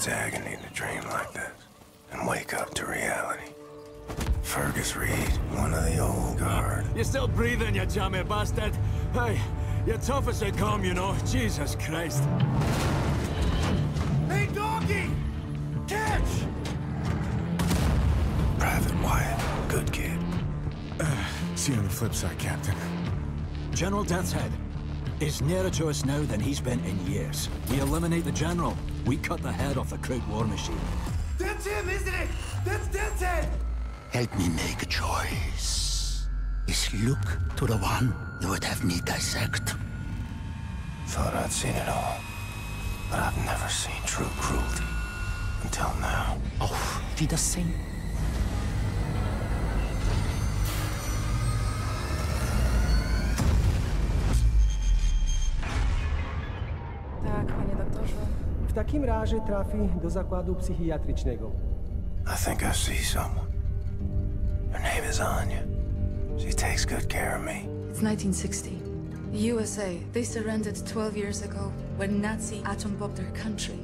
its agony to dream like this and wake up to reality. Fergus Reed, one of the old guard. You're still breathing, you jammy bastard. Hey, you're tough as they come, you know. Jesus Christ. Hey, doggy! Catch! Private Wyatt, good kid. See you on the flip side, Captain. General Death's head is nearer to us now than he's been in years. We eliminate the general. We cut the head off the crowd war machine. That's him, isn't it? That's Death's head! Help me make a choice. Is look to the one you would have me dissect. Thought I'd seen it all, but I've never seen true cruelty until now. Oh, Wiedersehen. W takim razie trafi do zakładu psychiatrycznego. I think I see someone. Her name is Anya. She takes good care of me. It's 1960. The USA, they surrendered 12 years ago when Nazi atom bombed their country.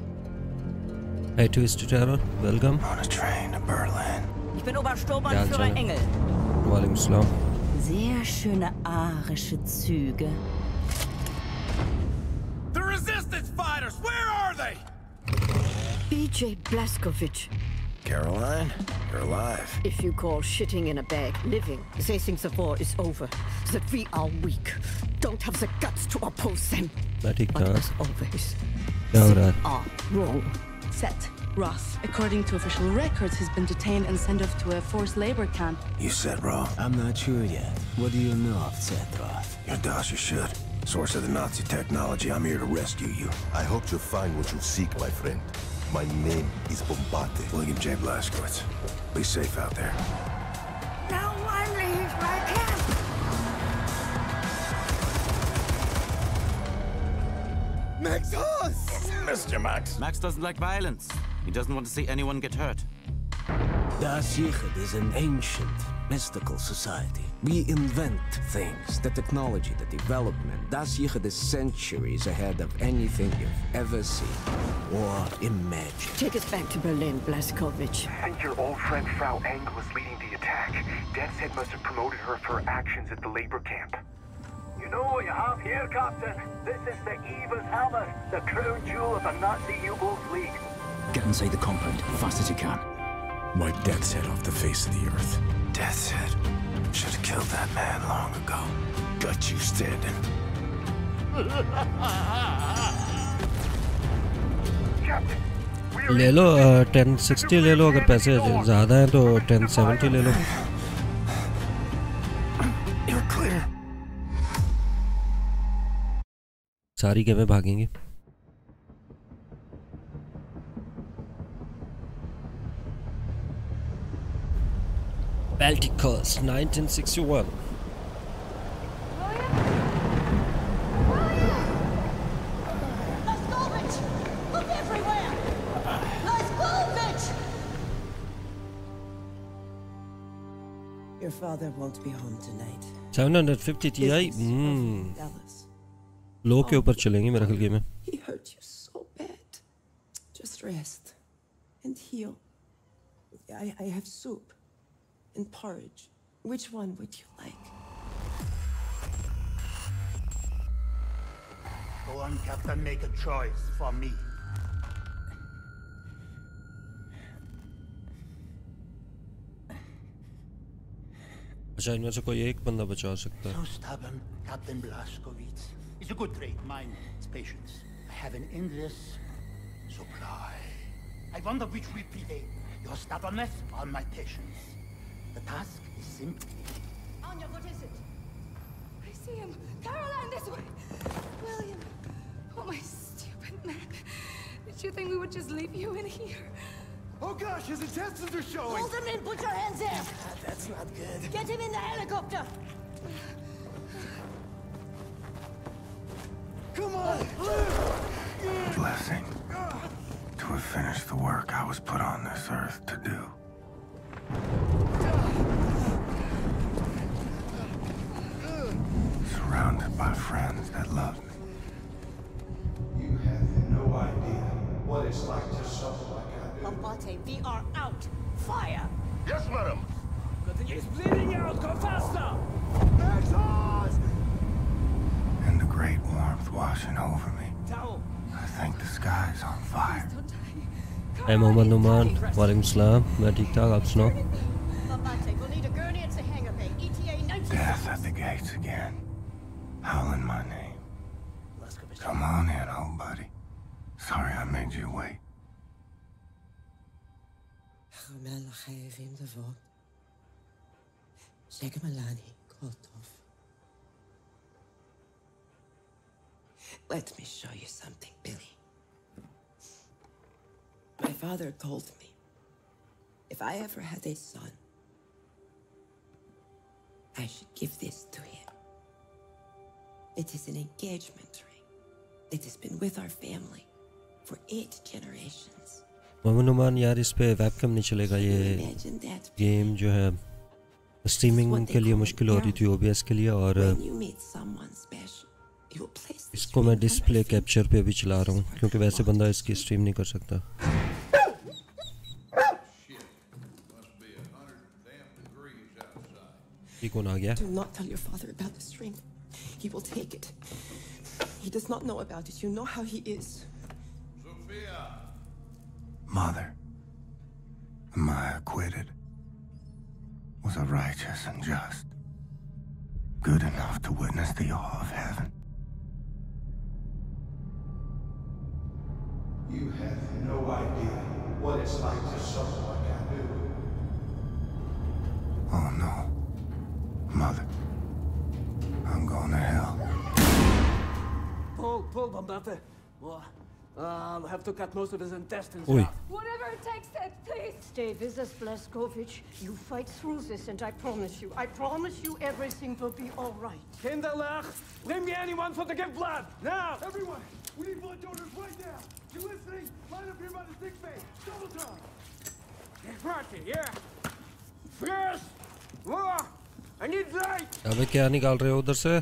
Hey, Twisted Terror, welcome. On a train to Berlin. Ich bin Obersturmbannführer Engel. Volume slow. Sehr schöne arische Züge. The resistance fighters, where are they? B.J. Blazkowicz. Caroline, you're alive. If you call shitting in a bag living, they think the war is over, that we are weak, don't have the guts to oppose them. But as always, they are wrong. Set Roth, according to official records, has been detained and sent off to a forced labor camp. You said Roth? I'm not sure yet. What do you know of Set Roth? You're Das hier, source of the Nazi technology. I'm here to rescue you. I hope you'll find what you seek, my friend. My name is Bombate. William J. Blazkowicz. Be safe out there. Don't want to leave my camp! Max Haas! Mr. Max. Max doesn't like violence. He doesn't want to see anyone get hurt. Das Jäger is an ancient, mystical society. We invent things, the technology, the development. Das Jäger is centuries ahead of anything you've ever seen or imagined. Take us back to Berlin, Blazkowicz. I think your old friend Frau Engel is leading the attack. Death's Head must have promoted her for her actions at the labor camp. You know what you have here, Captain? This is the Eva's Hammer, the crown jewel of the Nazi U-Boat League. Get inside the compound, fast as you can. Wipe Death's Head off the face of the earth. Death's Head? Should have killed that man long ago. Got you standing. ले लो 1060 ले लो अगर पैसे ज़्यादा हैं तो 1070 ले लो. सारी गेमें भागेंगे. Baltic Coast, 1961. Blazkowicz! Look everywhere! Blazkowicz! Your father won't be home tonight. 750 Ti. Low ke upar chalenge mere khayal mein. He hurt you so bad. Just rest and heal. I have soup. And porridge. Which one would you like? Go on, Captain, make a choice for me. अच्छा इनमें से कोई एक बंदा बचा सकता है. So stubborn, Captain Blazkowicz. It's a good trait. Mine is patience. I have an endless supply. I wonder which will prevail, your stubbornness or my patience. The task is simple. Anya, what is it? I see him. Caroline, this way. William. Oh, my stupid man. Did you think we would just leave you in here? Oh, gosh, his intestines are showing. Hold him in. Put your hands there. God, that's not good. Get him in the helicopter. Come on. Blessing. To have finished the work I was put on this earth to do. Surrounded by friends that love me. You have no idea what it's like to something like that, dude. Bombate, we are out. Fire! Yes, madam. He's bleeding out. Go faster! Exhaust! And the great warmth washing over me. I think the sky's on fire. Hey, Moment, Moment. War dem Slab. Mehr Diktat gab's noch. Death at the gates again. Howling my name. Come on in, old buddy. Sorry I made you wait. Let me show you something, Billy. My father told me if I ever had a son, I should give this to him. It is an engagement ring. It has been with our family for 8 generations. Moment, यार इस पे webcam नहीं चलेगा ये game जो है streaming के लिए मुश्किल हो रही थी OBS के लिए और इसको मैं डिस्प्ले कैप्चर पे भी चला रहा हूँ क्योंकि वैसे बंदा इसकी स्ट्रीम नहीं कर सकता ये कौन आ गया Mother, am I acquitted? Was I righteous and just? Good enough to witness the awe of heaven? You have no idea what it's like to suffer like I do. Oh no. Mother. I'm going to hell. Pull, Bombate. More. I'll have to cut most of his intestines out. Whatever it takes, Ed, please. Stay with us, Blazkowicz. You fight through this, and I promise you everything will be all right. Kinderlach, bring me anyone for to give blood. Now! Everyone, we need blood donors right now. You listening? Line up your mother's dick face. Double time. Get party, yeah. Fierce! More! I need light! Abbe, kya nikal rahe ho udhar se?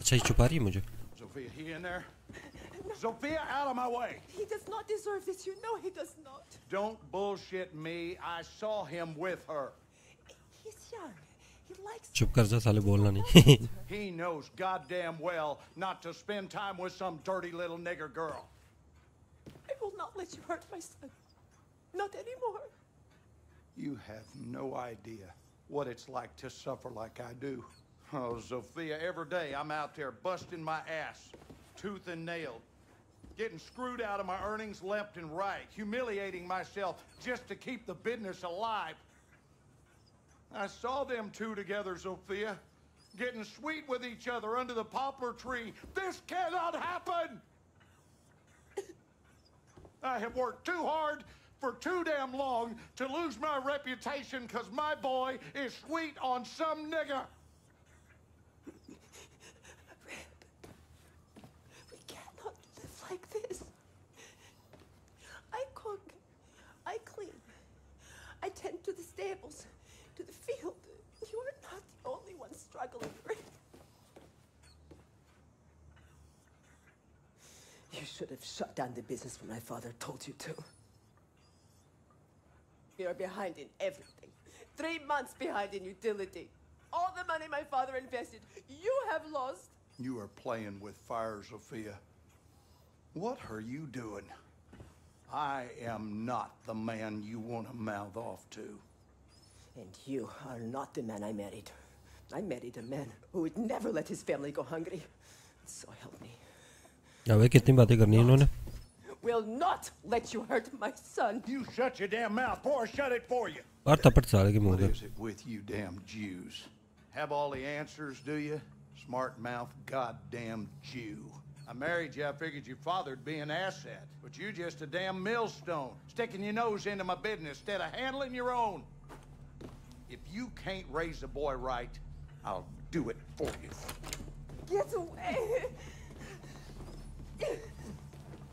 Achha, ye chupa rahi hai mujhe. Zofia, he in there? Zofia, out of my way! He does not deserve this. You know he does not. Don't bullshit me. I saw him with her. He's young. He likes... Chup kar ja, saale bolna nahi. He knows goddamn well not to spend time with some dirty little nigger girl. I will not let you hurt my son. Not anymore. You have no idea what it's like to suffer like I do. Oh, Zofia, every day I'm out there busting my ass. Tooth and nail. Getting screwed out of my earnings left and right, humiliating myself just to keep the business alive. I saw them two together, Zofia, getting sweet with each other under the poplar tree. This cannot happen! I have worked too hard for too damn long to lose my reputation because my boy is sweet on some nigger. Like this. I cook, I clean, I tend to the stables, to the field. You are not the only one struggling for it. You should have shut down the business when my father told you to. We are behind in everything. 3 months behind in utility. All the money my father invested, you have lost. You are playing with fire, Zofia. What are you doing? I am not the man you want to mouth off to. And you are not the man I married. I married a man who would never let his family go hungry. So help me. Will not let you hurt my son. You shut your damn mouth, or shut it for you. What is it with you damn Jews? Have all the answers, do you? Smart mouth, goddamn Jew. I married you, I figured your father'd be an asset. But you just a damn millstone, sticking your nose into my business instead of handling your own. If you can't raise a boy right, I'll do it for you. Get away!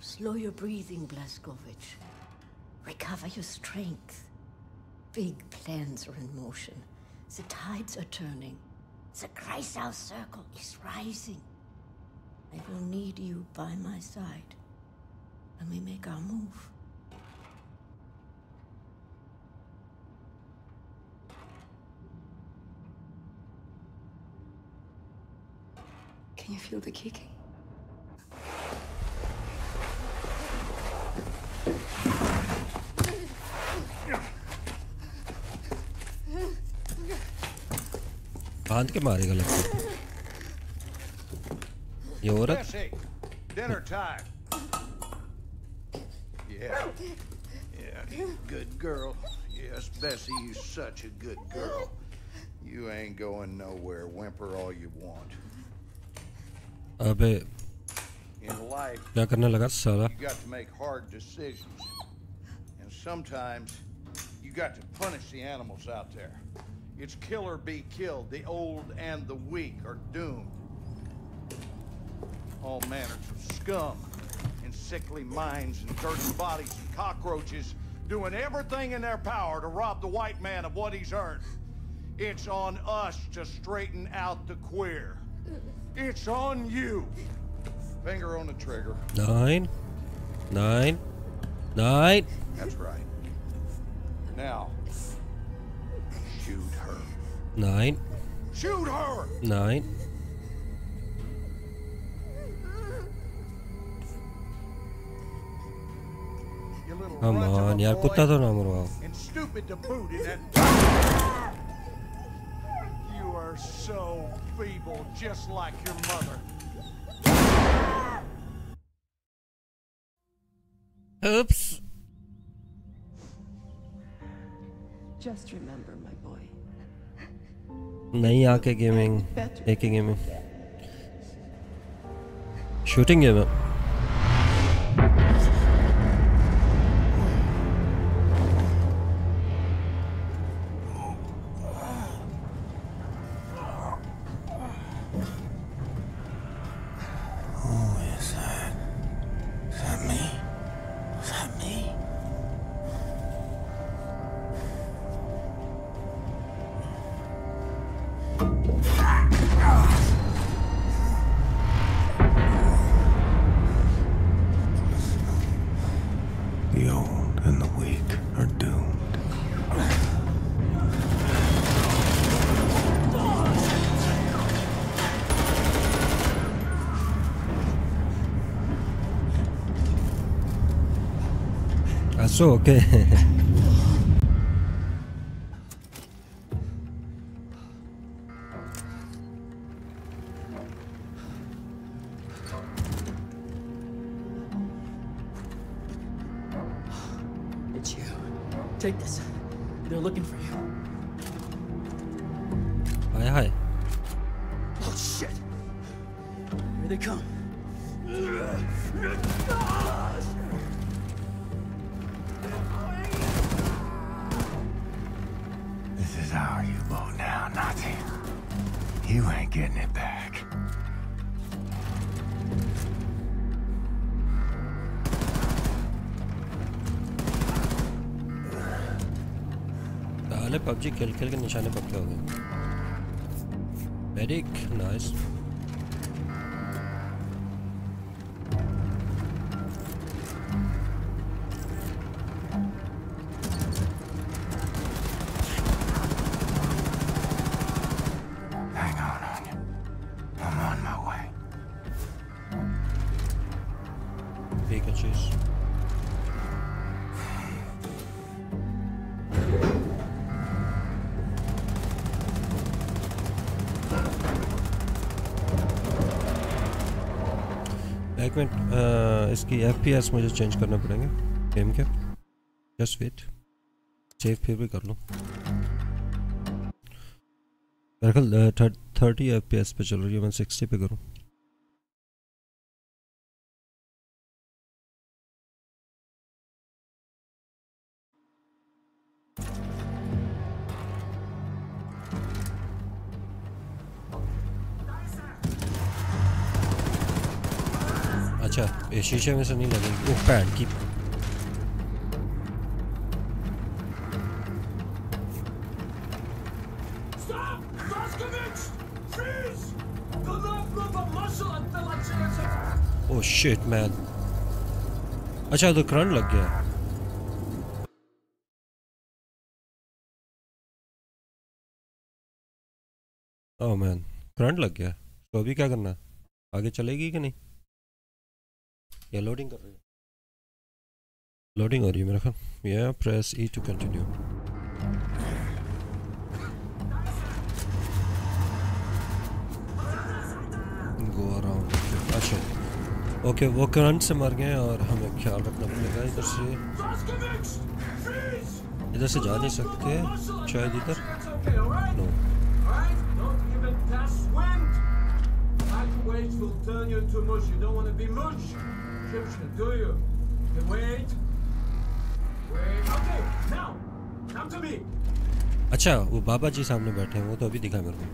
Slow your breathing, Blazkowicz. Recover your strength. Big plans are in motion. The tides are turning. The Kreisau Circle is rising. I will need you by my side when we make our move. Can you feel the kicking? बांध के मारेगा लगता है ये औरत dinner time. Yeah. Yeah, you good girl. Yes, Bessie, you such a good girl. You ain't going nowhere. Whimper all you want. अबे क्या करने लगा साला? You got to make hard decisions, and sometimes you got to punish the animals out there. It's kill or be killed. The old and the weak are doomed. All manners of scum and sickly minds and dirty bodies and cockroaches doing everything in their power to rob the white man of what he's earned. It's on us to straighten out the queer. It's on you. Finger on the trigger. Nine. Nine. Nine. That's right. Now. Shoot her. Nine. Shoot her. Nine. Come on, yaar, kutta to na marwao. And stupid to boot in that. You are so feeble, just like your mother. Oops. Just remember, my boy. नहीं आके gaming, लेके gaming, shooting game है. So okay. It's you. Take this. They're looking for you. Hi, hi. Oh shit! Here they come. You ain't getting it back. I'll PUBG kill ke nishane pakde ho gaye. Medic, nice. इसकी FPS मुझे change करना पड़ेंगे game के. Just wait, save फिर भी कर लूँ. मेरे ख्याल 30 FPS पे चल रही है, मैं 60 पे करूँ. Shisha. Shisha mezzanine. Oh, bad. Keep. Stop! Blazkowicz! Freeze! Do not move a muscle until I say it's. Oh shit, man. अच्छा तो करंट लग गया. Oh man, करंट लग गया. तो अभी क्या करना? आगे चलेगी कि नहीं? या लोडिंग कर रही है? लोडिंग हो रही है मेरा ख्याल. या press E to continue. Go around. अच्छा. ओके वो करंट से मर गए और हमें ख्याल रखना पड़ेगा. इधर से जा नहीं सकते शायद. इधर नो अच्छा वो बाबा जी सामने बैठे हैं. वो तो अभी दिखा मेरे को.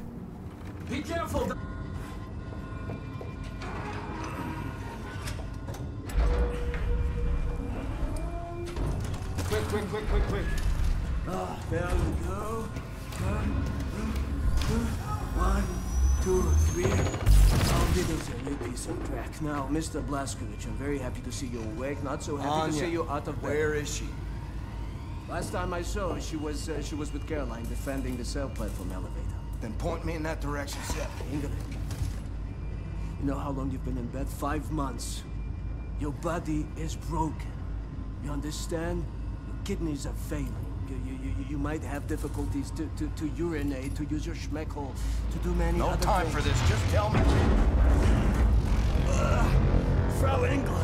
Quick. Ah, there we go. One, two, three. All videos are a new piece of track. Now, Mr. Blazkowicz, I'm very happy to see you awake. Not so happy Anya. To see you out of bed. Where is she? Last time I saw her, she was with Caroline defending the cell platform elevator. Then point me in that direction, Seth. Engel. You know how long you've been in bed? 5 months. Your body is broken. You understand? Kidneys are failing. You might have difficulties to urinate, to use your schmeckle, to do many other things. No time for this, just tell me. Frau Engel.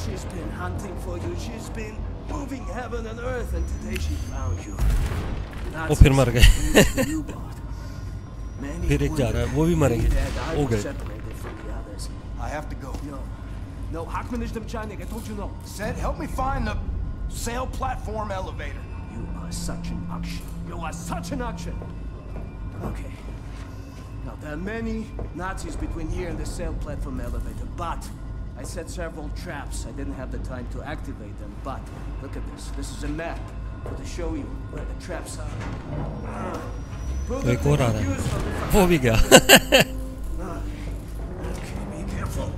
She's been hunting for you. She's been moving heaven and earth, and today she found you. Oh, फिर मर गए. फिर एक जा रहा है. वो भी मरेंगे. हो गए. I have to go. No, Hack managed them China. I told you no. Said, help me find the. Sail platform elevator. You are such an auction. Okay. Now, there are many Nazis between here and the sail platform elevator, but I set several traps. I didn't have the time to activate them, but look at this. This is a map to show you where the traps are. Oh, we go. Okay, be careful.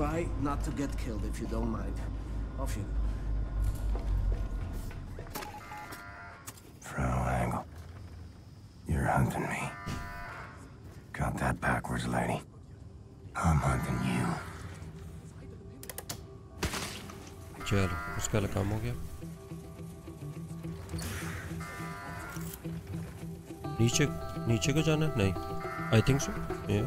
Try not to get killed if you don't mind. Off you go. Frau Engel, you're hunting me. Got that backwards, lady. I'm hunting you. चल, उसका काम हो गया. नीचे को जाना? नहीं. I think so. Yeah.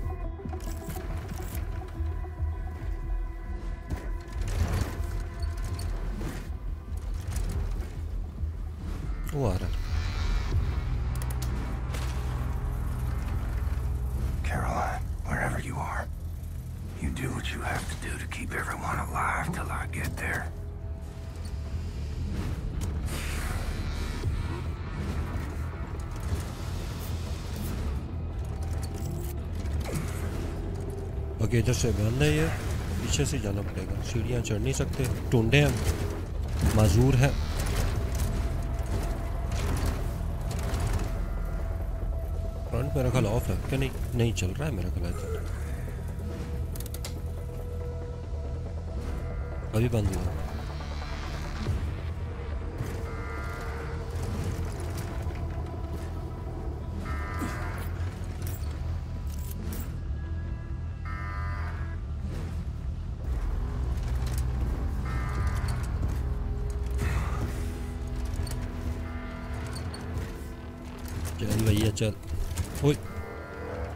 वो आ रहा है. इधर से बंद है. ये पीछे से जाना पड़ेगा. सीढ़ियाँ चढ़ नहीं सकते. टूंडे हैं, माजूर है. फ्रंट मेरा ख्याल ऑफ है क्या? नहीं चल रहा है मेरा ख्याल. अभी बंद हुआ.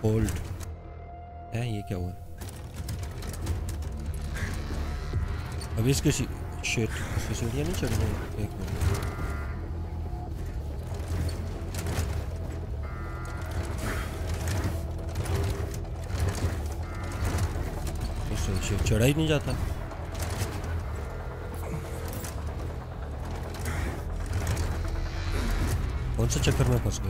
ओल्ड है ये. क्या हुआ? ¿Sabéis que sí? Shit. ¿Que se habrían hecho? No. Chorai ni ya está. Vamos a checarme paso.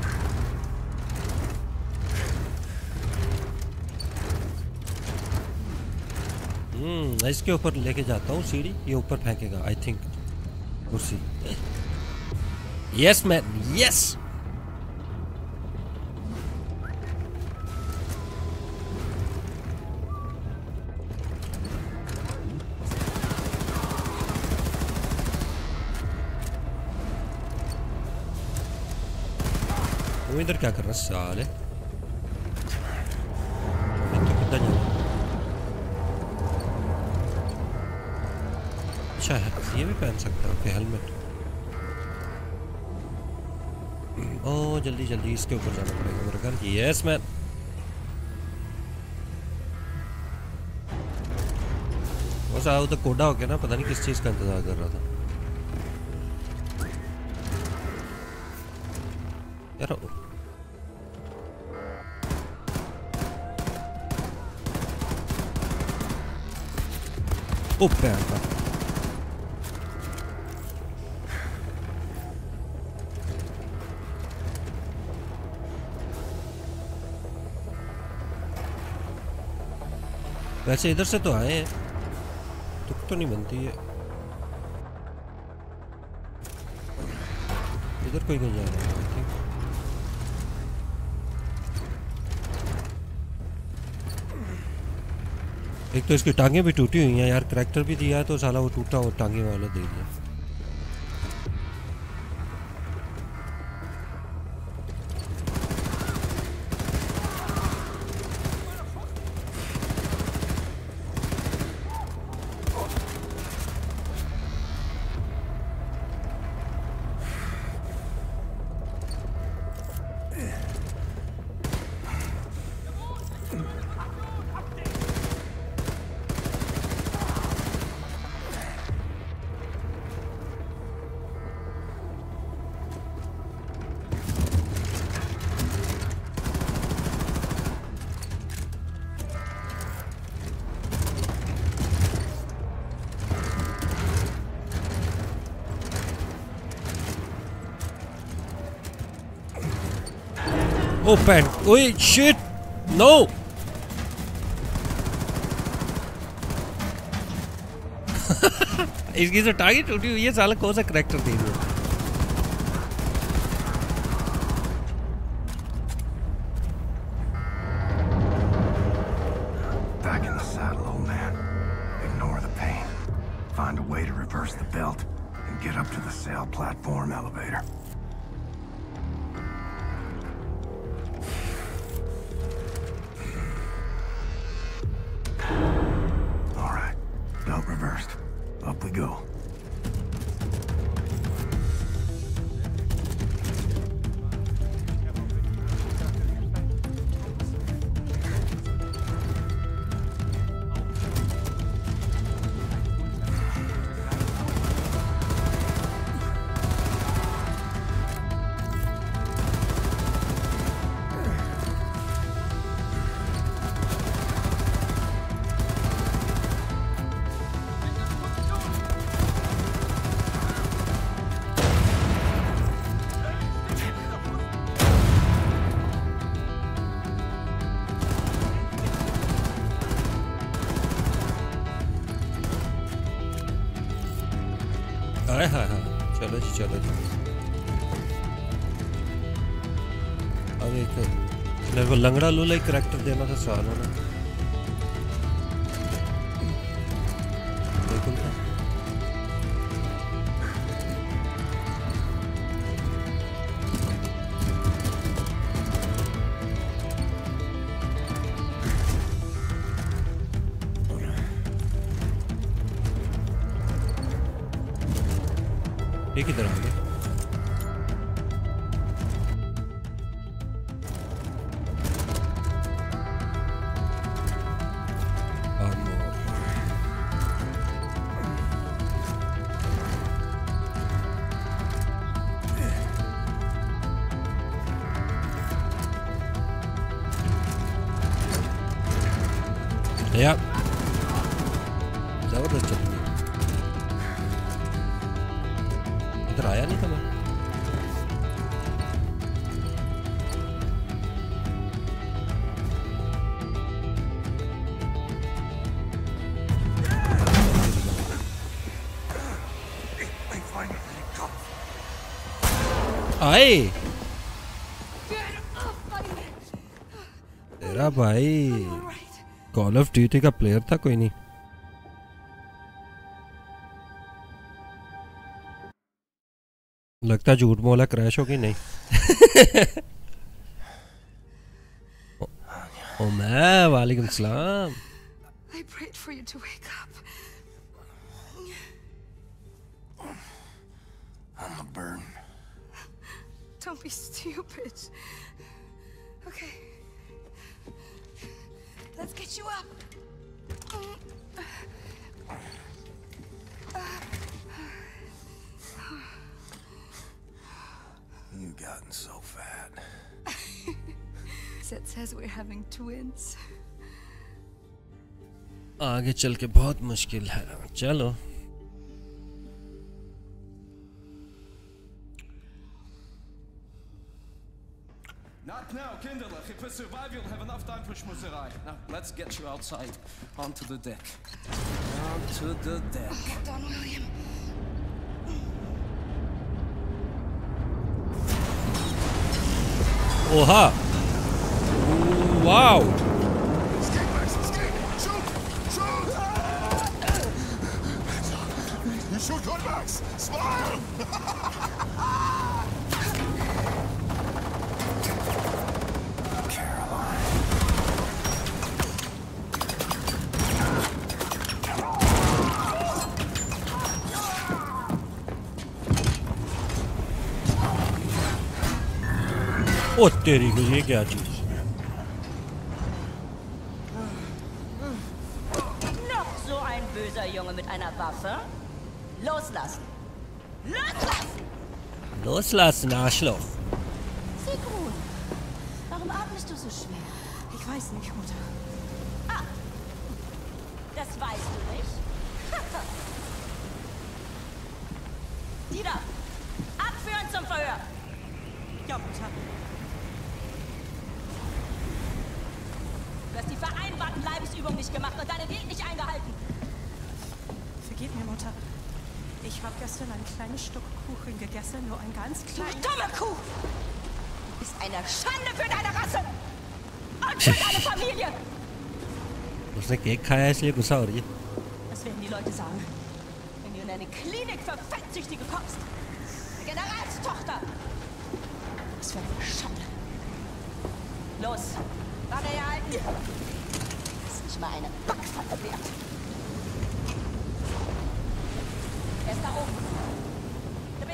इसके ऊपर लेके जाता हूँ सीढ़ी, ये ऊपर फेंकेगा आई थिंक कुर्सी. Yes man, yes. इधर क्या कर रहा है साले? कितना अच्छा है, ये भी पहन सकता है. Okay helmet. ओ जल्दी जल्दी इसके ऊपर जाना पड़ेगा वर्कर. Yes man. वो साहब तो कोड़ा हो गया ना, पता नहीं किस चीज का इंतजार कर रहा था. Oh, perda. वैसे इधर से तो आए, तुक तो नहीं बनती है. इधर कोई नहीं जा रहा है. एक तो इसकी टांगें भी टूटी हुई हैं यार, करैक्टर भी दिया है तो साला वो टूटा और टांगे वाला दे दिया. Open. Uy, shit. No. इसकी जो टांगे टूटी हुई है साला, कौन सा करैक्टर दे दिया. लंगड़ा लूला ही करैक्टर देना था सवाल होना. एक इधर आ गया. Ja. Zavrno što tu. Traja nikamo. Ahí. तेरा भाई कॉल ऑफ ड्यूटी का प्लेयर था कोई नहीं. लगता झूठ बोला क्रैश होगी नहीं. ओ मैं वालेकुम सलाम. I prayed for you to wake up. I'm a burn. Don't be stupid. Okay. Let's get you up. You've gotten so fat. Set says we're having twins. आगे चल के बहुत मुश्किल है. चलो. Not now, Kinderle. If we survive, you'll have enough time for schmutzerei. Now, let's get you outside. Onto the deck. Onto the deck. Oh, hold on, William. Oha! Wow! Escape, Max! Escape! Shoot! Shoot! You shoot good, Max! Smile! ओ तेरी को ये क्या चीज. Noch so ein böser Junge mit einer Waffe. Loslassen. Loslassen. Loslassen, Arschloch. Sigrun, warum atmest du so schwer? Ich weiß nicht, Mutter. Ah, das weißt du nicht. Die da. Abführen zum Verhör. Ja, Mutter. Du hast die vereinbarten Leibesübungen nicht gemacht und deine Diät nicht eingehalten. Vergib mir, Mutter. Ich habe gestern ein kleines Stück Kuchen gegessen, nur ein ganz kleines... Du dumme Kuh! Du bist eine Schande für deine Rasse! Und für deine Familie! Das werden die Leute sagen, wenn du in eine Klinik für Fettsüchtige kommst. Eine Generalstochter! Was für eine Schande! Los! Warte, ihr Alten! Das ist nicht mal eine Backpfanne wert. Er ist da oben. Da bin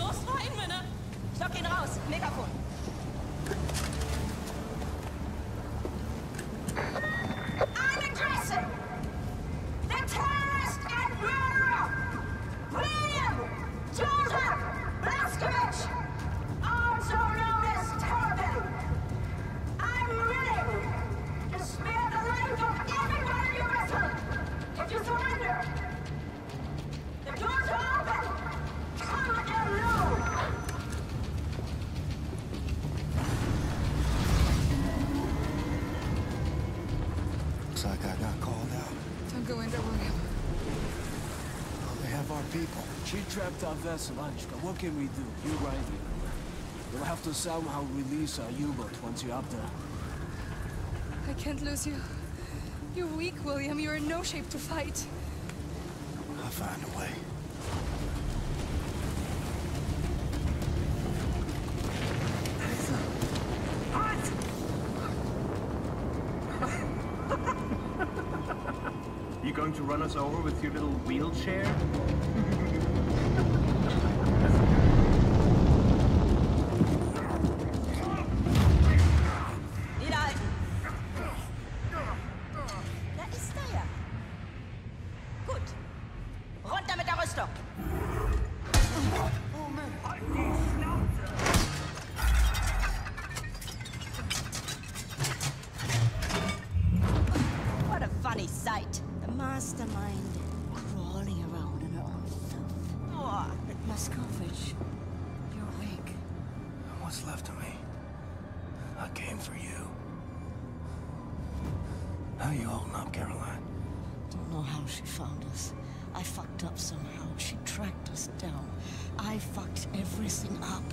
Los, rein, Männer! Ich lock ihn raus. Megafon. I'm addressing the terrorist and murderer, William Joseph Blazkowicz. Also known as Taliban. I'm willing to spare the life of every one of you wrestlers if you surrender. The doors are open. Come and load. Looks like I got called out. Don't go in there, William. Well, they have our people. She trapped our vessel, Anshka. What can we do? You ride it. You'll have to somehow release our U-boat once you're up there. I can't lose you. You're weak, William. You're in no shape to fight. I'll find a way. You going to run us over with your little wheelchair? mastermind crawling around in her own filth. Oh, Blazkowicz, you're awake. What's left of me? I came for you. How you holding up, Caroline? Don't know how she found us. I fucked up somehow. She tracked us down. I fucked everything up.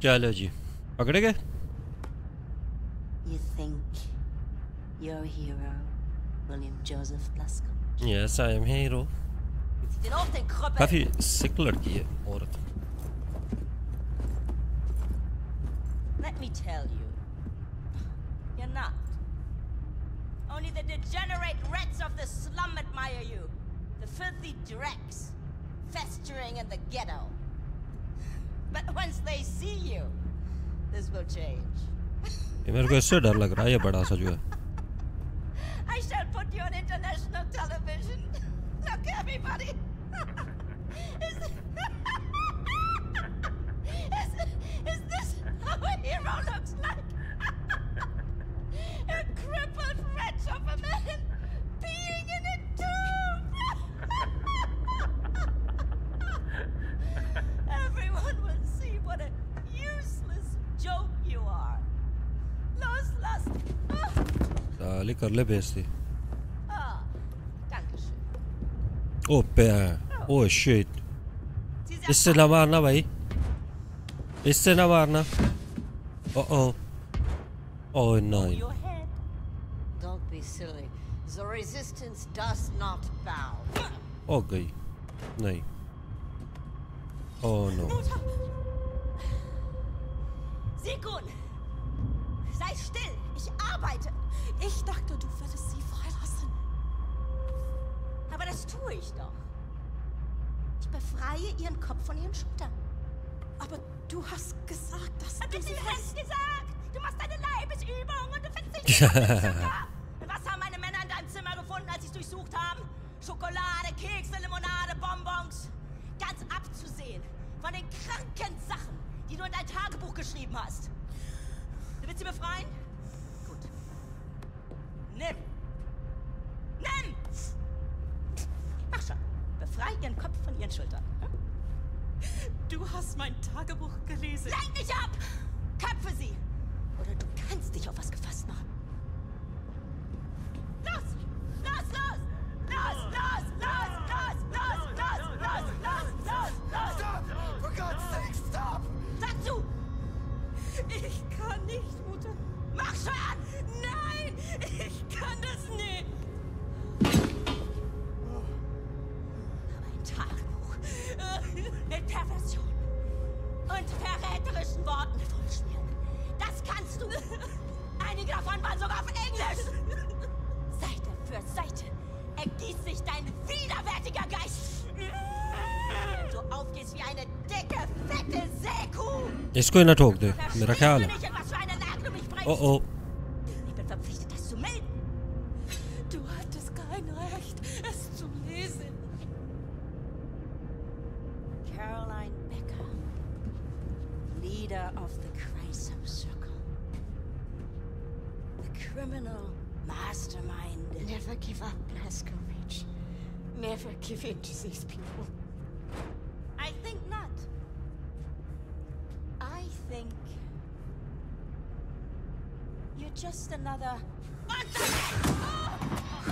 Chalo ji. Pakde gaye? You think you're a hero, William Joseph Blazkowicz? Yes, I am hero. Kafi secular ki hai aurat. Let me tell you, you're not. Only the degenerate rats of the slum admire you. The filthy dregs festering in the ghetto. But once they see you, this will change. I shall put you on international television. Look, everybody. Is this how a hero looks like? A crippled wretch of a man being in a tomb. Everyone will see what a useless joke you are. Los las. Dale, karle besti. Ah, danke schön. Opa. Oh shit. İsse na varna bhai. İsse na varna. Oh oh. Oh nein. Don't be silly. The resistance does not bow. Okay. Nein. Oh no. Sigrun! Sei still! Ich arbeite! Ich dachte, du würdest sie freilassen. Aber das tue ich doch. Ich befreie ihren Kopf von ihren Schultern. Aber du hast gesagt, dass du sie hast gesagt! Du machst eine Leibesübung und du findest dich nicht. Was haben meine Männer in deinem Zimmer gefunden, als sie es durchsucht haben? Schokolade, Kekse, Limonade, Bonbons. Ganz abzusehen von den kranken Sachen, die du in dein Tagebuch geschrieben hast. Du willst sie befreien? Gut. Nimm! Nimm! Mach schon. Befrei ihren Kopf von ihren Schultern. Du hast mein Tagebuch gelesen. Lenk dich ab! Köpfe sie! Oder du kannst dich auf was gefasst machen. Los! Los, los! Los, los, los, los, los, los, los, los, los, los! Stop! For God's sake, stop! Sag zu! Ich kann nicht, Mutter. Mach schon! Nein! Ich kann das nicht! Aber ein Tagebuch mit Perversion und verräterischen Worten vollschmieren. Das kannst du! Einige davon waren sogar auf Englisch! Seite für Seite ergießt sich dein widerwärtiger Geist! Wenn du aufgehst wie eine dicke, fette Seekuh! Ich bin verpflichtet, was für eine Lage du mich bringst! Oh oh! Ich bin verpflichtet, das zu melden! Du hattest kein Recht, es zu lesen! Caroline Becker, Leader of the Kreisau Circle. The criminal mastermind. Never give up, Blazkowicz. Never give in to these people. I think not. I think you're just another.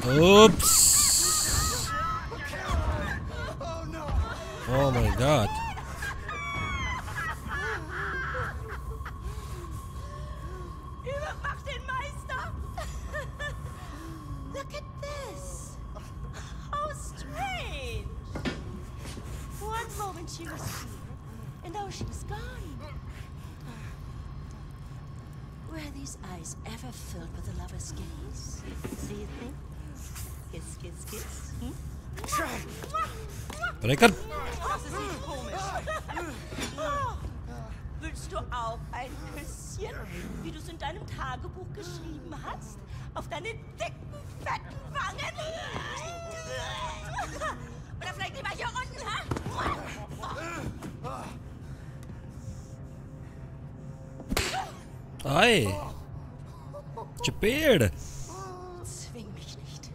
Oops. Oh my God. Look at this! How strange! One moment she was here, and now she was gone. Were these eyes ever filled with a lover's gaze? Do you think? Kiss, kiss, kiss. Hmm? Rekan! Das ist nicht komisch. Willst du auch ein Küsschen, wie du es in deinem Tagebuch geschrieben hast? Auf deine dicken, fetten Wangen? Oder vielleicht lieber hier unten, ha? ¡Ay! ¡Chepir! Zwing mich nicht,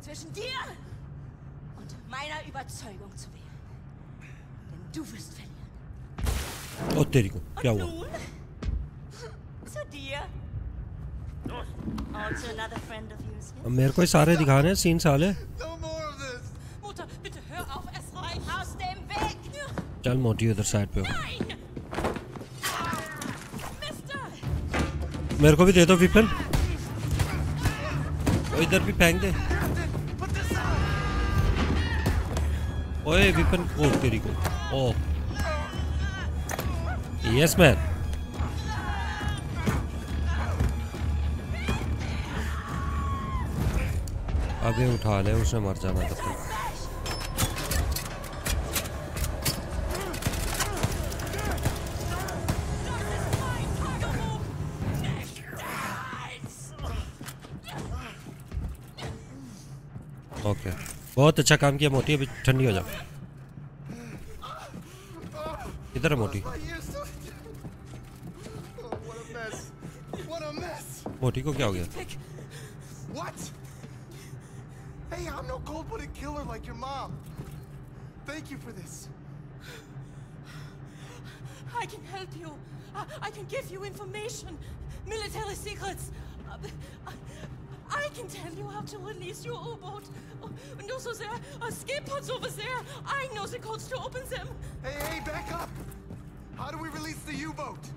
zwischen dir und meiner Überzeugung zu wählen. Denn du wirst verlieren. Oh, te digo. Ja, wow. मेरे को सारे दिखा रहे हैं scene साले चल मोटी उधर साइड पे मेरे को भी दे दो विपन इधर भी फेंक दे ओए विपन ओ तेरी को ओ यस मैन अबे उठा ले उसने मर जाना तब तक ओके बहुत अच्छा काम किया मोटी अभी ठंडी हो जा इधर है मोटी मोटी को क्या हो गया I'm no cold-blooded killer like your mom. Thank you for this. I can help you. I can give you information, military secrets. I can tell you how to release your U-boat. And also there are escape pods over there. I know the codes to open them. Hey, back up! How do we release the U-boat?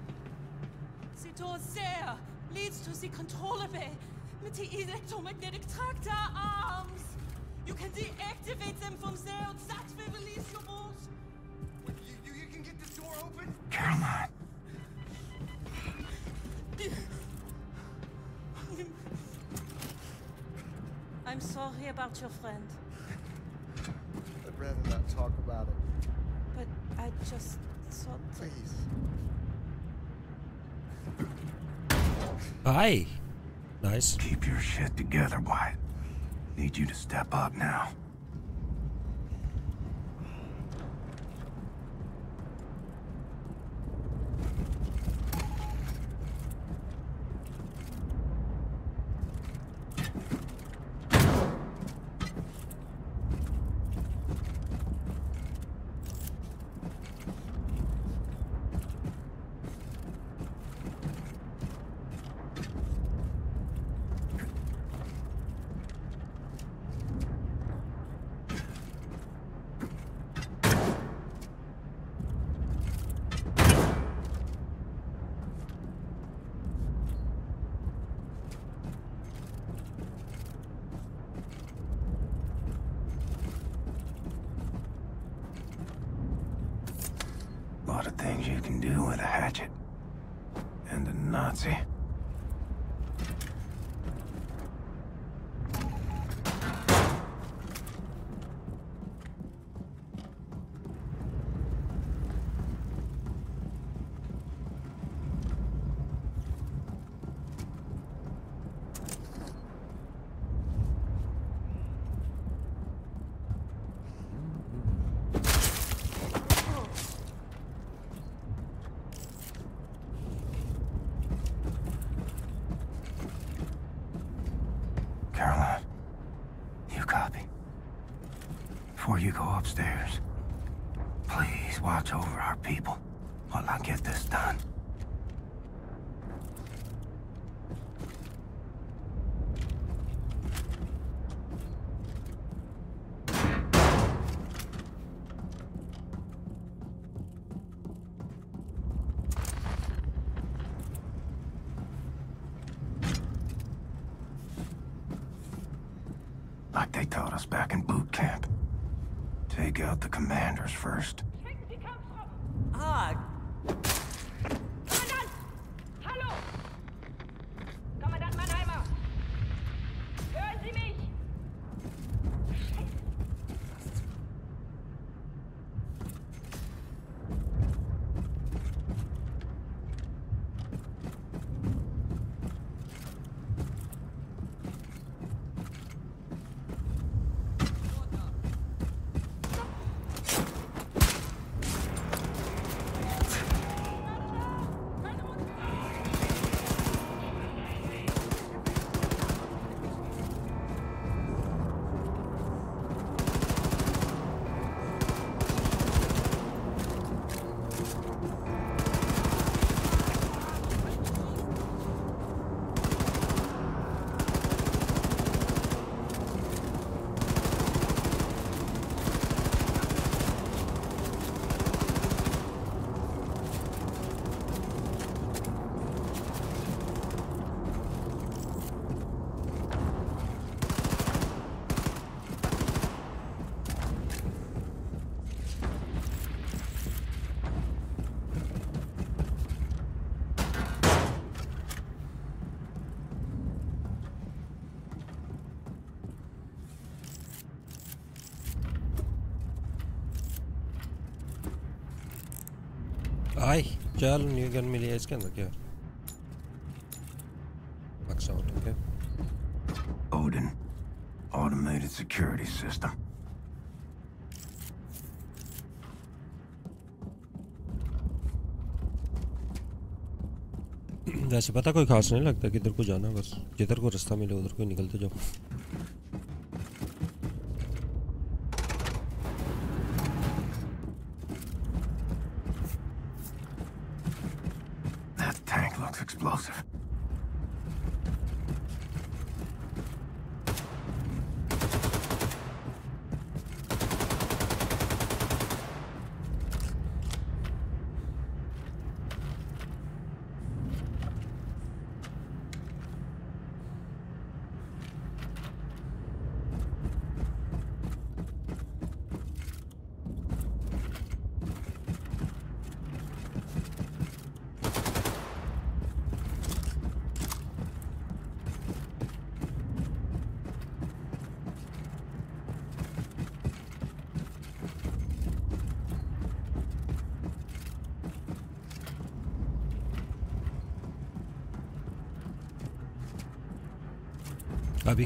The door there leads to the controller bay. With the electromagnetic tractor arms. You can deactivate them from there and that will release your boat. Wait, you can get this door open? Caroline. I'm sorry about your friend. I'd rather not talk about it. But I just thought... Please. Bye. Nice. Keep your shit together, Wyatt. Need you to step up now. You go upstairs. Please watch over our people while I get this done. Like they taught us back in boot camp. Take out the commanders first. Ah. Kommandant! Hallo! Kommandant Mannheimer! Hören Sie mich! भाई चल new gun मिली है इसके अंदर क्या okay. Odin automated security system. वैसे पता कोई खास नहीं लगता किधर को जाना बस जिधर को रास्ता मिले उधर को निकलते जाओ. अभी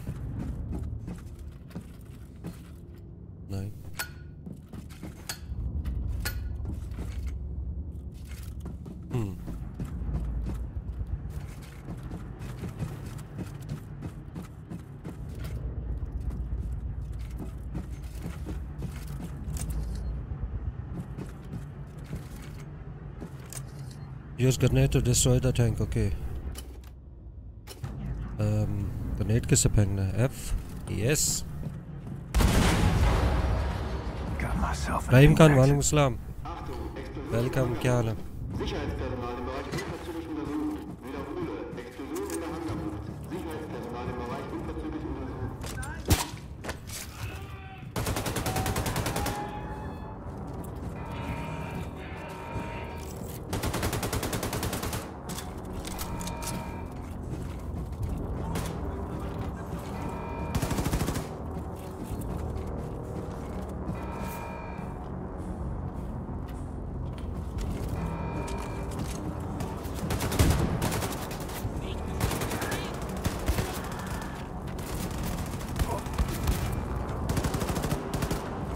Use grenade to destroy the tank. Okay. Grenade किससे फेंकना है? F. Yes. Rahim Khan वालेकुम सलाम. Welcome. क्या हाल है?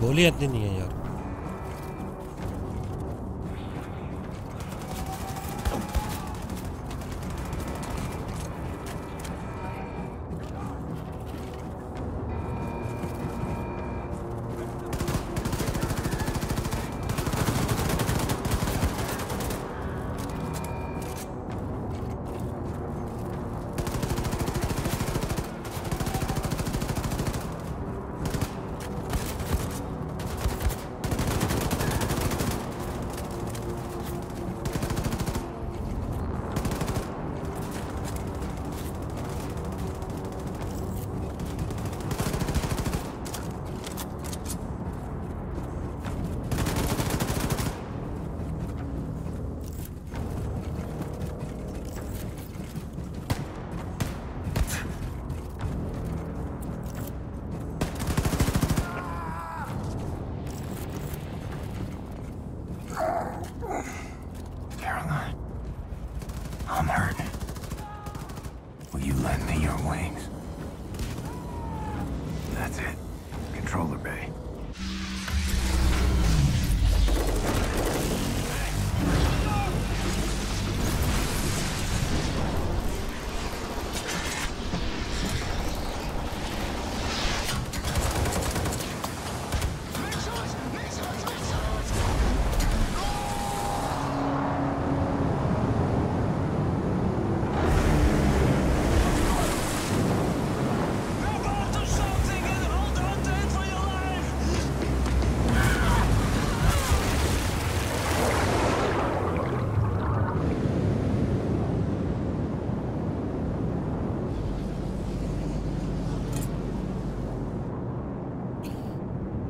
गोली आती नहीं है यार.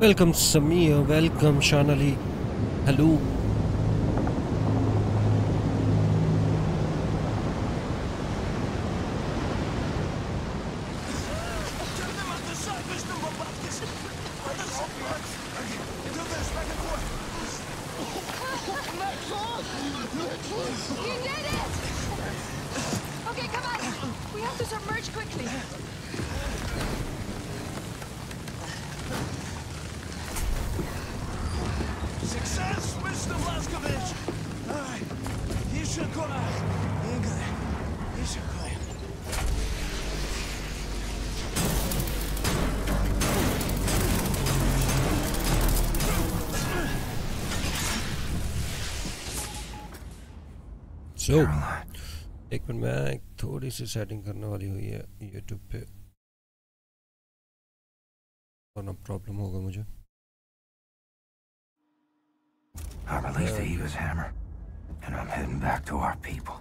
Welcome Samir, welcome Shanali. Hallo. So, एक मिनट मैं एक थोड़ी सी सेटिंग करने वाली हुई है YouTube पे, वरना प्रॉब्लम होगा मुझे. I released the Eva's hammer, and I'm heading back to our people.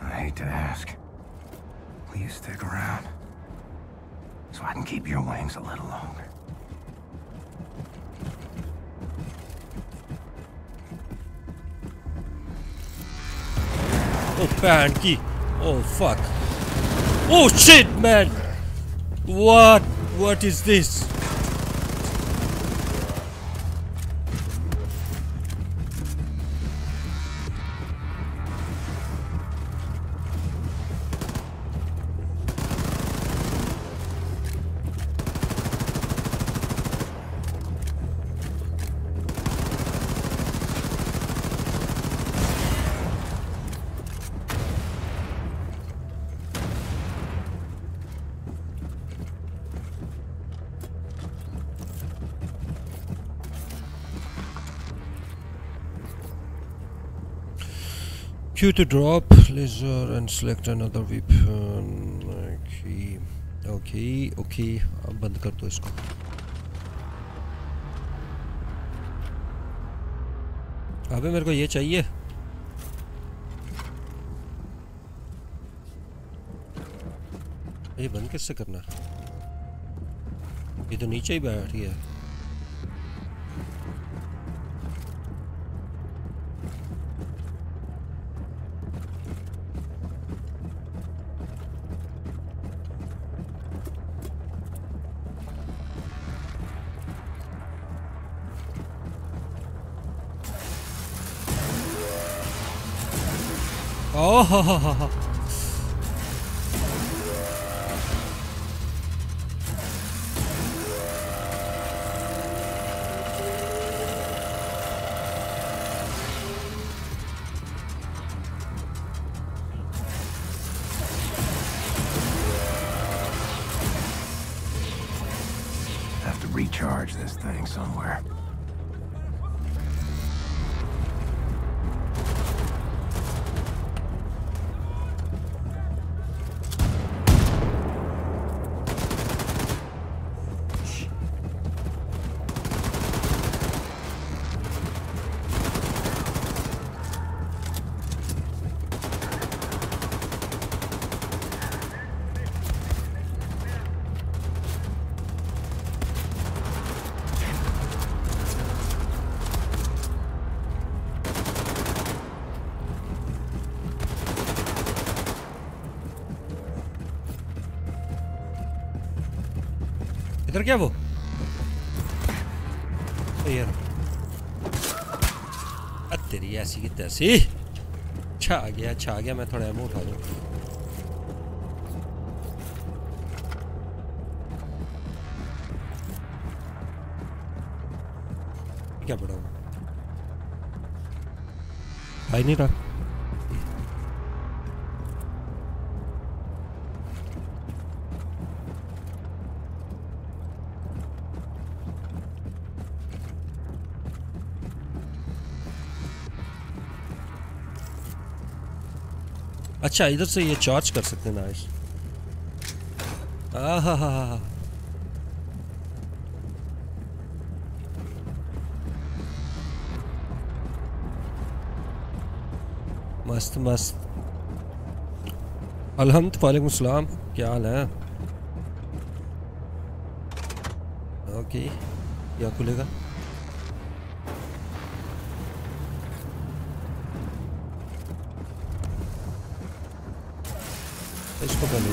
I hate to ask, will you stick around so I can keep your wings a little longer? Oh, panky. Oh, fuck. Oh, shit, man. What? What is this? Q to drop, laser, and select another weapon. Okay, okay, okay. अब बंद कर दो इसको. अबे मेरे को ये चाहिए. ये बंद कैसे करना? ये तो नीचे ही बैठी है. Have to recharge this thing somewhere. क्या वो यार तेरी ऐसी की तैसी छा गया मैं थोड़ा एमो उठा लूं. क्या पड़ा भाई नहीं रहा. अच्छा इधर से ये चार्ज कर सकते हैं नाइस. आहा मस्त मस्त. अलहमद वालेकुम सलाम. क्या हाल है? Okej. Ja, kolega. Weź to dalej.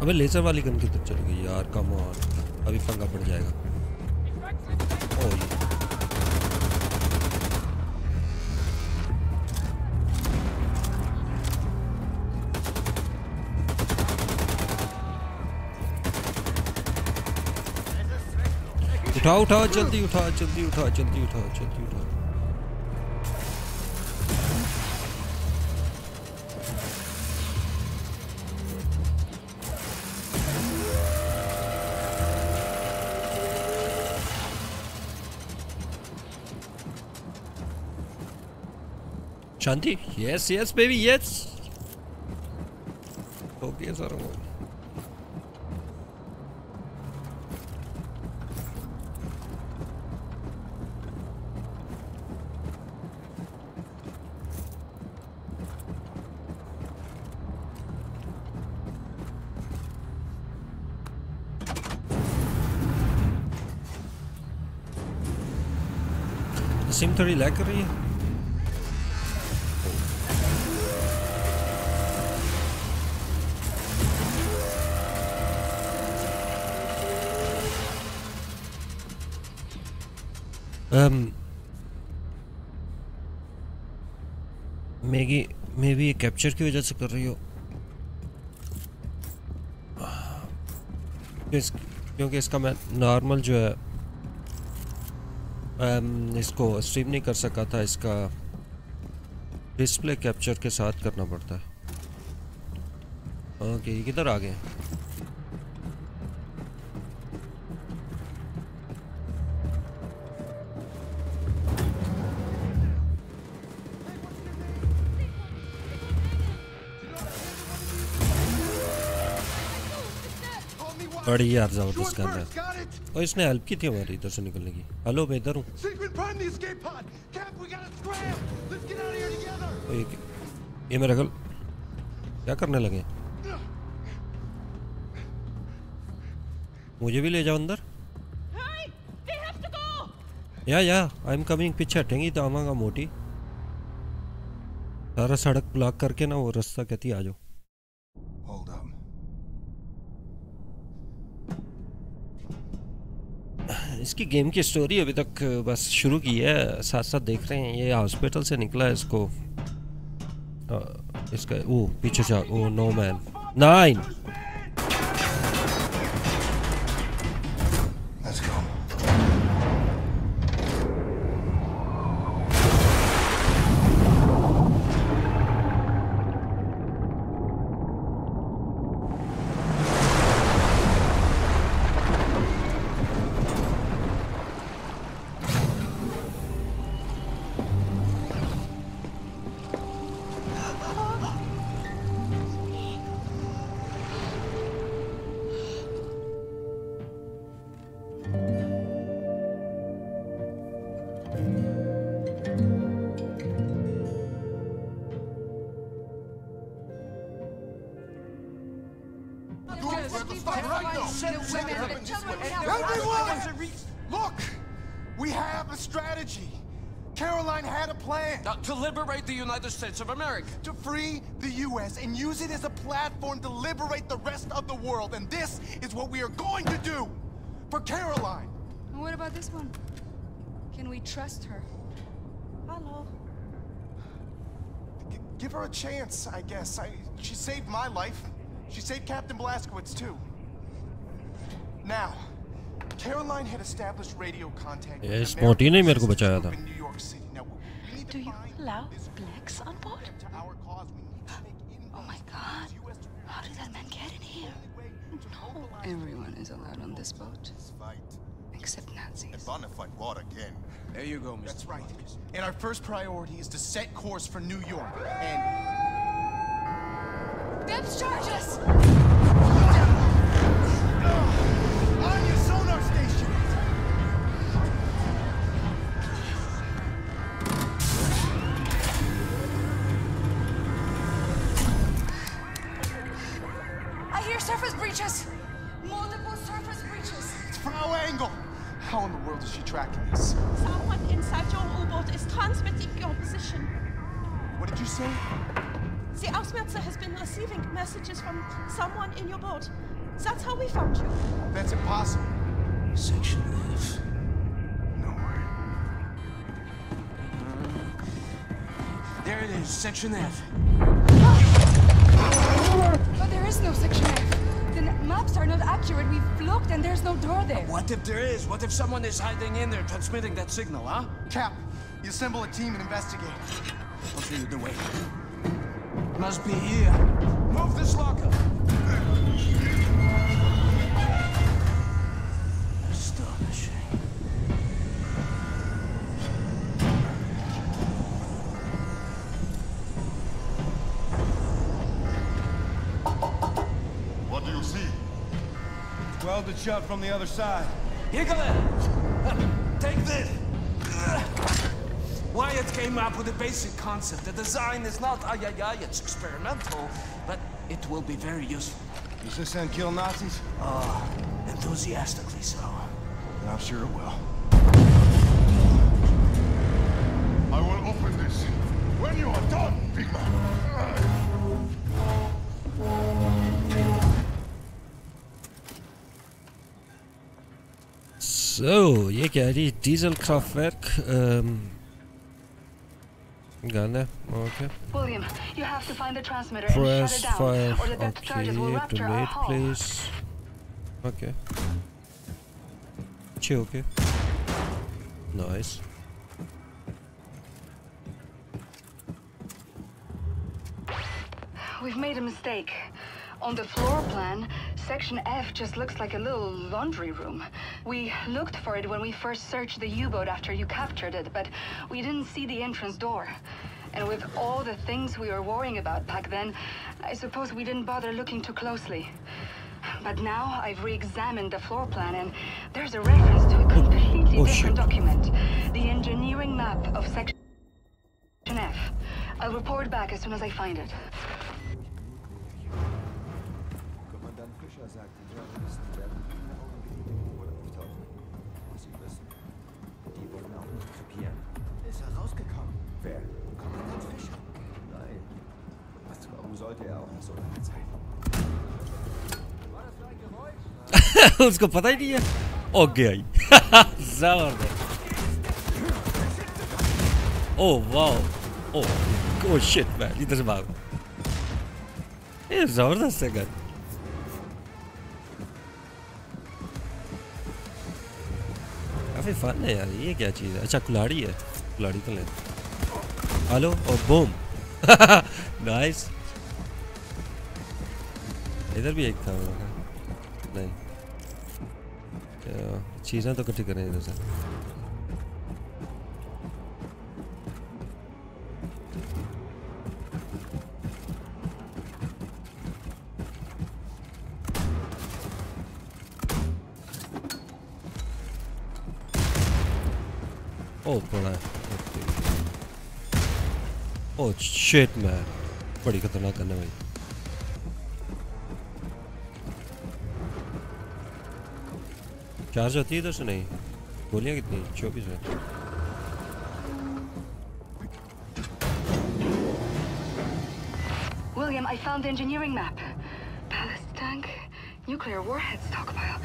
अबे लेजर वाली गन किधर चली गई यार, कम ऑन, अभी पंगा पड़ जाएगा। उठाओ उठाओ जल्दी, उठाओ जल्दी, उठाओ जल्दी, उठाओ जल्दी, उठाओ। Shanti, yes, yes, baby, yes. Okay, sir. Sim थोड़ी लैग कर रही है। मे बी ये कैप्चर की वजह से कर रही हो, क्योंकि इसका मैं नॉर्मल जो है इसको स्ट्रीम नहीं कर सका था, इसका डिस्प्ले कैप्चर के साथ करना पड़ता है। ओके, ये किधर आ गए? बड़ी यार जबरदस्त कर रहा है। और इसने हेल्प की थी हमारी इधर से निकलने की। हेलो, मैं इधर हूँ। ये मेरा गल क्या करने लगे? मुझे भी ले जाओ अंदर। या आई एम कमिंग। पीछे हटेंगी तो आमा का मोटी सारा सड़क ब्लॉक करके ना वो रास्ता कहती आ जाओ। इसकी गेम की स्टोरी अभी तक बस शुरू की है, साथ साथ देख रहे हैं। ये हॉस्पिटल से निकला है, इसको इसका वो पीछे से oh no man nine. States of America, to free the U.S. and use it as a platform to liberate the rest of the world, and this is what we are going to do for Caroline. And what about this one? Can we trust her? Hello. Give her a chance, I guess. She saved my life. She saved Captain Blazkowicz too. Now, Caroline had established radio contact. Yes, Marty ne mere ko bachaya tha. Do you allow blacks on board? Oh my God! How did that man get in here? No, everyone is allowed on this boat. I Except Nazis. And bonafide what again? There you go, Mr. That's right. And our first priority is to set course for New York, and... Depth charge us! On your sonar station! I hear surface breaches! Multiple surface breaches! It's Frau Engel! How in the world is she tracking this? Someone inside your U-boat is transmitting your position. What did you say? The Ausmerzer has been receiving messages from someone in your boat. That's how we found you. That's impossible. Section F. No way. There it is, Section F. But there is no Section F. Maps are not accurate. We've looked and there's no door there. What if there is? What if someone is hiding in there transmitting that signal, huh? Cap, you assemble a team and investigate. I'll show you the way. Must be here. Move this locker. Astonishing. Welded shut from the other side. Hicklin! Take this! Wyatt came up with a basic concept. The design is not it's experimental, but it will be very useful. Does this end kill Nazis? Oh, enthusiastically so. I'm sure it will. I will open this when you are done, people! So, Jäger, die Dieselkraftwerk, Gunner, okay. William, you have to find the transmitter and shut it down, or the depth charges will rupture our hull. Please. Okay. Chill, okay. Nice. We've made a mistake. On the floor plan, Section F just looks like a little laundry room. We looked for it when we first searched the U-boat after you captured it, but we didn't see the entrance door. And with all the things we were worrying about back then, I suppose we didn't bother looking too closely. But now I've re-examined the floor plan, and there's a reference to a completely different document. The engineering map of Section F. I'll report back as soon as I find it. Ludzko podajnie ogień. Zaorę. O wow. O, oh shit man, i też mam. Jest zaorę z tego. काफी fun है यार ये क्या चीज़ है अच्छा कुल्हाड़ी है कुल्हाड़ी तो ले हेलो और बूम नाइस इधर भी एक था नहीं चीज़ें तो इकट्ठी करें इधर से Oh, boy. Oh, shit, man. Pretty good to knock on the way. Charge होती है तो सुनाई. गोलियाँ कितनी? 24 है. William, I found the engineering map. Ballast tank, nuclear warhead stockpile.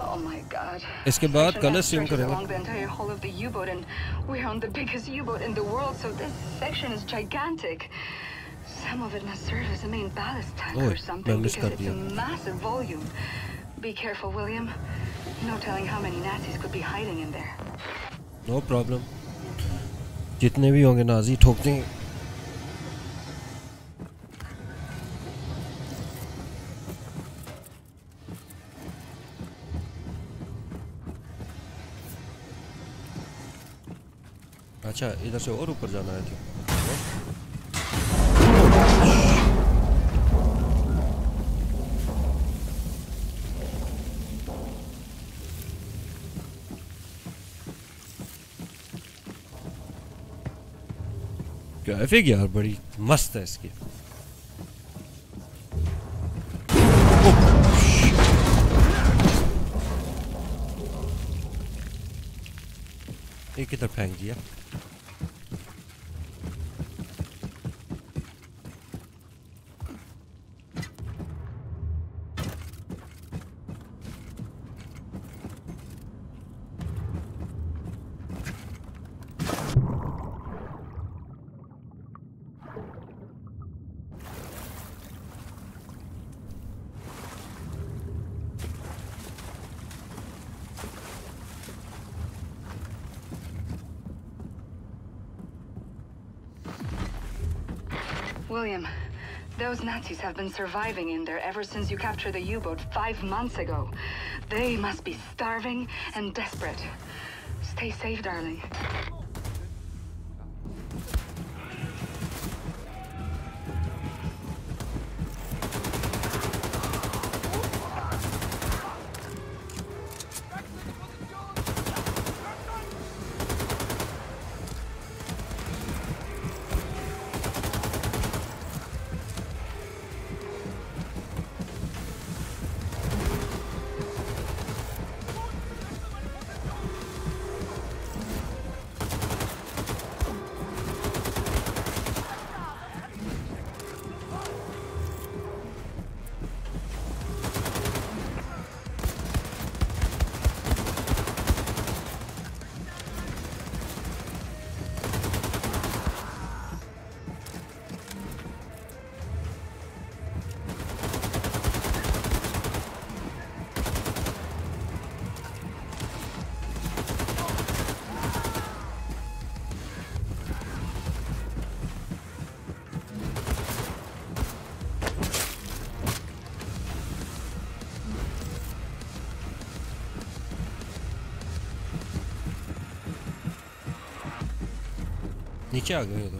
Oh my God. इसके बाद कल स्ट्रीम करेंगे. Along the entire hull of the U-boat, and we're on the biggest U-boat in the world, so this section is gigantic. Some of it must serve as a main ballast tank or something because it's a massive volume. Be careful, William. No telling how many Nazis could be hiding in there. No problem. जितने भी होंगे Nazi ठोक देंगे. अच्छा इधर से और ऊपर जाना है ट्रैफिक यार बड़ी मस्त है इसकी एक किधर फेंक दिया William, those Nazis have been surviving in there ever since you captured the U-boat 5 months ago. They must be starving and desperate. Stay safe, darling. नीचे आ गए तो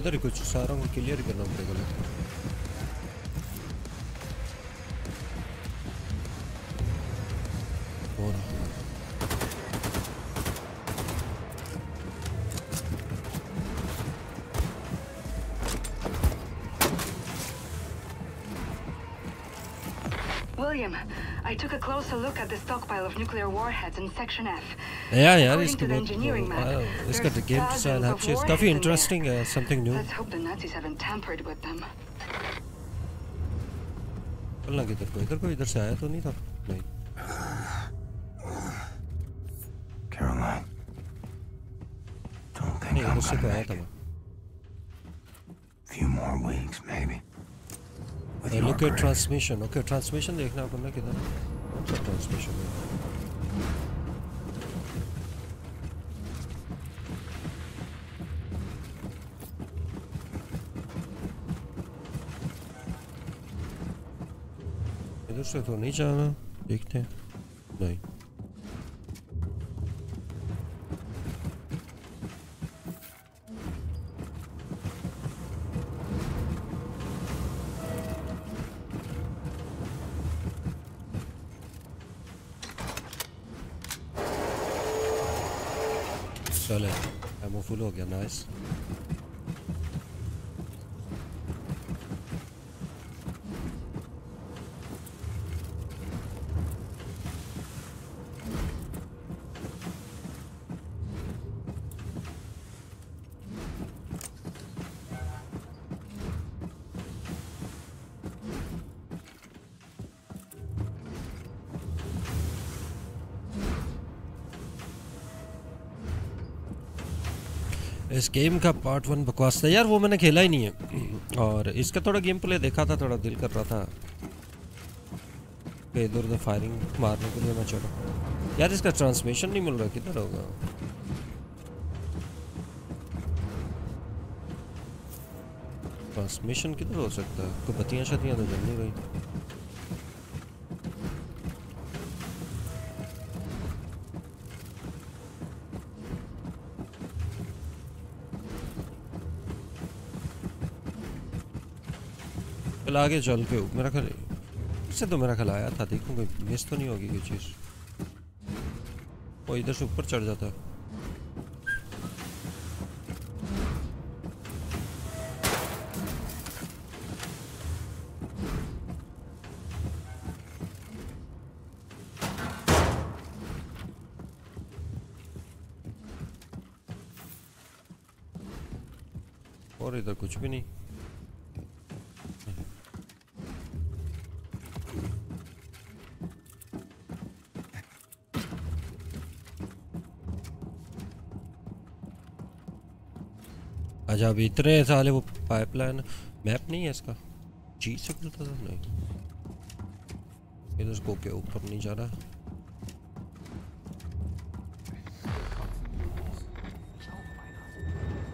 इधर कुछ सारा को क्लियर करना पड़ेगा William, I took a closer look at the stockpile of nuclear warheads in Section F. Yeah, yeah, this could This got the game design. It's काफी interesting. Something new. Let's hope the Nazis haven't tampered with them. चलना किधर कोई इधर से आया तो नहीं था नहीं. Caroline, don't think I'm gonna make it. Few more weeks, maybe. Look at transmission. Okay, transmission. देखना पड़ना किधर transmission. से तो नहीं जाना देखते हैं नहीं चले एमो फुल हो गया नाइस इस गेम का पार्ट 1 बकवास था यार वो मैंने खेला ही नहीं है और इसका थोड़ा गेम प्ले देखा था थोड़ा दिल कर रहा था इधर उधर फायरिंग मारने के लिए मैं चलो यार इसका ट्रांसमिशन नहीं मिल रहा किधर होगा ट्रांसमिशन किधर हो सकता है कोई बत्तियां शतियां तो जल नहीं रही लाके जल के ऊपर मेरा खले इससे तो मेरा खलाया था। देखूंगा मिस तो नहीं होगी कोई चीज़। वो इधर से ऊपर चढ़ जाता है। और इधर कुछ भी नहीं। अच्छा अब इतने साले वो पाइपलाइन मैप नहीं है इसका जी सकता था नहीं। इधर को के ऊपर नहीं जा रहा।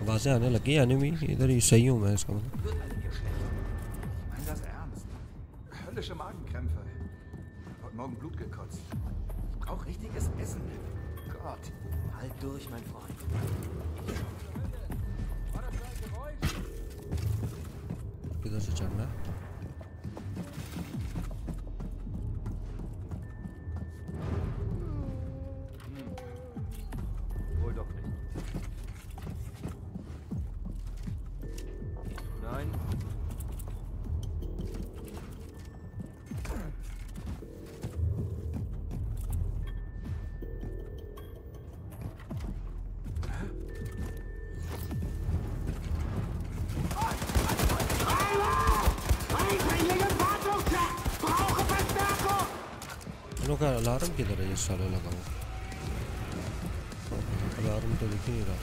आवाज़ें आने लगी एनिमी इधर ही सही हूँ मैं इसका मतलब। इधर से चढ़ना अलार्म किधर है? ये साले लगाओ अलार्म तो दिख नहीं रहा।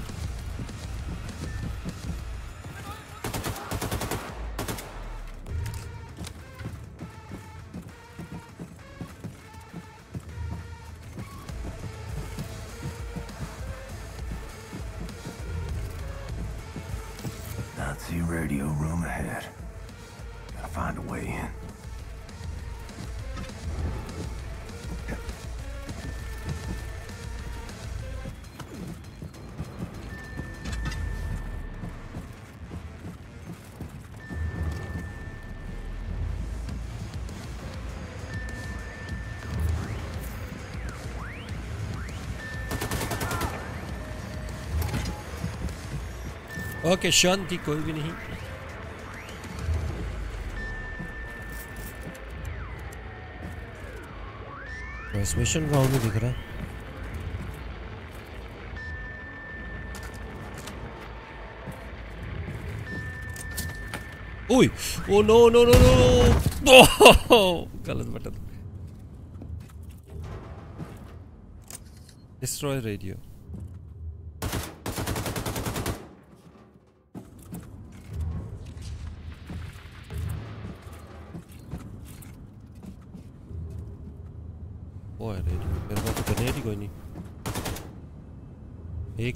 ओके शांति कोई भी नहीं। ट्रांसमिशन गाँव में दिख रहा है। ओए oh no no no no गलत बटन। डिस्ट्रॉय रेडियो एक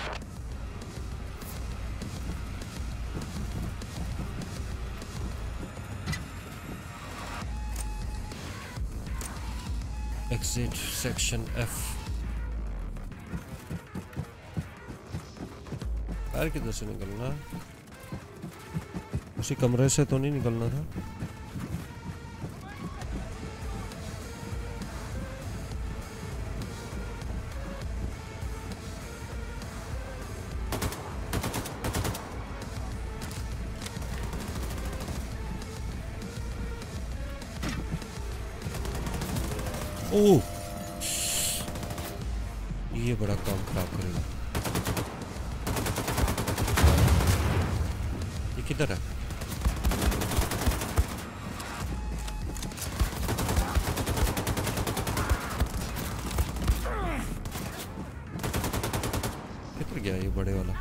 Exit Section F. यार किधर से निकलना? उसी कमरे से तो नहीं निकलना था। ये बड़ा काम खराब करेगा। ये किधर है? किधर गया ये बड़े वाला?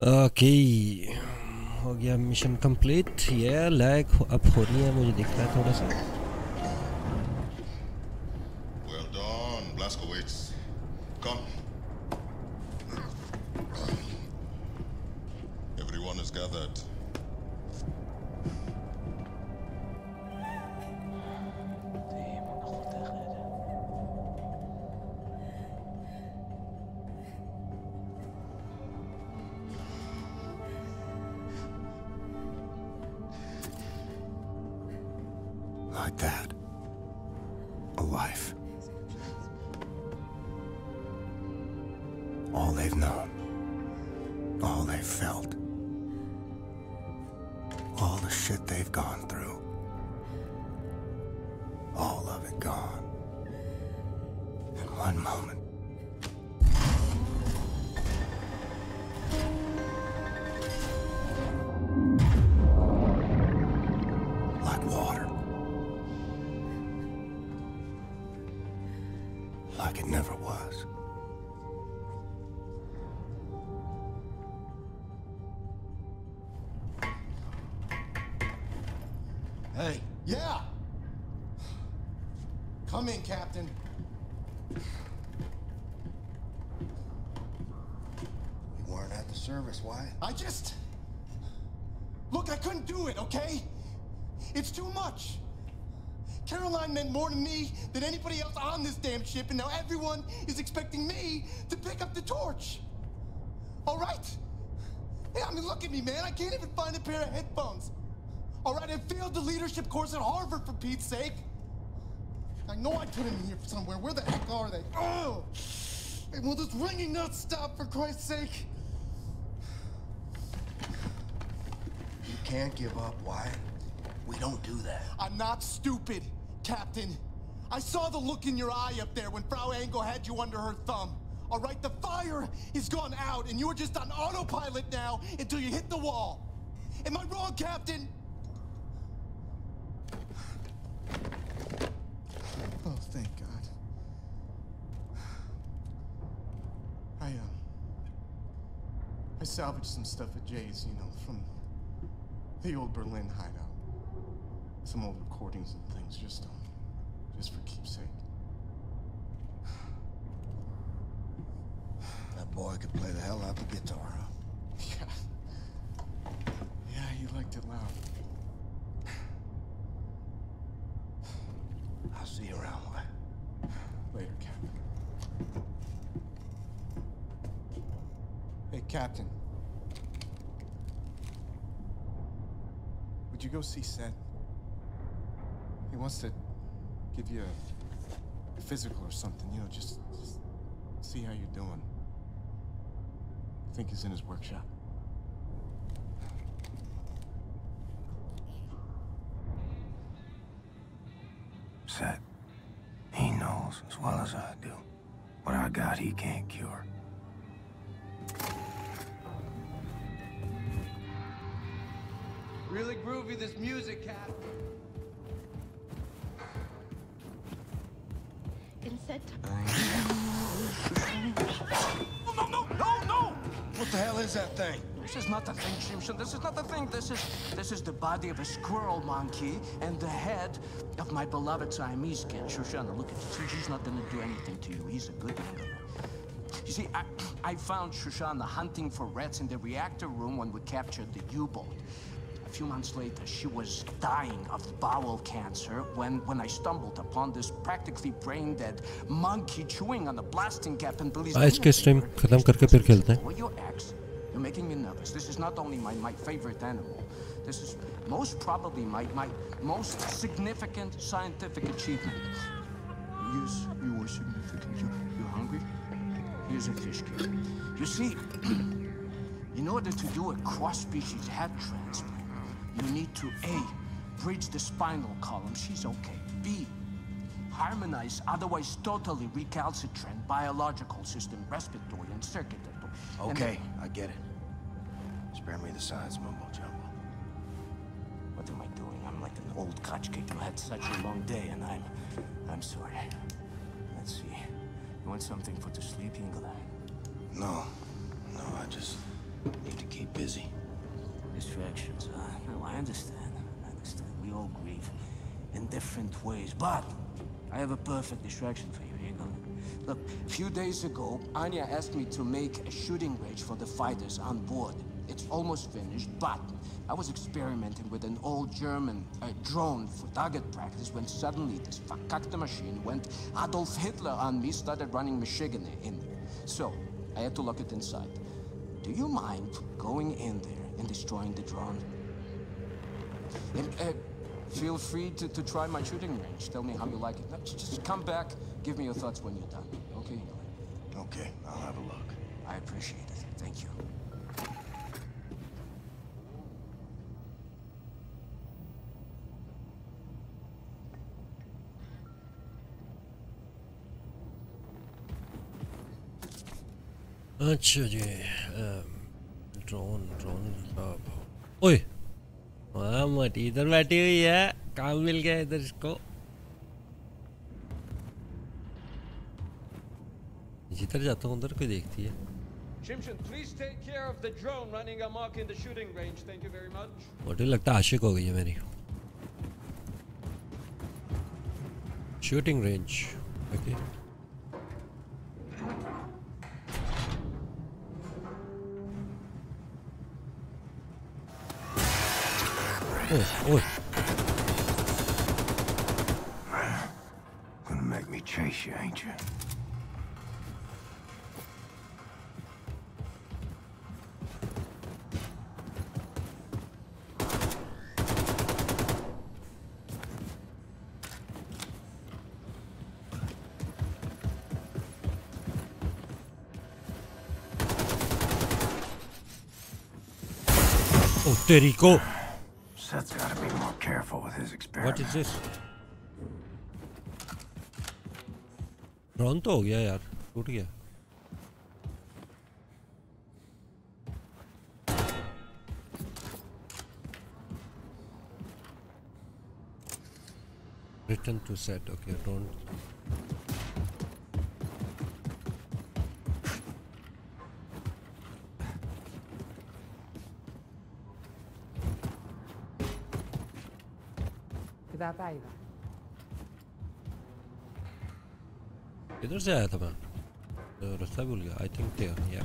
Okay, हो गया मिशन कंप्लीट. ये लैग अप हो रही है मुझे दिख रहा है थोड़ा सा. Well done, Blazkowicz. Come. Everyone is gathered. More to me than anybody else on this damn ship, and now everyone is expecting me to pick up the torch. All right? Yeah, I mean, look at me, man. I can't even find a pair of headphones. All right, I failed the leadership course at Harvard, for Pete's sake. I know I put them in here somewhere. Where the heck are they? Oh! And will this ringing not stop, for Christ's sake? You can't give up, Wyatt. We don't do that. I'm not stupid. Captain, I saw the look in your eye up there when Frau Engel had you under her thumb. All right, the fire has gone out, and you're just on autopilot now until you hit the wall. Am I wrong, Captain? Oh, thank God. I salvaged some stuff at Jay's, you know, from the old Berlin hideout. Some old recordings and things, just for keepsake. That boy could play the hell out the guitar, huh? Yeah. Yeah, he liked it loud. I'll see you around, boy. Later, Captain. Hey, Captain. Would you go see Seth? He wants to give you a physical or something, you know, just see how you're doing. I think he's in his workshop. Set, he knows as well as I do what I got he can't cure. Really groovy, this music, Cap. No! What the hell is that thing? This is not the thing, Simpson. This is not the thing. This is the body of a squirrel monkey and the head of my beloved Siamese cat, Shoshana. Look at this. She's not gonna do anything to you. He's a good one. You see, I found Shoshana hunting for rats in the reactor room when we captured the U-boat. A few months later, she was dying of bowel cancer when I stumbled upon this practically brain-dead monkey chewing on the blasting cap and police... You're making me nervous. This is not only my favorite animal. This is most probably my most significant scientific achievement. Yes, you are significant. You're hungry? Here's a fish cake. You see, in order to do a cross-species head transplant, you need to A, bridge the spinal column, she's okay. B, harmonize otherwise totally recalcitrant biological system, respiratory and circulatory. Okay, and I get it. Spare me the size, mumbo jumbo. What am I doing? I'm like an old crotchcake who had such a long day, and I'm sorry. Let's see. You want something for the sleep, Ingela? No, I just Need to keep busy. Distractions, huh? No, I understand. I understand. We all grieve in different ways, but I have a perfect distraction for you, Egon. Look, a few days ago, Anya asked me to make a shooting range for the fighters on board. It's almost finished, but I was experimenting with an old German drone for target practice when suddenly this verkackte machine went Adolf Hitler on me, started running Michigan in there. So, I had to lock it inside. Do you mind going in there and destroying the drone? And feel free to try my shooting range. Tell me how you like it. No, just come back, give me your thoughts when you're done, okay? Okay, I'll have a look. I appreciate it. Thank you. Actually, drone अब ओए वहाँ मटी इधर बैठी हुई है काम मिल गया इधर इसको जिधर जाता हूँ उधर कोई देखती है मुझे लगता है आशिक हो गई है मेरी shooting range okay Oh. Gonna make me chase you, ain't you? Oh, there he go. Seth's gotta be more careful with his experiments. What is this? Pronto, yeah, yaar. Toot gaya. Return to set. Okay, don't. इधर से आया था मैं तो रास्ता भूल गया I think there या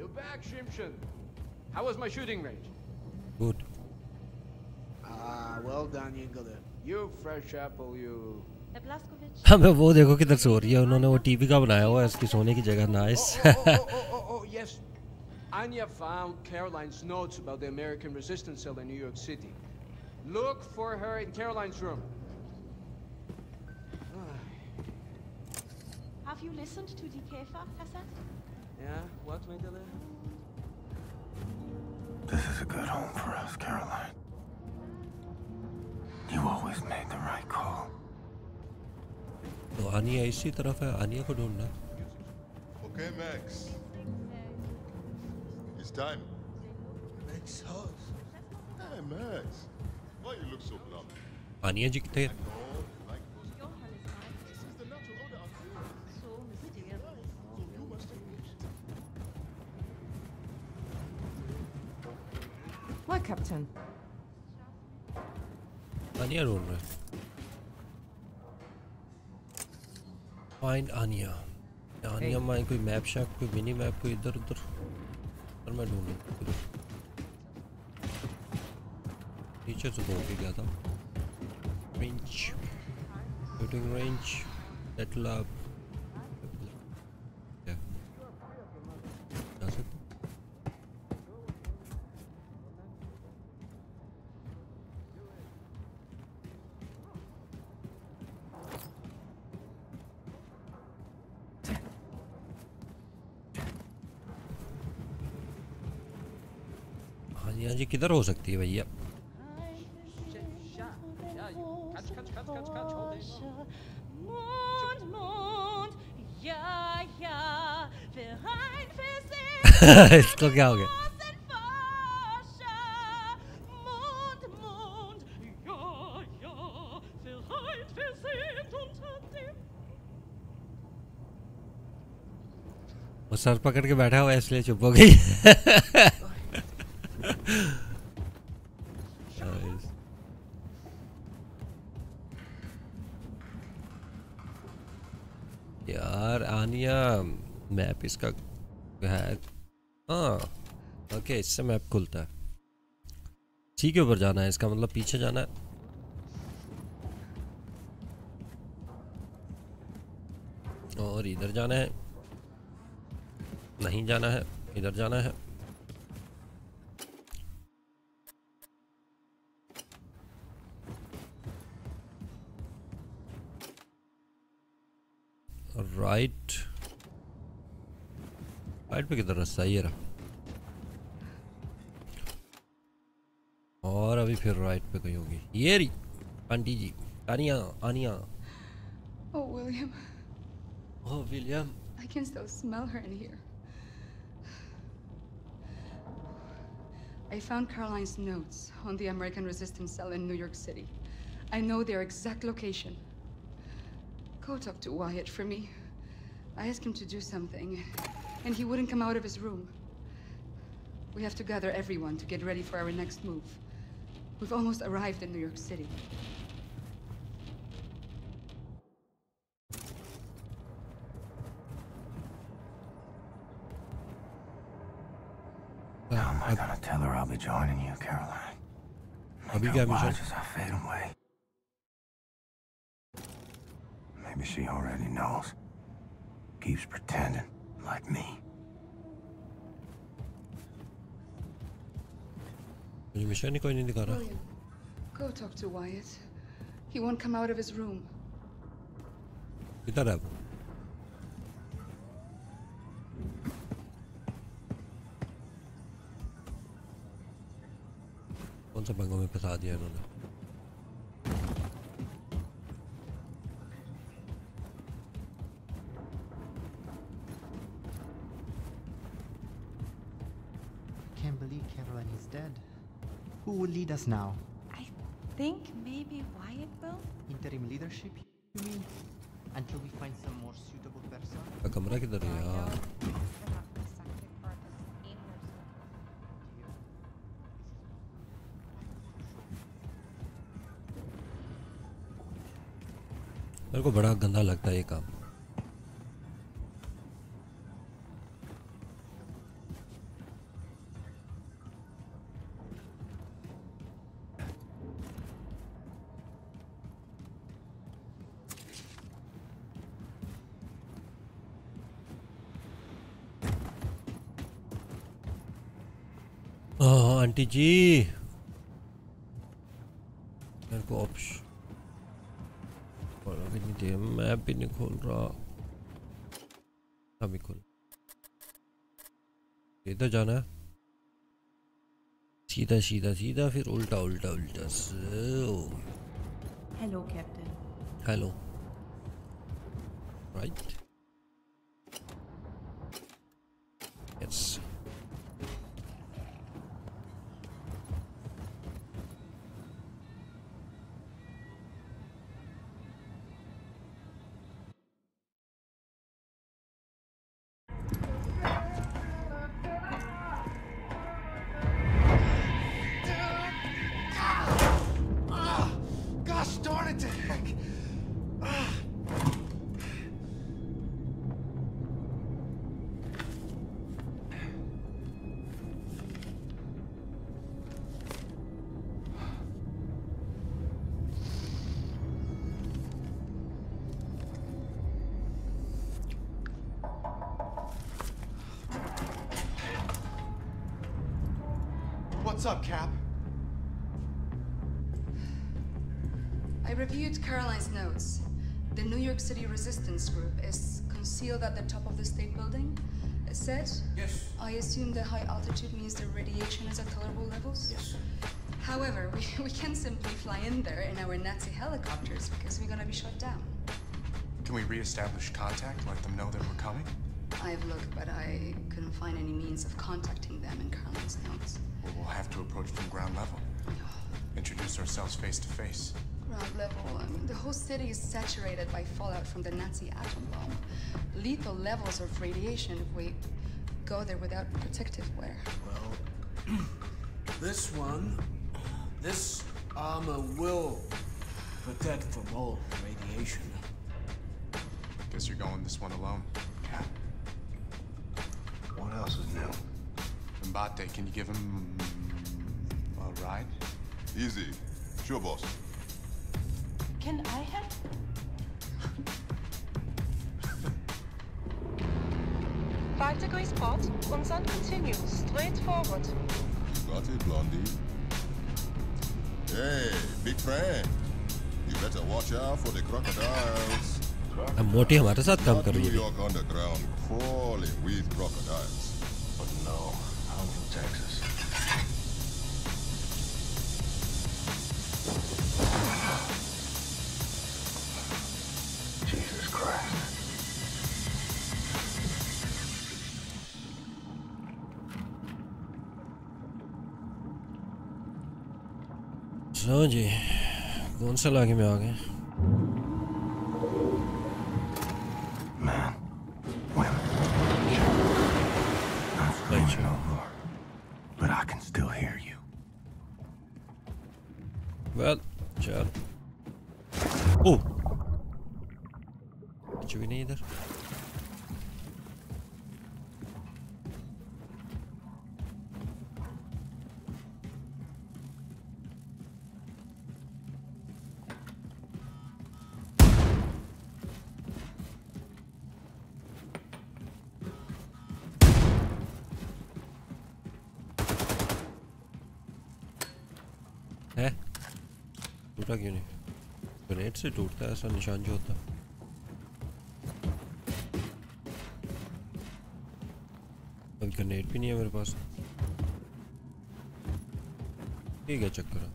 you back शिमशन how was my shooting range good well done इंगलर you fresh apple you हमें वो देखो किधर से हो रही है उन्होंने वो टीवी का बनाया हुआ है इसकी सोने की जगह nice Anya found Caroline's notes about the American resistance cell in New York City. Look for her in Caroline's room. Have you listened to the Käfer, Hassan? Yeah, what, my dear? This is a good home for us, Caroline. You always made the right call. So Anya is this तरफ है Anya को ढूंढना. Okay, Max. It's time. Max house. Hey, Max. Why you look so glum? Anya ji kithe? This is the natural order of things. So mysterious. So you must have it. Why, Captain? Anya room. Find Anya. Anya mein koi map shack, koi mini map, koi idhar udhar. मैं ढूंढूं नीचे से दौड़ के गया था range shooting range settle up किधर हो सकती है भैया इसको क्या हो गया वो सर पकड़ के बैठा हुआ है इसलिए चुप हो गई। यार आनिया मैप इसका है, हाँ ओके, इससे मैप खुलता है। ठीक है, ऊपर जाना है, इसका मतलब पीछे जाना है। और इधर जाना है, नहीं जाना है, इधर जाना है। राइट, राइट पे किधर रास्ता है? ये रहा। और अभी फिर राइट पे कहीं होगी। ये रही aunty ji, Anya, Anya. Oh William. Oh William. I can still smell her in here. I found Caroline's notes on the American resistance cell in New York City. I know their exact location. Go talk to Wyatt for me. I asked him to do something, and he wouldn't come out of his room. We have to gather everyone to get ready for our next move. We've almost arrived in New York City. How am I gonna tell her I'll be joining you, Caroline? Make her watch as I fade away. Maybe she already knows. Keeps pretending, like me. William, go talk to Wyatt. He won't come out of his room. Get that up. कौन सा पंगा में फंसा दिया इन्होंने? Who will lead us now? I think maybe Wyatt will. Interim leadership, you mean? Until we find some more suitable person. The camera is there, yeah. मेरे को बड़ा गंदा लगता है ये काम। आंटी जी मेरे को ऑप्शन और अभी नहीं दे, मैं भी नहीं खोल रहा। अभी खोल, इधर जाना है, सीधा सीधा सीधा, फिर उल्टा उल्टा उल्टा। Hello captain. Hello, right, yes. What's up, Cap? I reviewed Caroline's notes. The New York City resistance group is concealed at the top of the state building. Set? Yes. I assume the high altitude means the radiation is at tolerable levels? Yes. However, we can't simply fly in there in our Nazi helicopters because we're gonna be shot down. Can we re-establish contact, let them know that we're coming? I've looked, but I couldn't find any means of contacting them in Caroline's notes. Well, we'll have to approach from ground level. Introduce ourselves face to face. ground level, I mean, the whole city is saturated by fallout from the Nazi atom bomb. Lethal levels of radiation if we go there without protective wear. Well, this armor will protect from all radiation. Guess you're going this one alone. Yeah. What else is new? Bombate, can you give him a ride? Easy. Sure, boss. Can I help? Have... 5 degrees port, and then continue straight forward. You got it, Blondie. Hey, big friend. You better watch out for the crocodiles. Moti hamare sath kaam kar rahi hai. New York underground crawling with crocodiles. But no, I'm from Texas. Jesus Christ. So ji, kaun se lage mein aa gaye. Well, sure. Oh! Did we need it? क्यों नहीं? Grenade से टूटता है ऐसा निशान जो होता है। पर ग्रेनेड भी नहीं है मेरे पास। ठीक है चक्कर।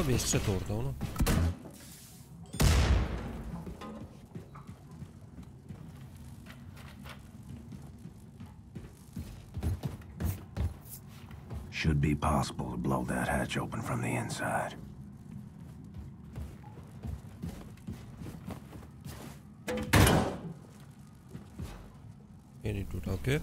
अब इससे तोड़ता हूँ ना। Should be possible to blow that hatch open from the inside. You need to talk it.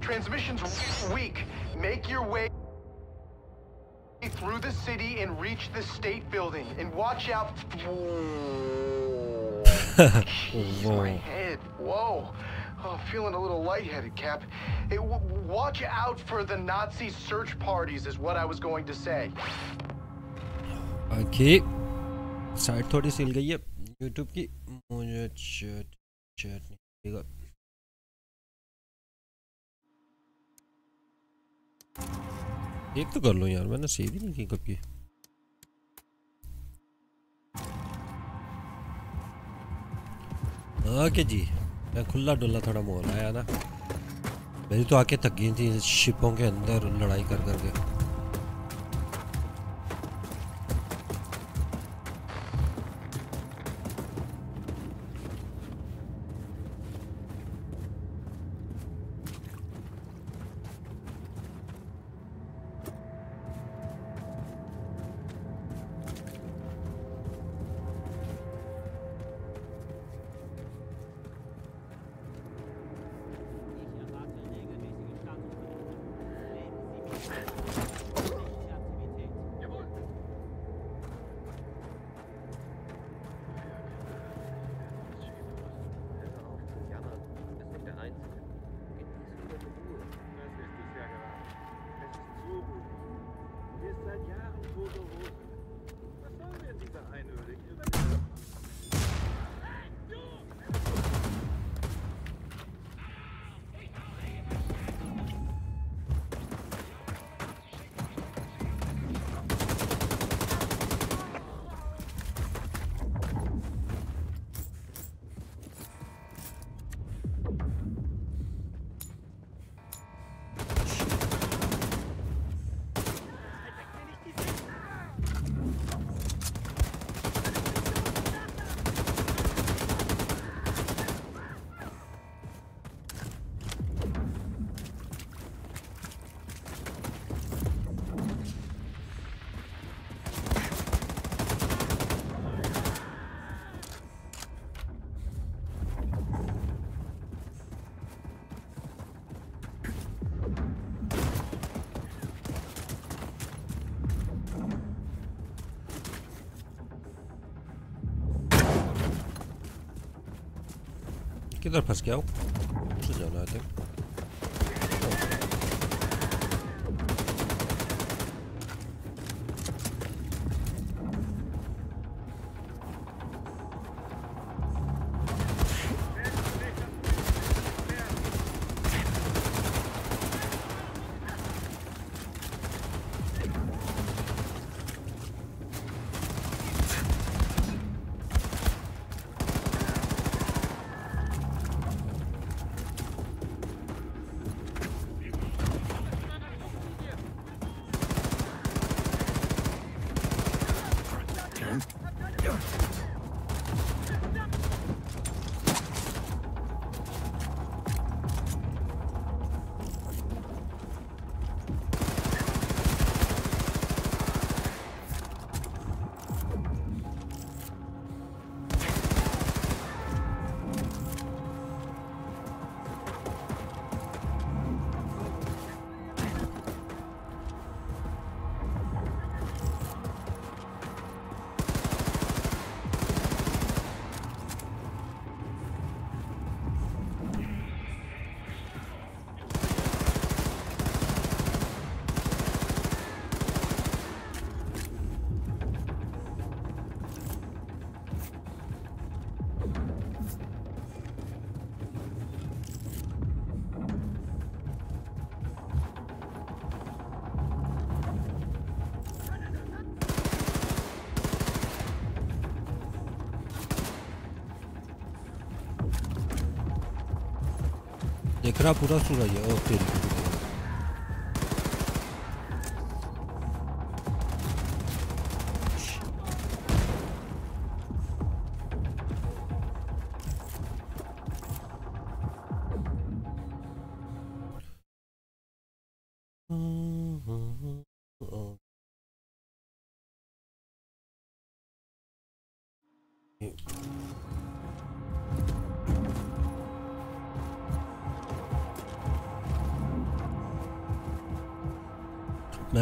Transmission's weak. Make your way through the city and reach the state building. And watch out. Jeez, my head. Whoa. Oh, feeling a little lightheaded, Cap. Watch out for the Nazi search parties is what I was going to say. Okay. Side थोड़ी सिल गई है YouTube की. मुझे chat नहीं दिखा. एक तो कर लो यार मैंने सेव ही नहीं की कभी ओके जी मैं खुला डुल्ला थोड़ा मोल आया ना मेरी तो आंखें थक गई थी शिपों के अंदर लड़ाई कर करके ¿Qué te has pasqueado? No sé yo nada, tío. Era pura su gallo, tío.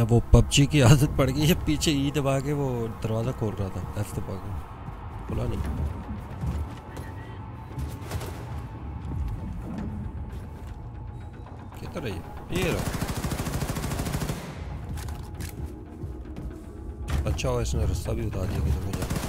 वो PUBG की आदत पड़ गई है, पीछे ई दबा के वो दरवाज़ा खोल रहा था, F दबा के खुला नहीं। किधर है ये रहा। अच्छा हो इसने रास्ता भी बता दिया किधर को जाना।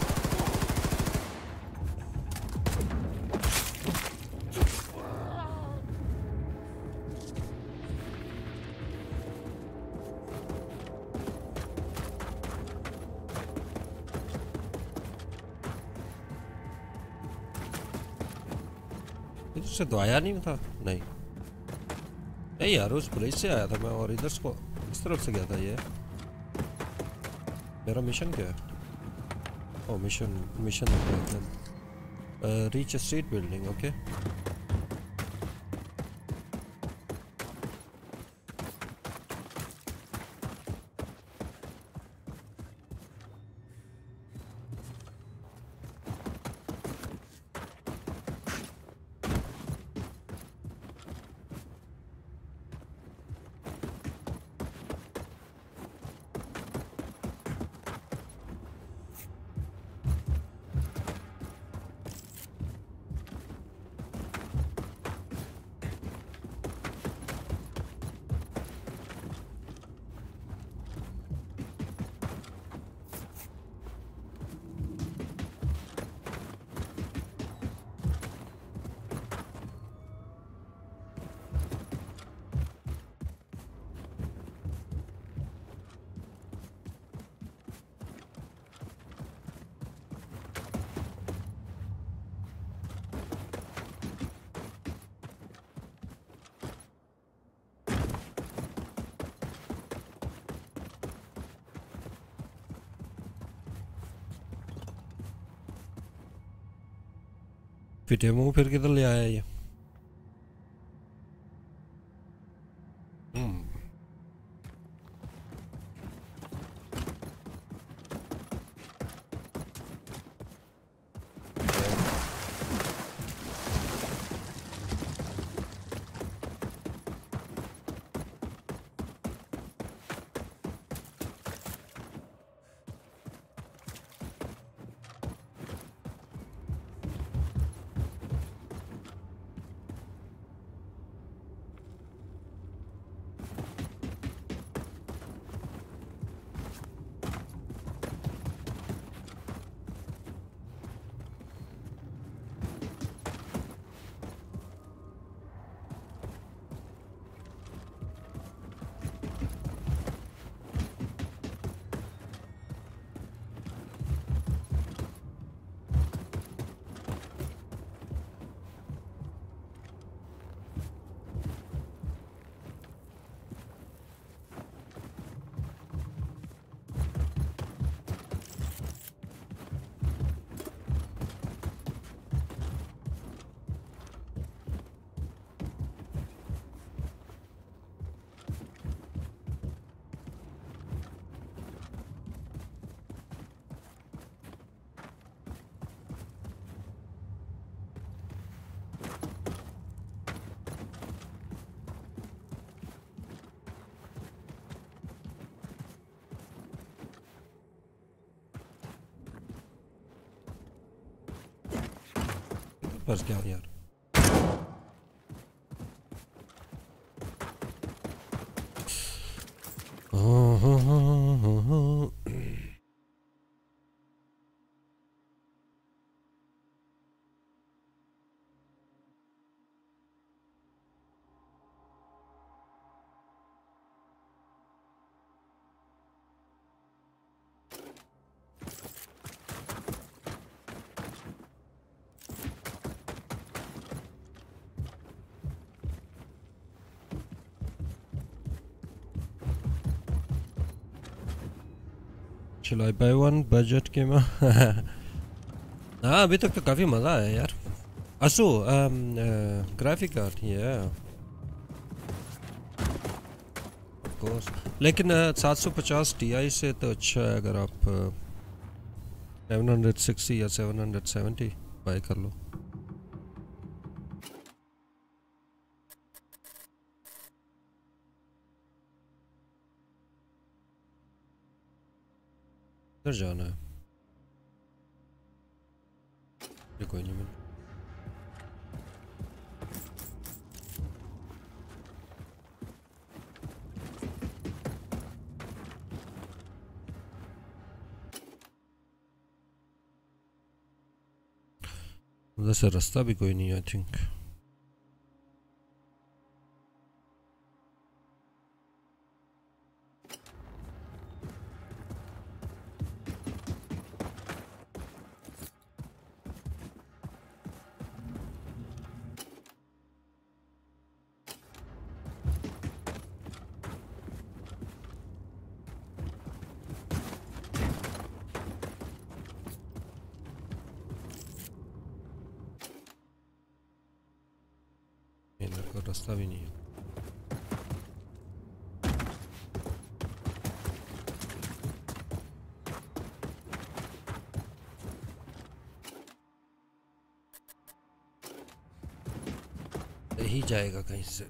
तो आया नहीं था, नहीं नहीं यार, उस पुलिस से आया था मैं और इधर से इस तरफ से गया था। ये मेरा मिशन क्या है? Oh mission reach street building. Okay पिटे मुँह, फिर किधर ले आया ये? was down yet. Shall I buy one? Budget came out. हाँ अभी तक तो काफी मजा आया यार. असो ग्राफिक कार्ड ये ऑफ कोर्स, लेकिन 750 Ti से तो अच्छा है अगर आप 760 या 770 बाय कर लो. जाना है ये कोई नहीं मिला. उधर से रास्ता भी कोई नहीं आई थिंक. जाएगा कहीं से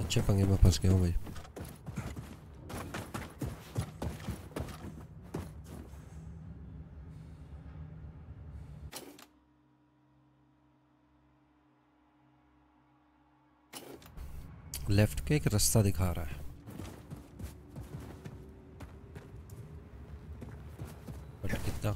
अच्छे पंगे में फंस गया हूँ भाई. लेफ्ट के एक रास्ता दिखा रहा है बट कितना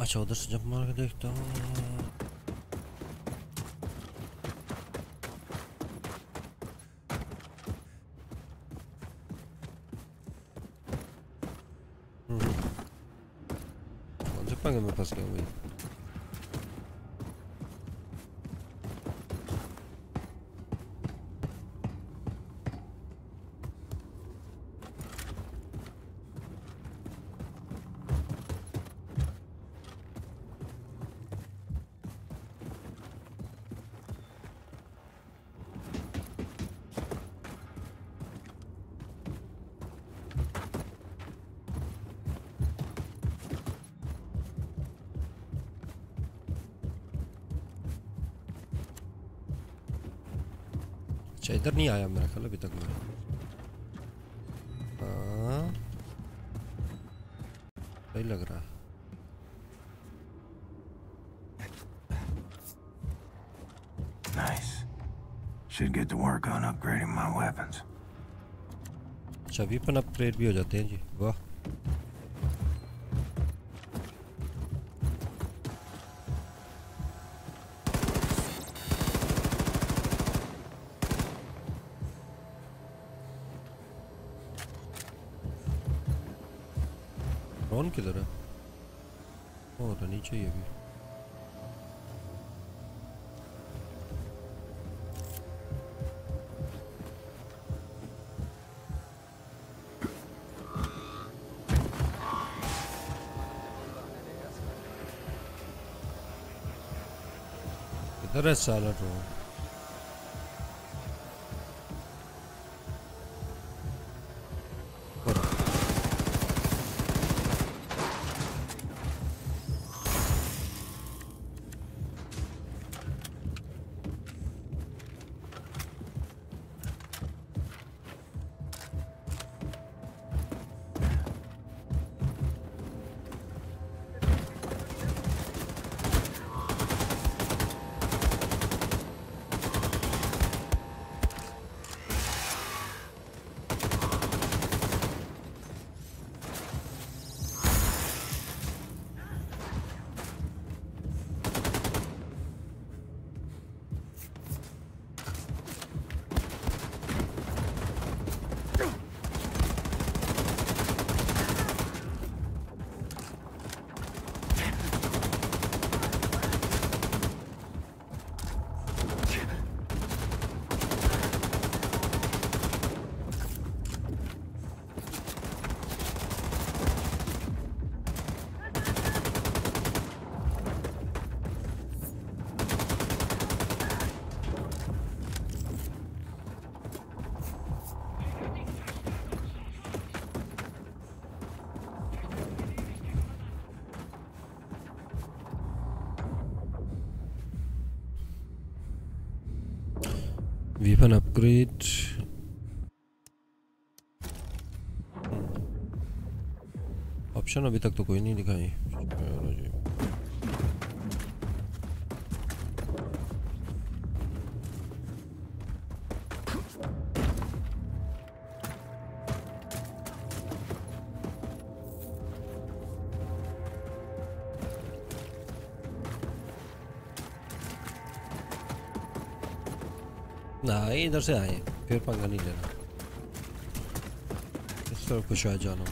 अच्छा उधर से जंप मार के देखता हूँ. Let's go with इधर नहीं आया मेरा ख्याल अभी तक मैं. हाँ सही लग रहा है. Nice. Should get to work on upgrading my weapons. अच्छा वेपन अपग्रेड भी हो जाते हैं जी. वाह किधर है? और तो नीचे ही अभी किधर है साला ड्रोन? Weapon upgrade. ऑप्शन अभी तक तो कोई नहीं दिखा है. इधर से आए फिर पंगा नहीं लेना, इस तरफ कुछ आ जाना.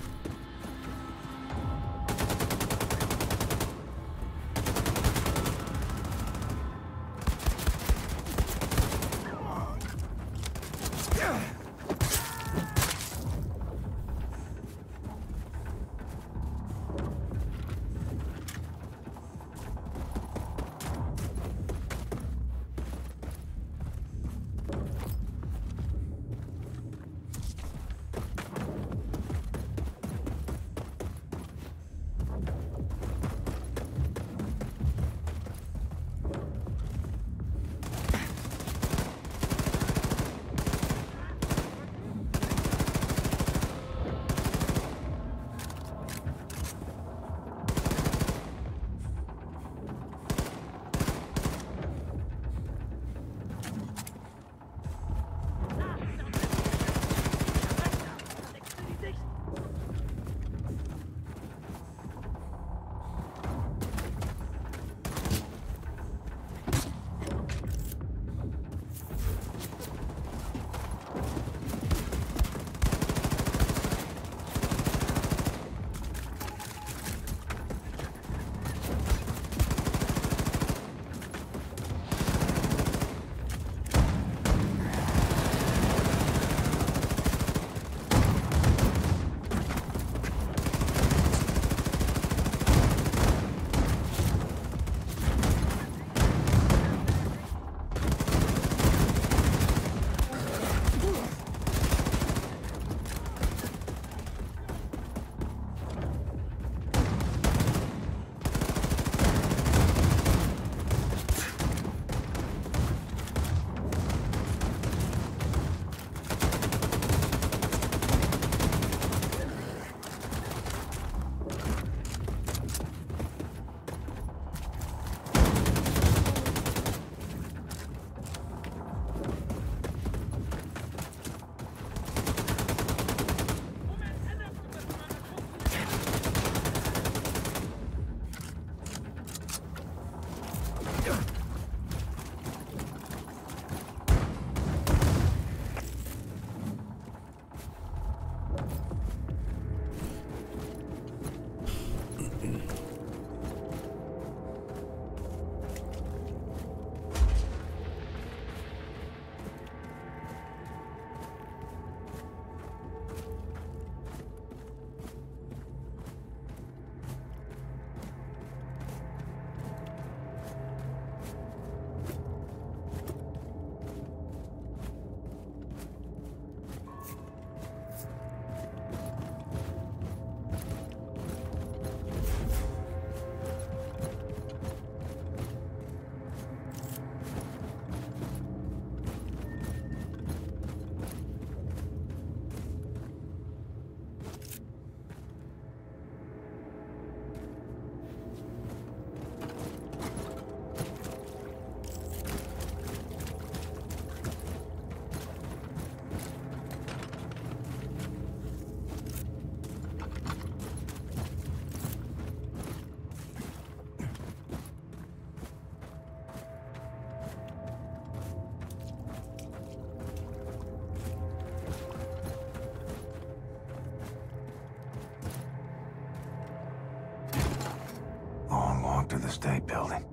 State building.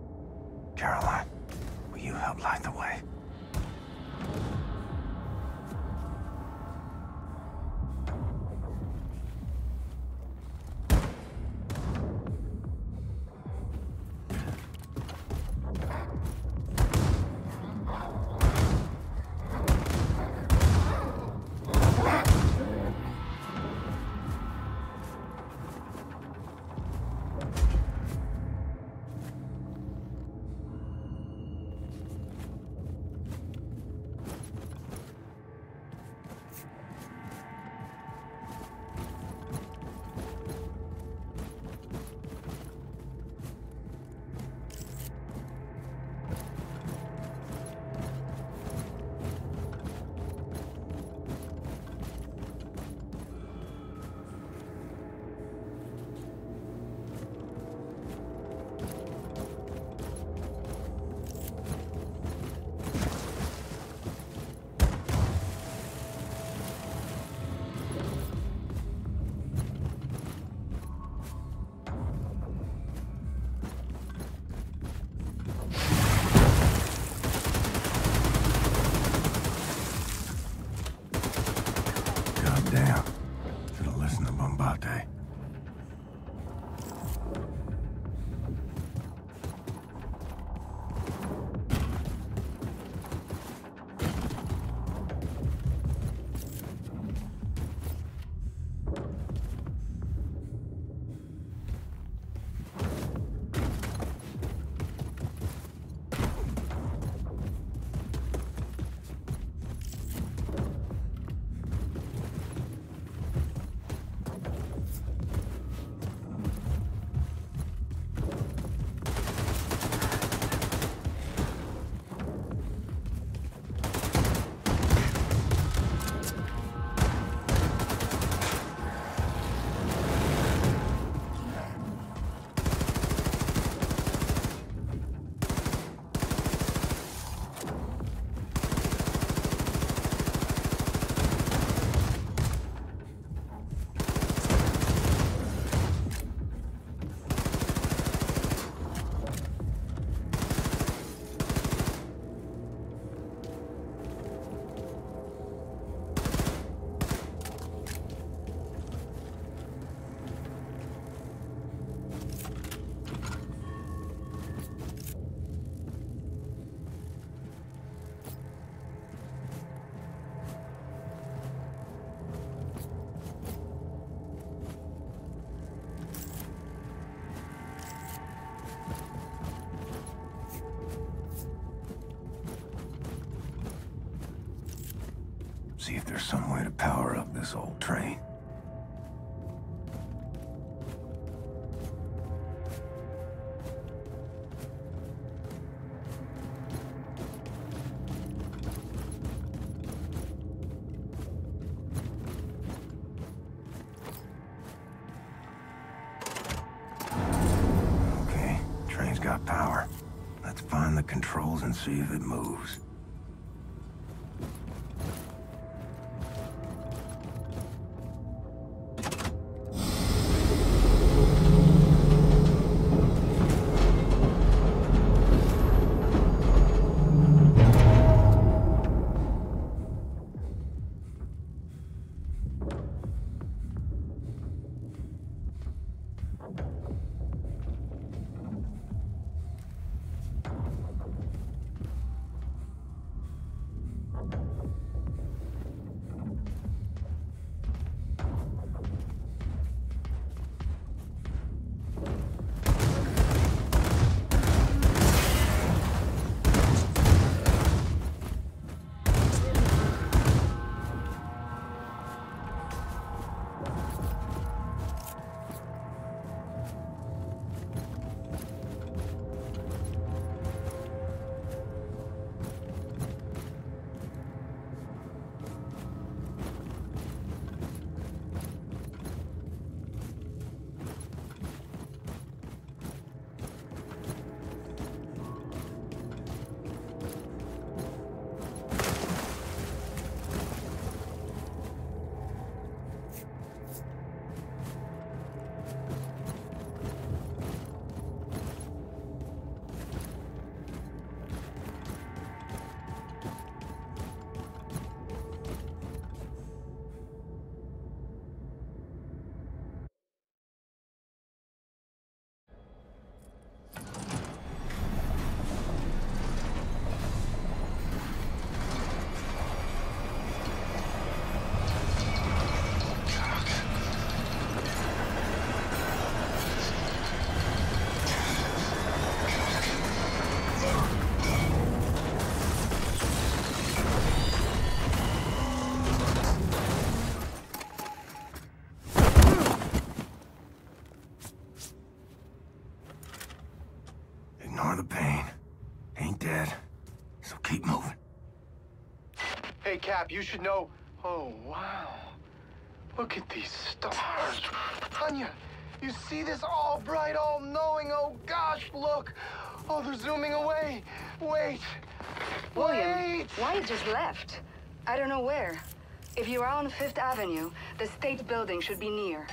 Caroline, will you help light the way? See if there's some way to power up this old train. Okay, train's got power. Let's find the controls and see if it moves. Cap, you should know. Oh, wow. Look at these stars. Anya, you see this all bright, all knowing. Oh, gosh, look. Oh, they're zooming away. Wait. William, Wyatt just left. I don't know where. If you are on 5th Avenue, the state building should be near.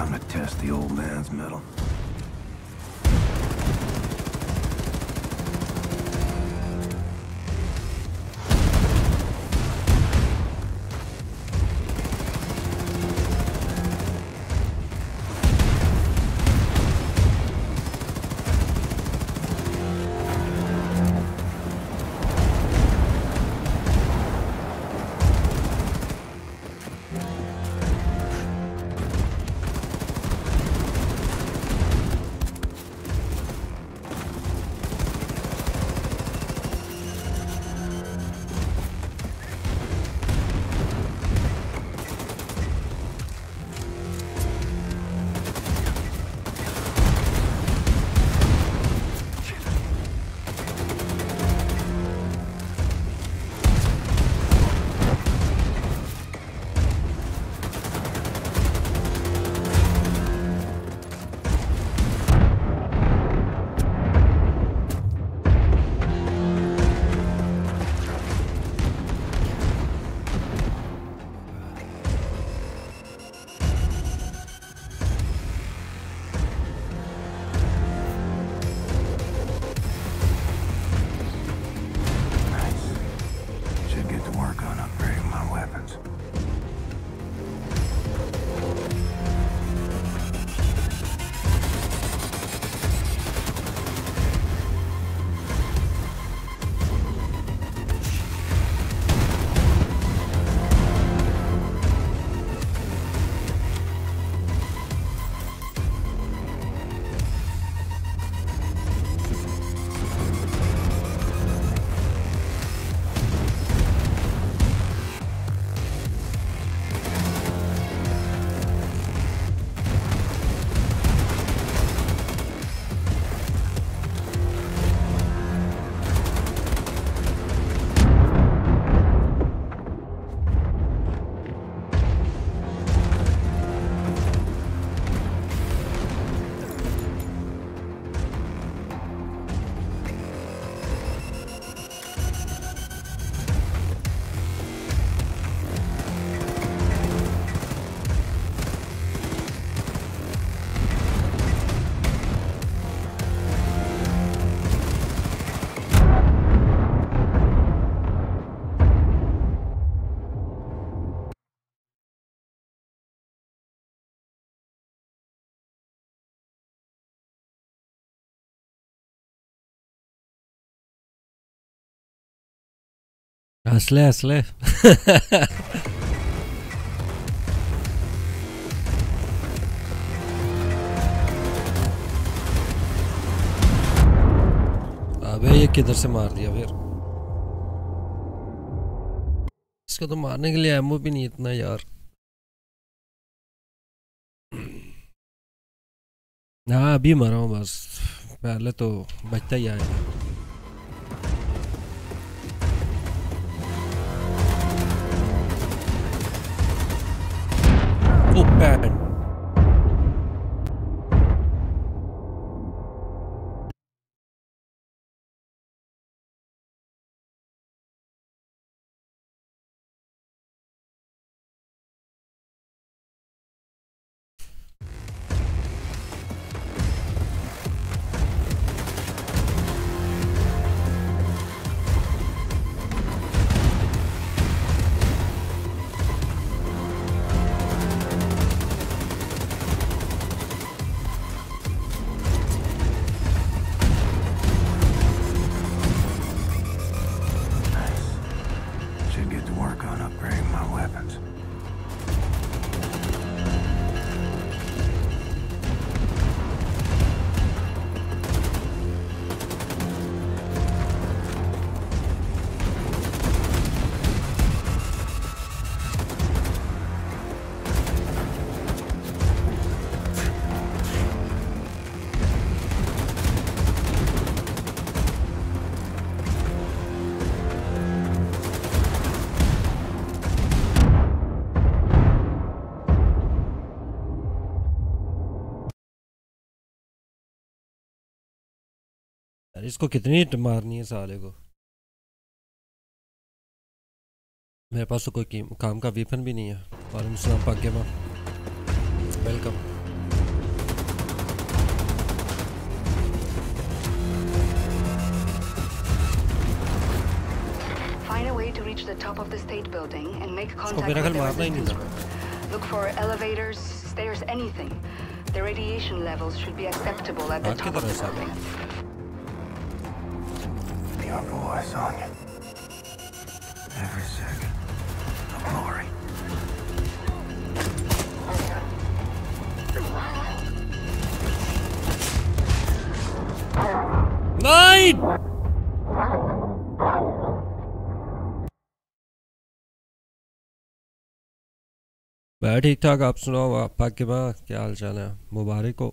Come to test the old man's mettle. Asle. Abi ये किधर से मार दिया फिर? इसको तो मारने के लिए एमओ भी नहीं इतना यार. हाँ अभी मरा हूँ बस, पहले तो बचता ही आया. Oh, man. इसको कितनी मारनी है साले को. मेरे पास तो कोई काम का वेपन भी नहीं है. वालेकुम सलाम Pakistan, welcome. the top of the state building and make contact with the resistance group. Look for elevators, stairs, anything. The radiation levels should be acceptable at the top of the building. The boys on you. Every second. The glory. ¡Nein! मैं ठीक ठाक, आप सुनाओ, आपका क्या हाल चाल है? मुबारक हो।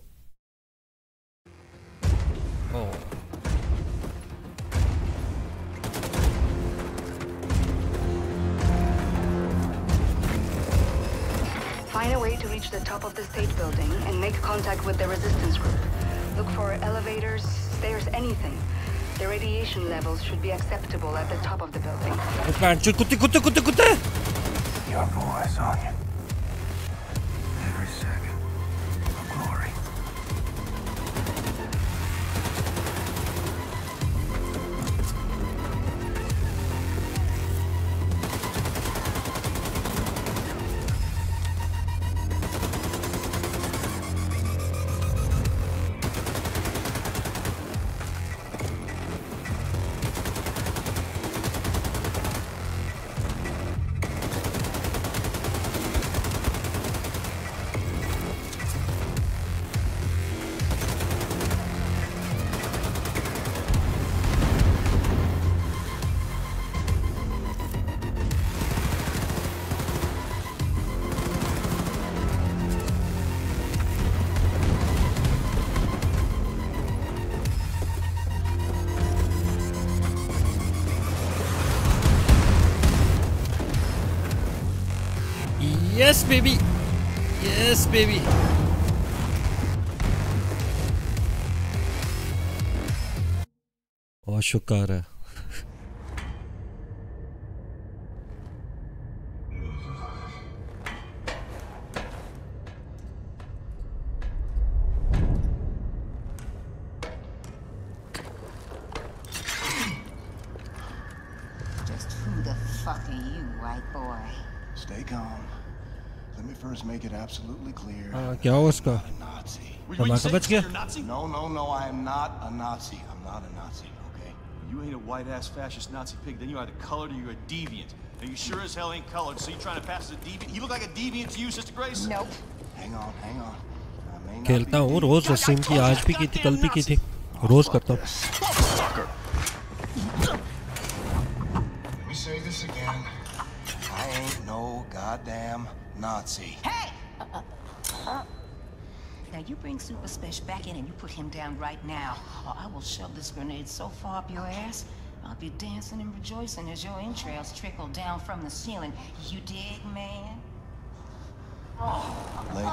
Find a way to reach the top of the state building and make contact with the resistance group. Look for elevators, stairs, anything. The radiation levels should be acceptable at the top of the building. कुत्ते! Your voice on you. Every second of glory. Yes, baby. Yes, baby. Oh, shukar. Just who the fuck are you, white boy? Stay calm. Let me first make it absolutely clear. No, I am not a Nazi. I'm not a Nazi, okay? You ain't a white-ass fascist Nazi pig. Then you either colored or you're a deviant. And you sure as hell ain't colored, so you're trying to pass as a deviant? You look like a deviant to you, Sister Grace? Nope. Hang on. I may not be a deviant. Let me say this again. I ain't no goddamn Nazi. Hey! Now you bring Super Spec back in and you put him down right now, or I will shove this grenade so far up your ass, I'll be dancing and rejoicing as your entrails trickle down from the ceiling. You dig, man? Lady,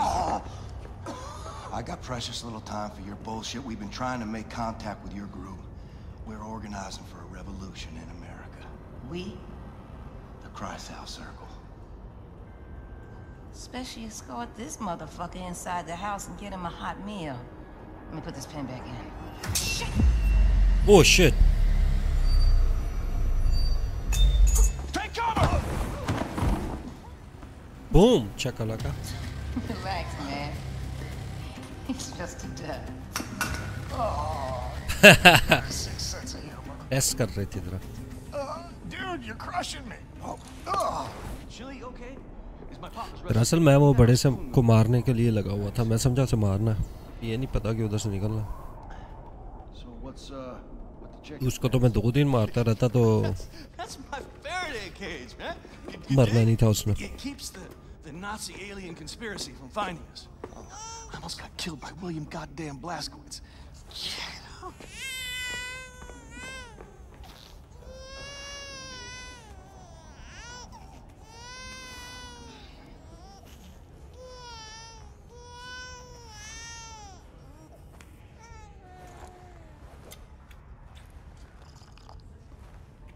I got precious little time for your bullshit. We've been trying to make contact with your group. We're organizing for a revolution in America. We? The Kreisau Circle. Especially escort this motherfucker inside the house and get him a hot meal. Let me put this pin back in. Shit! Oh, shit. Take cover! Boom! Chakalaka. Relax, man. He's just a dud. Oh. Dude, you're crushing me. Oh. Chili, okay? दरअसल मैं वो बड़े से को मारने के लिए लगा हुआ था, मैं समझा उसे मारना, ये नहीं पता कि उधर से निकलना। उसको तो मैं 2 दिन मारता रहता तो मरना नहीं था उसमें। The Nazi alien conspiracy from finding us. I almost got killed by William goddamn Blazkowicz.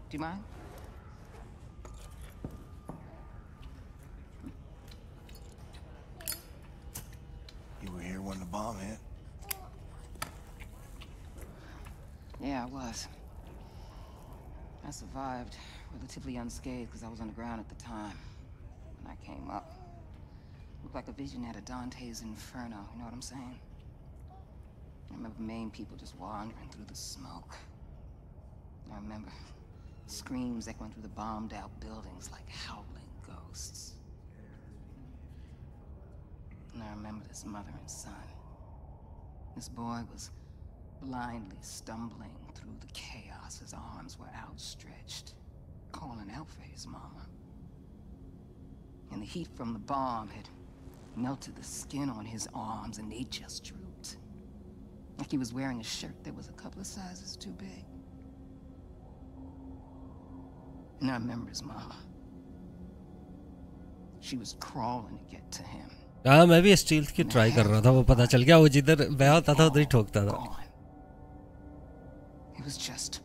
Do you mind? You were here when the bomb hit? Yeah, I was. I survived. relatively unscathed because I was on the ground at the time. When I came up, looked like a vision out of Dante's Inferno, you know what I'm saying? I remember Maine people just wandering through the smoke. I remember screams echoing through the bombed out buildings like howling ghosts. And I remember this mother and son. This boy was blindly stumbling through the chaos. His arms were outstretched, calling out for his mama. And the heat from the bomb had melted the skin on his arms, and they just drooped. Like he was wearing a shirt that was a couple of sizes too big. And I remember his mama. She was crawling to get to him. हाँ मैं भी steel की try कर रहा था वो पता चल गया वो जिधर बह आता था उधर ही ठोकता था It was just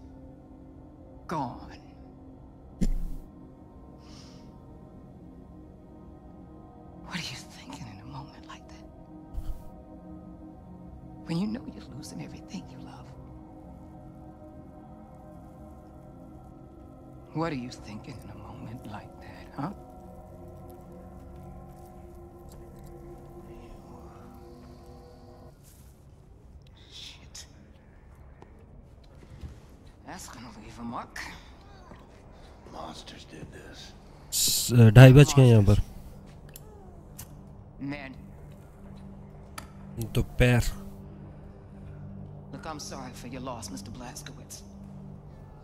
gone. What are you thinking in a moment like that? When you know you're losing everything you love. What are you thinking in a moment like that, huh? That's gonna leave a mark. Monsters did this. 2:30 हैं यहाँ पर. Man. दोपहर. Look, I'm sorry for your loss, Mr. Blazkowicz.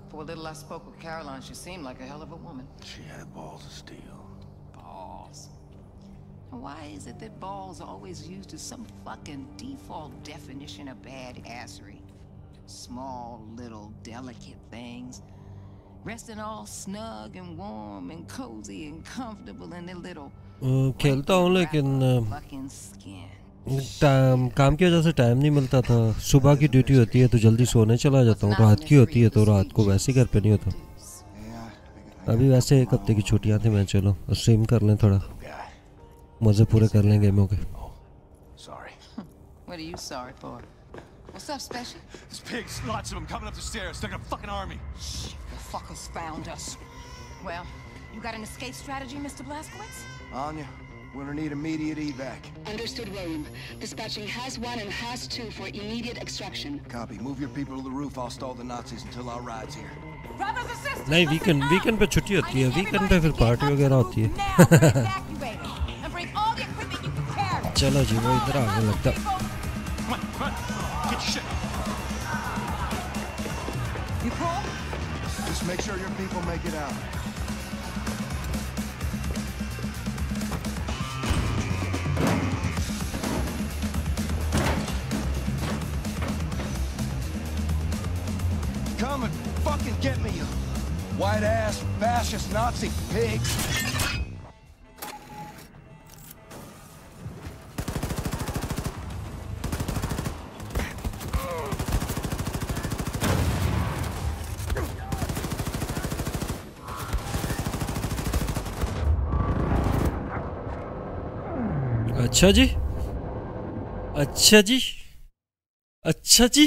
For a little I spoke with Caroline, she seemed like a hell of a woman. She had balls of steel. Balls. Why is it that balls are always used as some fucking default definition of badassery? Small, little, delicate things, resting all snug and warm and cozy and comfortable in their little. खेलता हूँ लेकिन काम की वजह से time नहीं मिलता था. सुबह की ड्यूटी होती है तो जल्दी सोने चला जाता हूँ. रात की होती है तो रात को वैसे घर पे नहीं होता. अभी वैसे एक हफ्ते की छुट्टियाँ थी. मैं चलो स्ट्रीम कर लें थोड़ा, मज़े पूरे कर लें गेमों के. What's up, Special? There's pigs, lots of them, coming up the stairs. They're like a fucking army. Shit, the fuckers found us. Well, you got an escape strategy, Mr. Blazkowicz? Anya, we're gonna need immediate evac. Understood, William. Dispatching has one and has two for immediate extraction. Copy. Move your people to the roof. I'll stall the Nazis until our ride's here. Brothers and sisters, no, weekend पे छुट्टी होती है. Weekend पे फिर party वगैरह होती है. चलो जी वो इधर आने लगता. Shit. You cool? Just make sure your people make it out. Come and fucking get me, you white ass fascist Nazi pigs. अच्छा जी, अच्छा जी, अच्छा जी,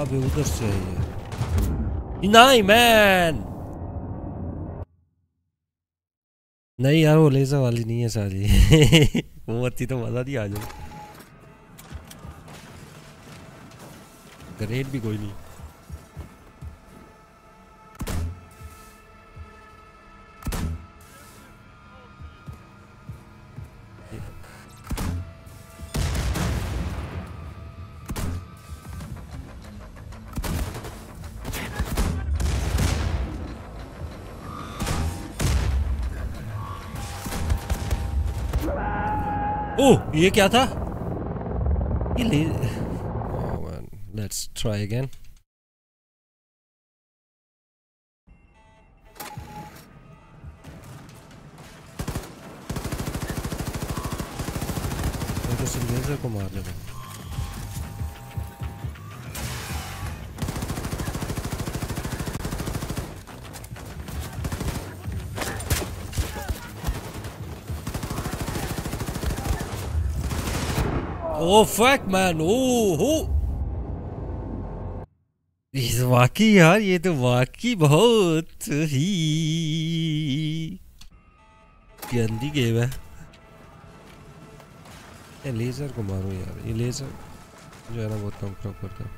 अबे उधर से है. नहीं मैन, नहीं यार वो लेजर वाली नहीं है साली. वो अच्छी तो मजा नहीं आ जाए. ग्रेड भी कोई नहीं. ये क्या था? Let's try again. vamos a acomodarle. Oh, fuck, man. इस वाकई यार ये तो वाकई बहुत ही गंदी गेम है। ये लेजर को मारो यार, ये लेजर जो है ना बहुत कम क्रॉप करता है।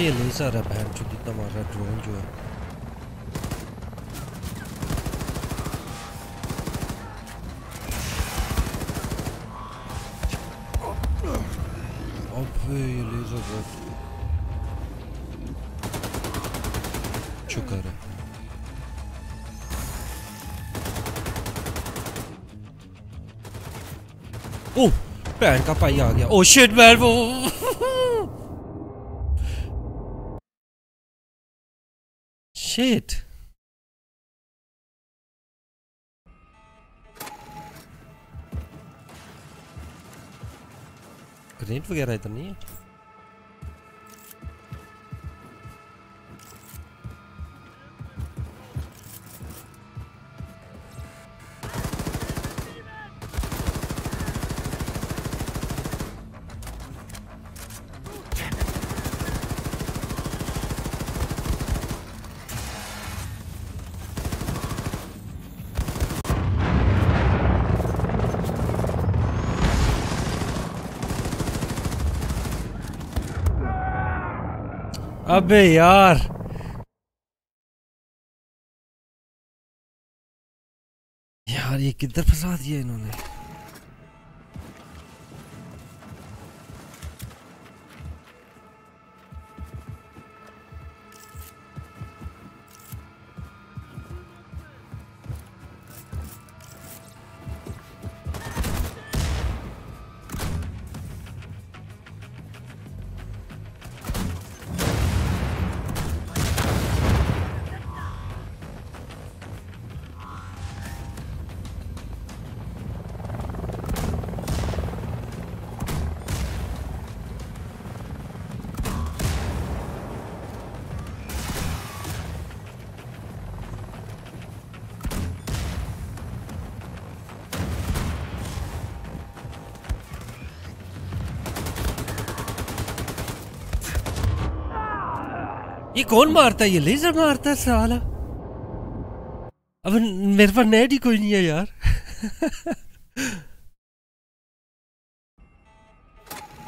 ये लेजर है बहन जो कितना मार रहा है ड्रोन जो है। अब ये लेजर बहुत चुका है। ओह बहन का पाई आ गया। ओह शिट मैन वो shit. Grenade वगैरह इधर नहीं है। अबे यार यार ये किधर फंसा दिया इन्होंने। ये कौन मारता है? ये लेजर मारता है साला। अब मेरे पास नेट ही कोई नहीं है यार।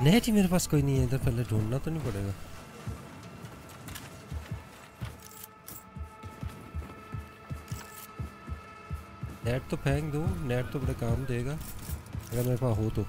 नेट ही मेरे पास कोई नहीं है इधर। पहले ढूंढना तो नहीं पड़ेगा। नेट तो फेंक दो, नेट तो बड़ा काम देगा अगर मेरे पास हो तो।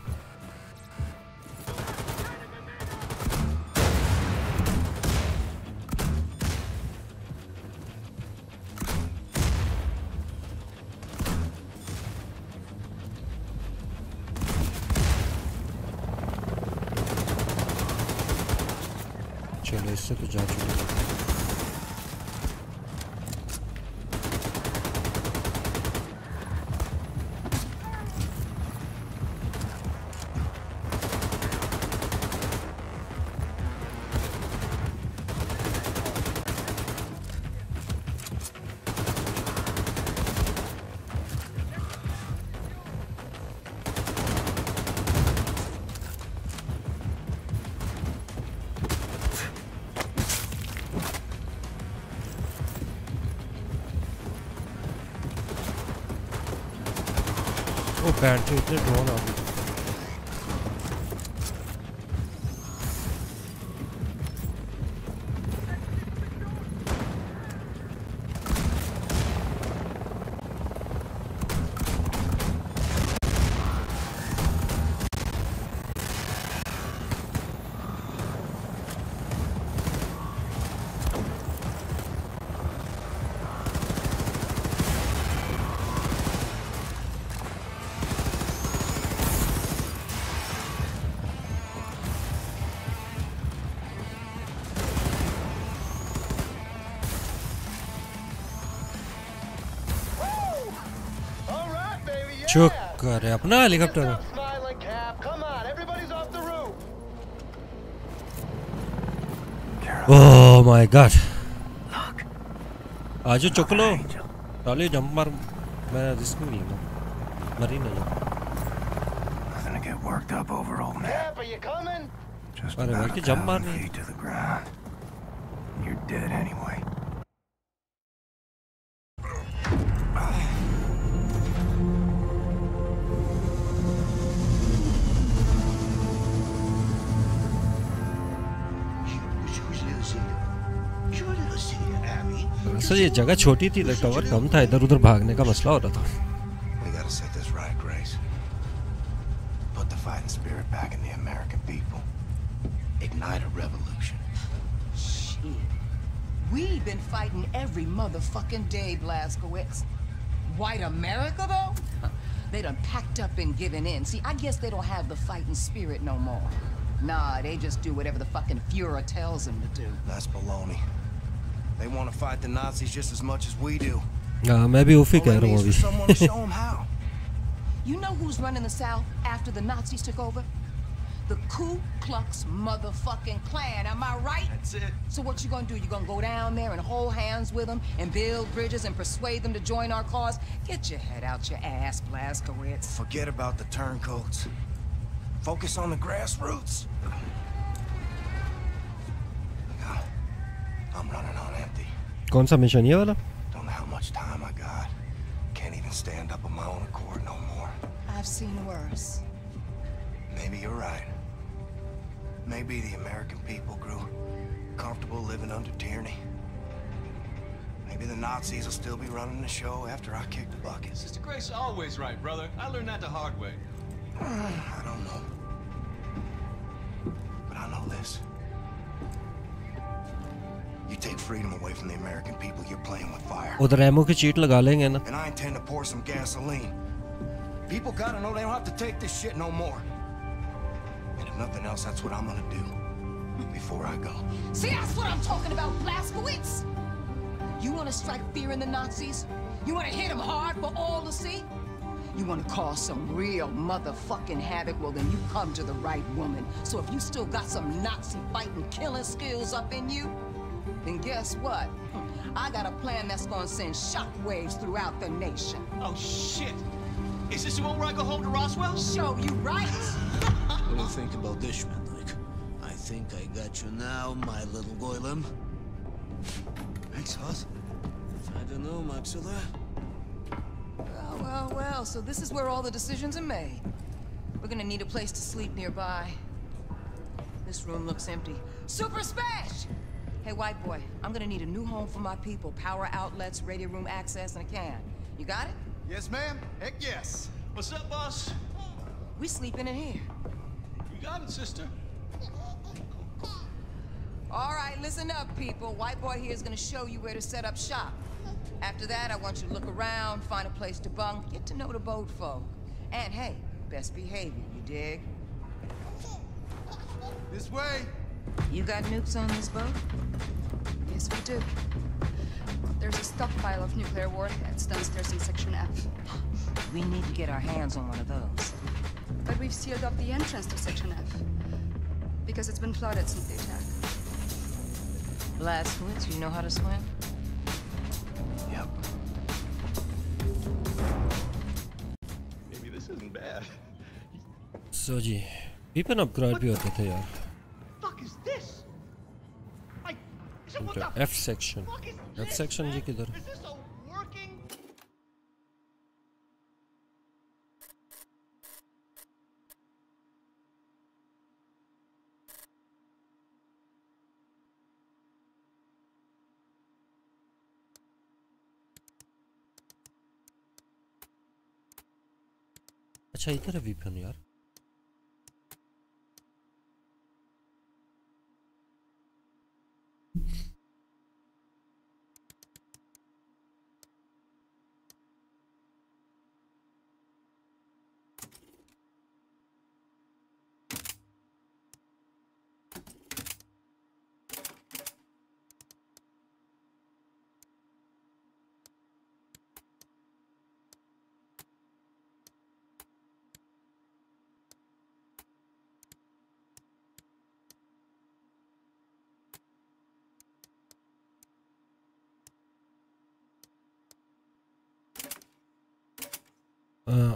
Oh, pantry, it's a drone out. चुक अरे अपना हेलीकॉप्टर ओह माय गॉड आजू चुकलो ताली जंप मार मैं रिस्क नहीं लूँ मरी नहीं अरे भाई की जंप मार नहीं सर ये जगह छोटी थी लगता और कम था इधर उधर भागने का मसला हो रहा था We've been fighting every motherfucking day, Blazkowicz. White America though? They done packed up and given in. See, I guess they don't have the fighting spirit no more. Nah, they just do whatever the fucking Fuhrer tells them to do. That's baloney. They want to fight the Nazis just as much as we do. Nah, maybe we'll figure out what we. Someone to show them how. You know who's running the South after the Nazis took over? The Ku Klux motherfucking Klan. Am I right? That's it. So what you gonna do? You gonna go down there and hold hands with them and build bridges and persuade them to join our cause? Get your head out your ass, Blazkowicz. Forget about the turncoats. Focus on the grassroots. I'm running on empty. Don't know how much time I got. Can't even stand up on my own accord no more. I've seen worse. Maybe you're right. Maybe the American people grew comfortable living under tyranny. Maybe the Nazis will still be running the show after I kick the bucket. Sister Grace is always right, brother. I learned that the hard way. I don't know. But I know this. You take freedom away from the American people, you're playing with fire. उधर ammo की cheat लगा लेंगे ना. And I intend to pour some gasoline. People gotta know they don't have to take this shit no more. And if nothing else, that's what I'm gonna do before I go. See, that's what I'm talking about, Blazkowicz. You want to strike fear in the Nazis? You want to hit them hard for all to see? You want to cause some real motherfucking havoc? Well, then you come to the right woman. So if you still got some Nazi fighting, killing skills up in you. Then guess what? I got a plan that's gonna send shockwaves throughout the nation. Oh shit! Is this the one where I go home to Roswell? Show you right! What do you think about this, Schmendlick? I think I got you now, my little golem. Thanks, Hoss. I don't know, Maxilla. Well, well, well, so this is where all the decisions are made. We're gonna need a place to sleep nearby. This room looks empty. Super Spec! Hey, white boy, I'm gonna need a new home for my people. Power outlets, radio room access, and a can. You got it? Yes, ma'am. Heck yes. What's up, boss? We sleeping in here. You got it, sister. All right, listen up, people. White boy here is gonna show you where to set up shop. After that, I want you to look around, find a place to bunk, get to know the boat folk. And hey, best behavior, you dig? This way. You got nukes on this boat? Yes, we do. There's a stockpile of nuclear warheads downstairs in Section F. We need to get our hands on one of those. But we've sealed up the entrance to Section F. Because it's been flooded since the attack. Blazkowicz, you know how to swim? Yep. Maybe this isn't bad. So, gee, people upgrade bhi hote the yaar. F section. F section जी किधर? Açayları yıpranıyor.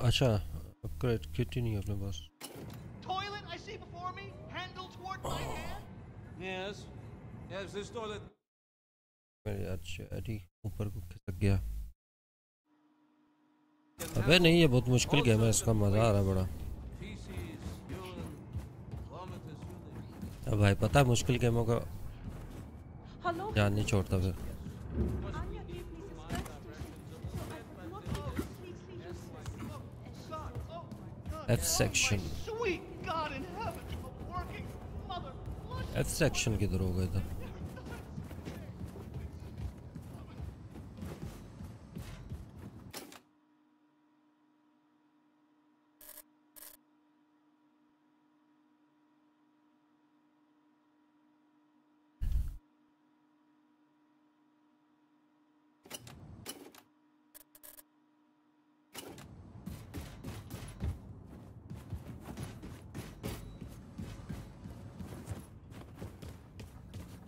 Aşağı upgrade kötünü yapma bas. Toilet I see before me, handle toward my hand. Yes. Yes, this toilet. Very much. Adi ऊपर को खिसक गया. अबे नहीं ये बहुत मुश्किल गेम है इसका मजा आ रहा है बड़ा. अब भाई पता है मुश्किल गेमों का जान नहीं छोड़ता फिर. F-section. F-section किधर हो गया था?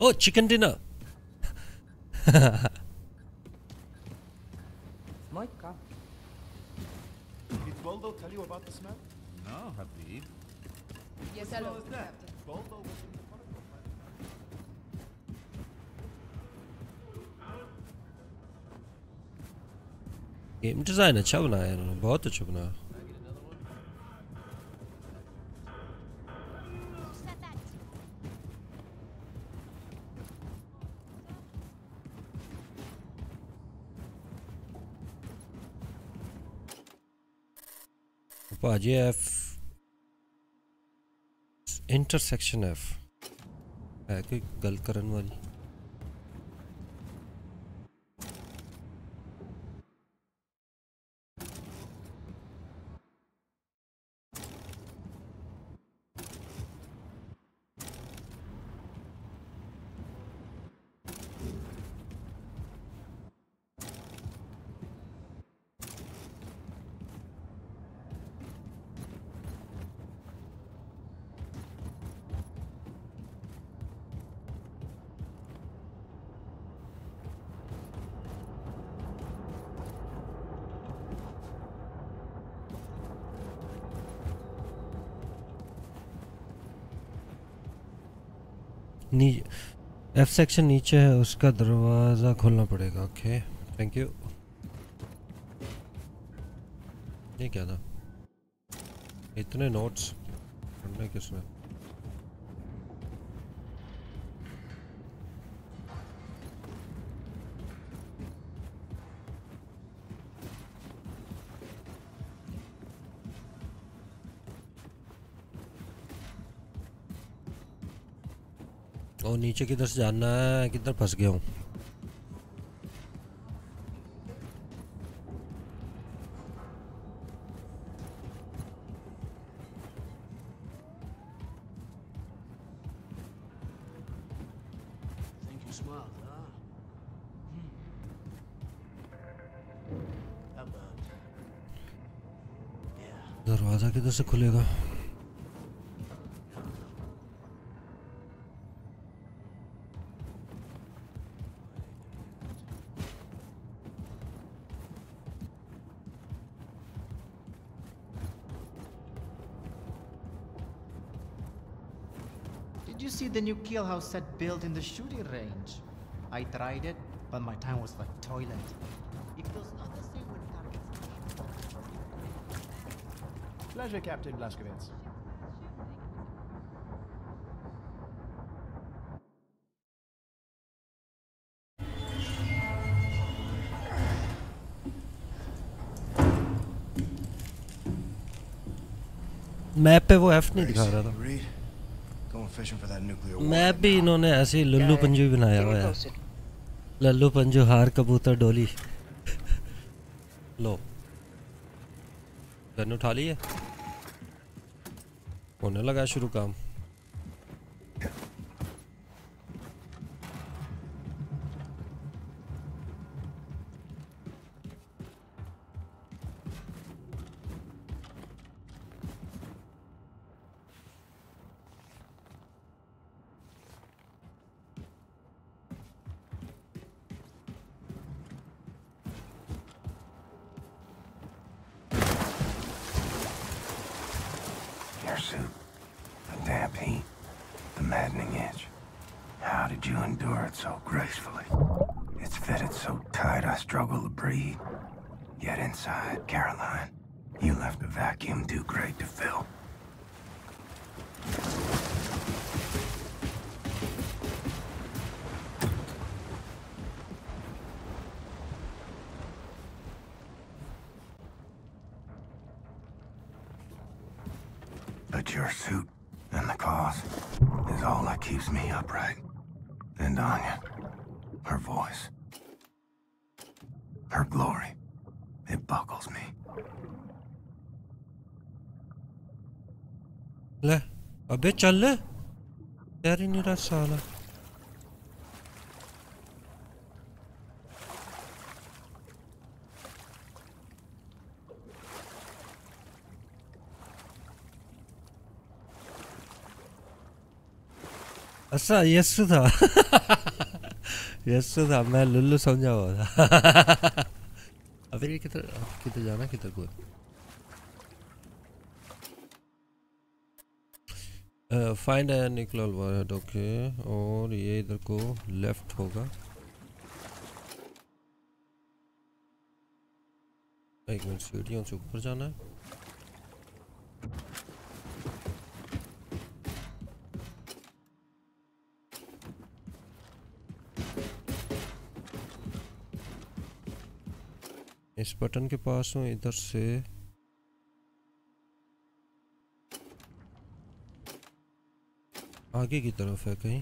Oh, chicken dinner. My God. Did Boldo tell you about the smell? No, Habib. Yes, I know. Boldo was in the particle plant. Game design अच्छा बनाया इन्होंने, बहुत अच्छा बनाया. F intersection F है कोई गल करने वाली F सेक्शन नीचे है उसका दरवाजा खोलना पड़ेगा. Okay thank you. ये क्या था इतने नोट्स पढ़ने किसने. और नीचे किधर से जाना है किधर फंस गया हूँ. दरवाजा किधर से खुलेगा. The new kill house set built in the shooting range. I tried it, but my time was like toilet. It does not the same with targets. Pleasure, Captain Blazkowicz. Map पे वो F नहीं दिखा रहा था। Map भी इन्होंने ऐसे ही लल्लू पंजू बनाया हुआ है, लल्लू पंजू हार कबूतर डोली। लो गन उठा लिए, होने लगा शुरू काम। अबे चल ले यार, नहीं रहा साला। अच्छा यस्सू था यस्सू था, मैं लुल्लू समझा हुआ था। अबे किधर किधर जाना, किधर को? फाइंड एंड निकल वार्ड, ओके। और ये इधर को लेफ्ट होगा, एक मिनट, सीढ़ियों से ऊपर जाना है। इस बटन के पास हूँ, इधर से आगे की तरफ है कहीं।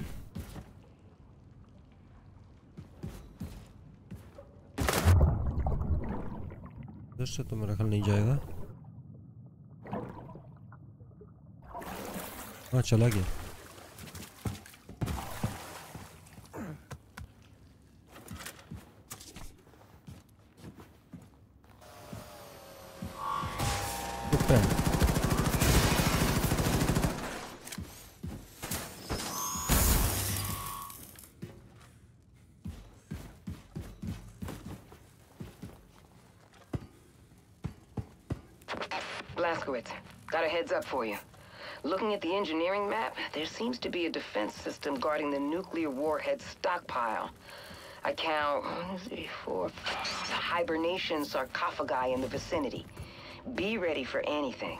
इधर से तो मेरा ख्याल नहीं जाएगा। हाँ चला गया। For you. Looking at the engineering map, there seems to be a defense system guarding the nuclear warhead stockpile. I count 4 hibernation sarcophagi in the vicinity. Be ready for anything.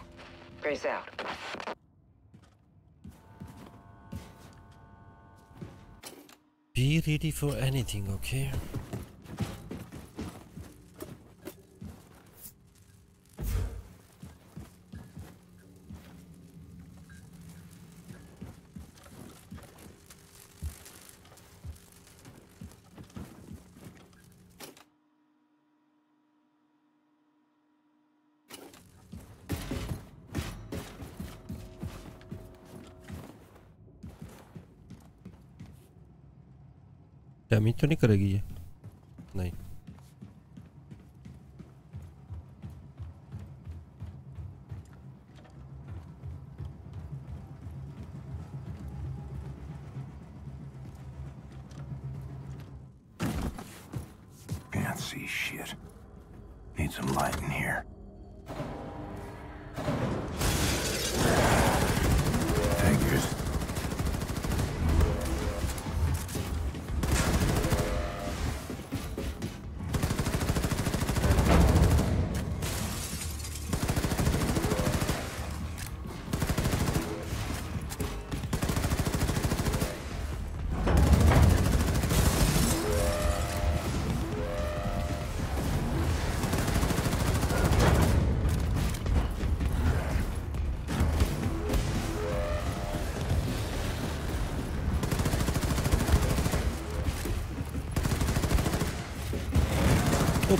Grace out. Be ready for anything, okay? Damage तो नहीं करेगी ये? नहीं।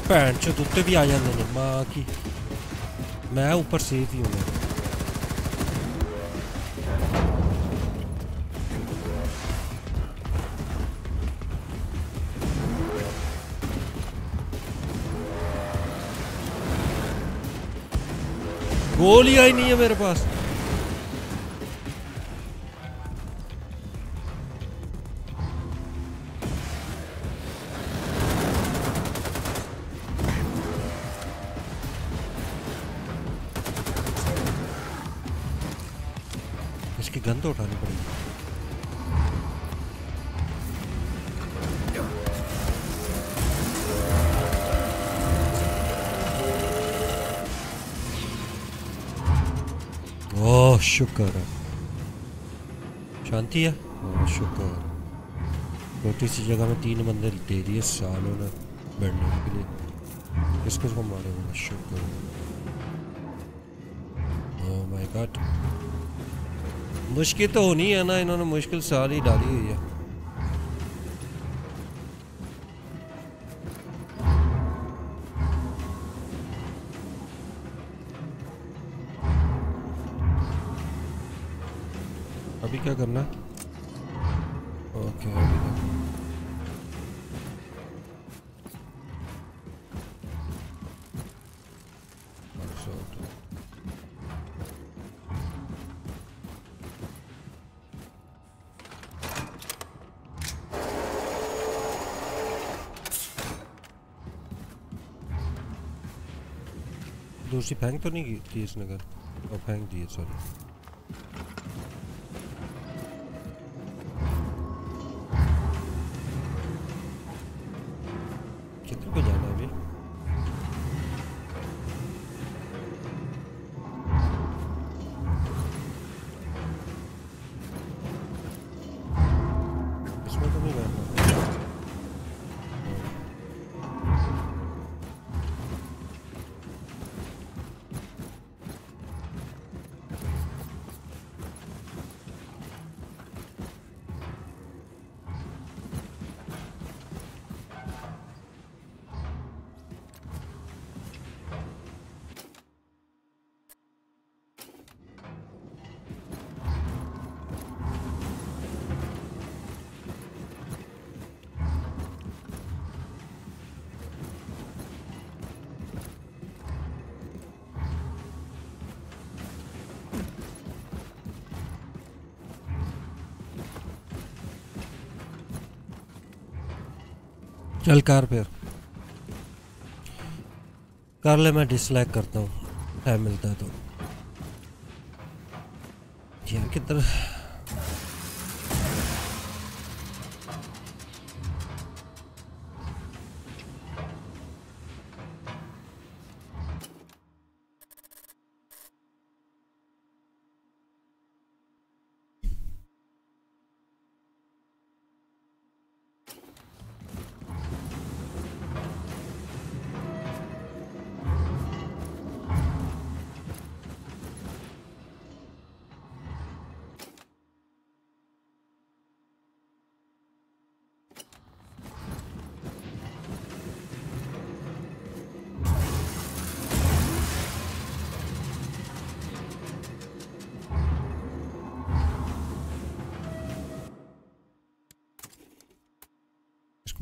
भैन चो दुत्ते भी आ जाते हैं माँ की। मैं ऊपर सेफ ही हूँ। गोलियां ही नहीं है मेरे पास। इसकी गन तो उठानी पड़ेगी। शुक्र है शांति है। शुक्र छोटी सी जगह में तीन बंदे दे दिए सालों ने बैठने के लिए। इसको उसको मारे होगा। शुक्र। ओह माय गॉड मुश्किल तो होनी है ना। इन्होंने मुश्किल सारी डाली हुई है। क्या करना? ओके दूसरी फेंक तो नहीं की इसने कर और फेंक दिए। सॉरी चल कार फिर कर ले। मैं डिसलाइक करता हूँ टाइम मिलता है तो। यार किधर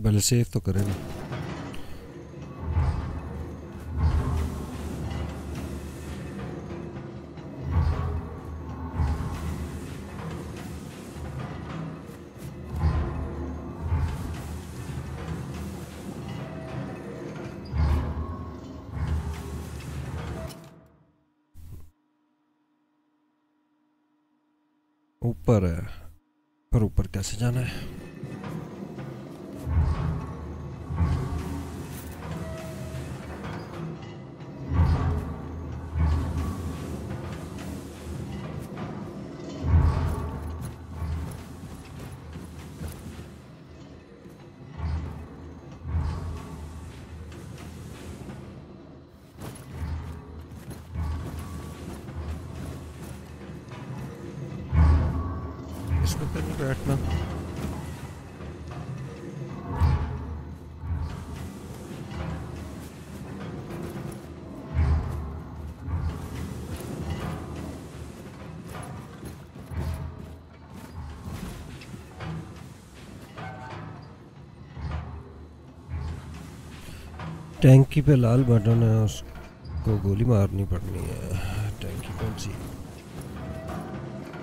पहले सेफ तो करें। ऊपर है पर ऊपर कैसे जाना है? टैंकी पे लाल बटन है, उसको गोली मारनी पड़नी है। टैंकी कौन सी?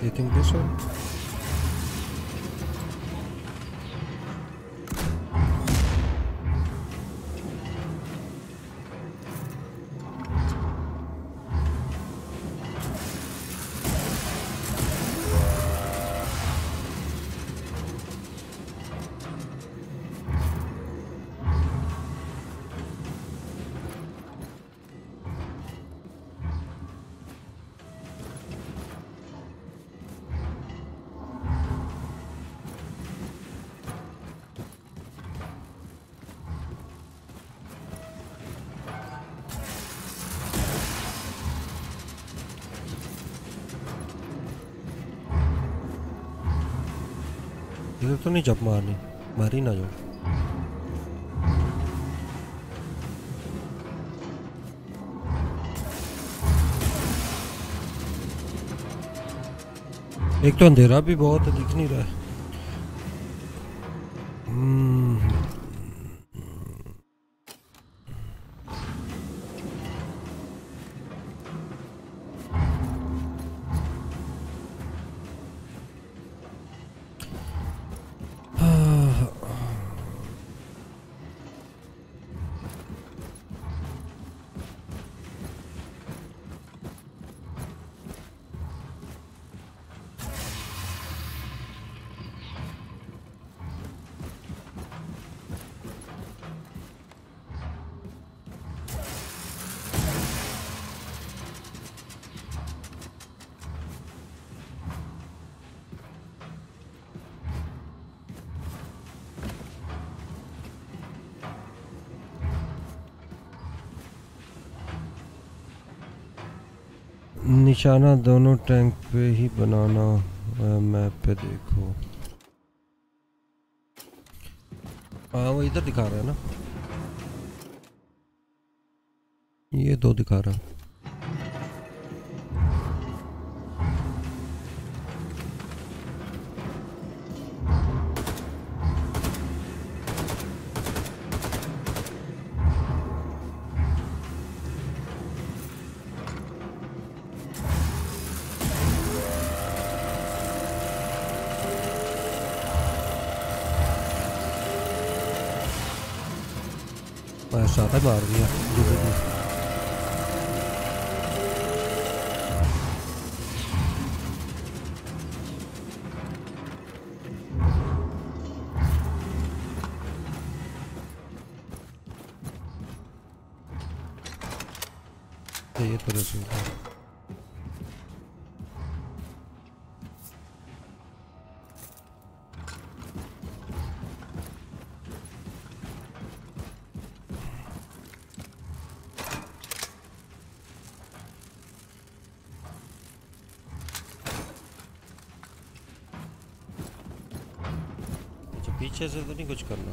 I think this one. इधर तो नहीं जब मारनी, मारी ना जो। एक तो अंधेरा भी बहुत है, दिख नहीं रहा है। निशाना दोनों टैंक पे ही बनाना है, मैप पे देखो। हाँ वो इधर दिखा रहा है ना, ये दो दिखा रहा है। साथ मार दिया ये तो रसूल। ऐसे तो नहीं कुछ करना।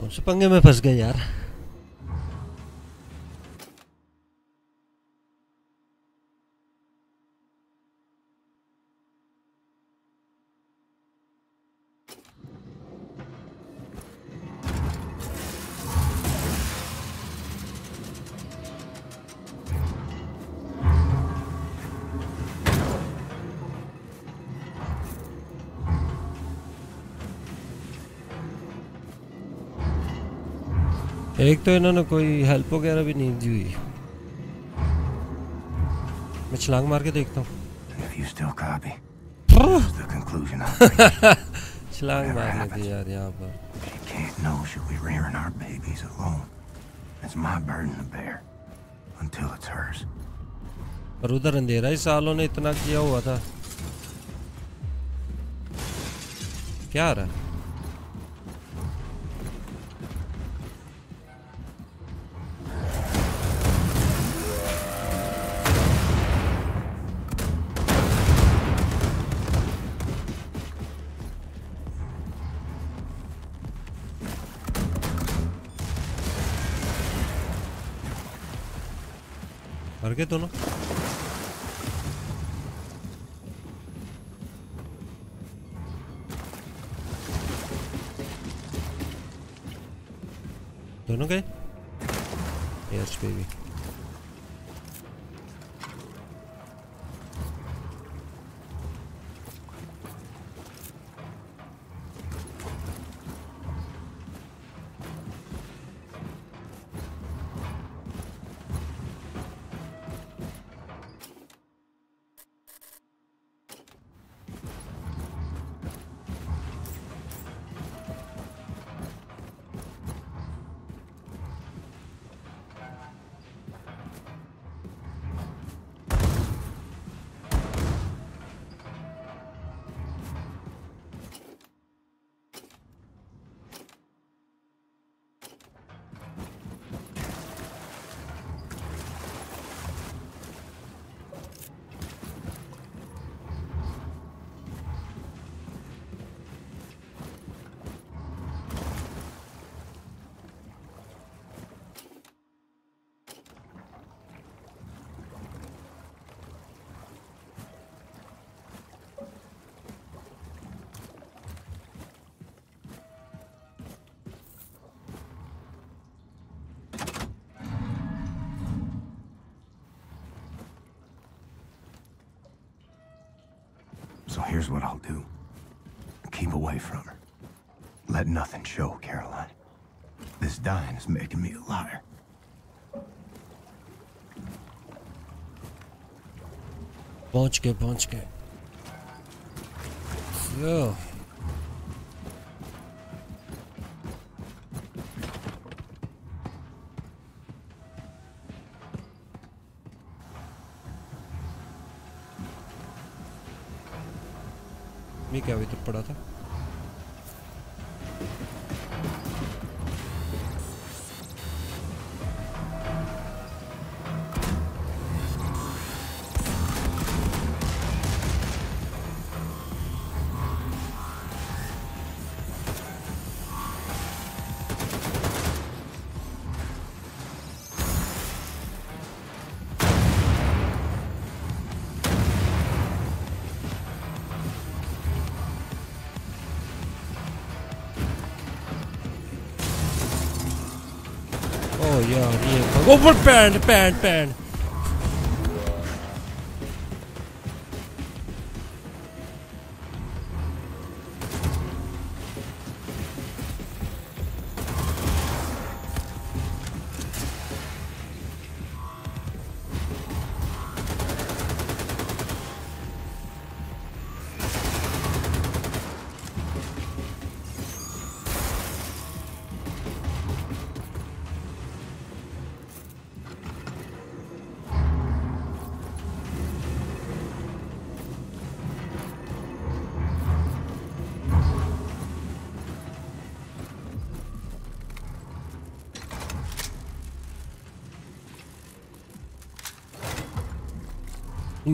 कौन से पंगे में फंस गए यार? एक तो इन्होंने कोई हेल्प वगैरह भी नहीं दी हुई। मैं छलांग मार के देखता हूँ। छलांग मारने दी यार यहाँ पर। और उधर अंधेरा ही सालों ने इतना किया हुआ था। क्या रहा Arqueto, ¿no? ¿Tú no qué? Yes, baby. So here's what I'll do. Keep away from her. Let nothing show, Caroline. This dying is making me a liar. Punch it. So. क्या अभी तक पड़ा था Go for pan.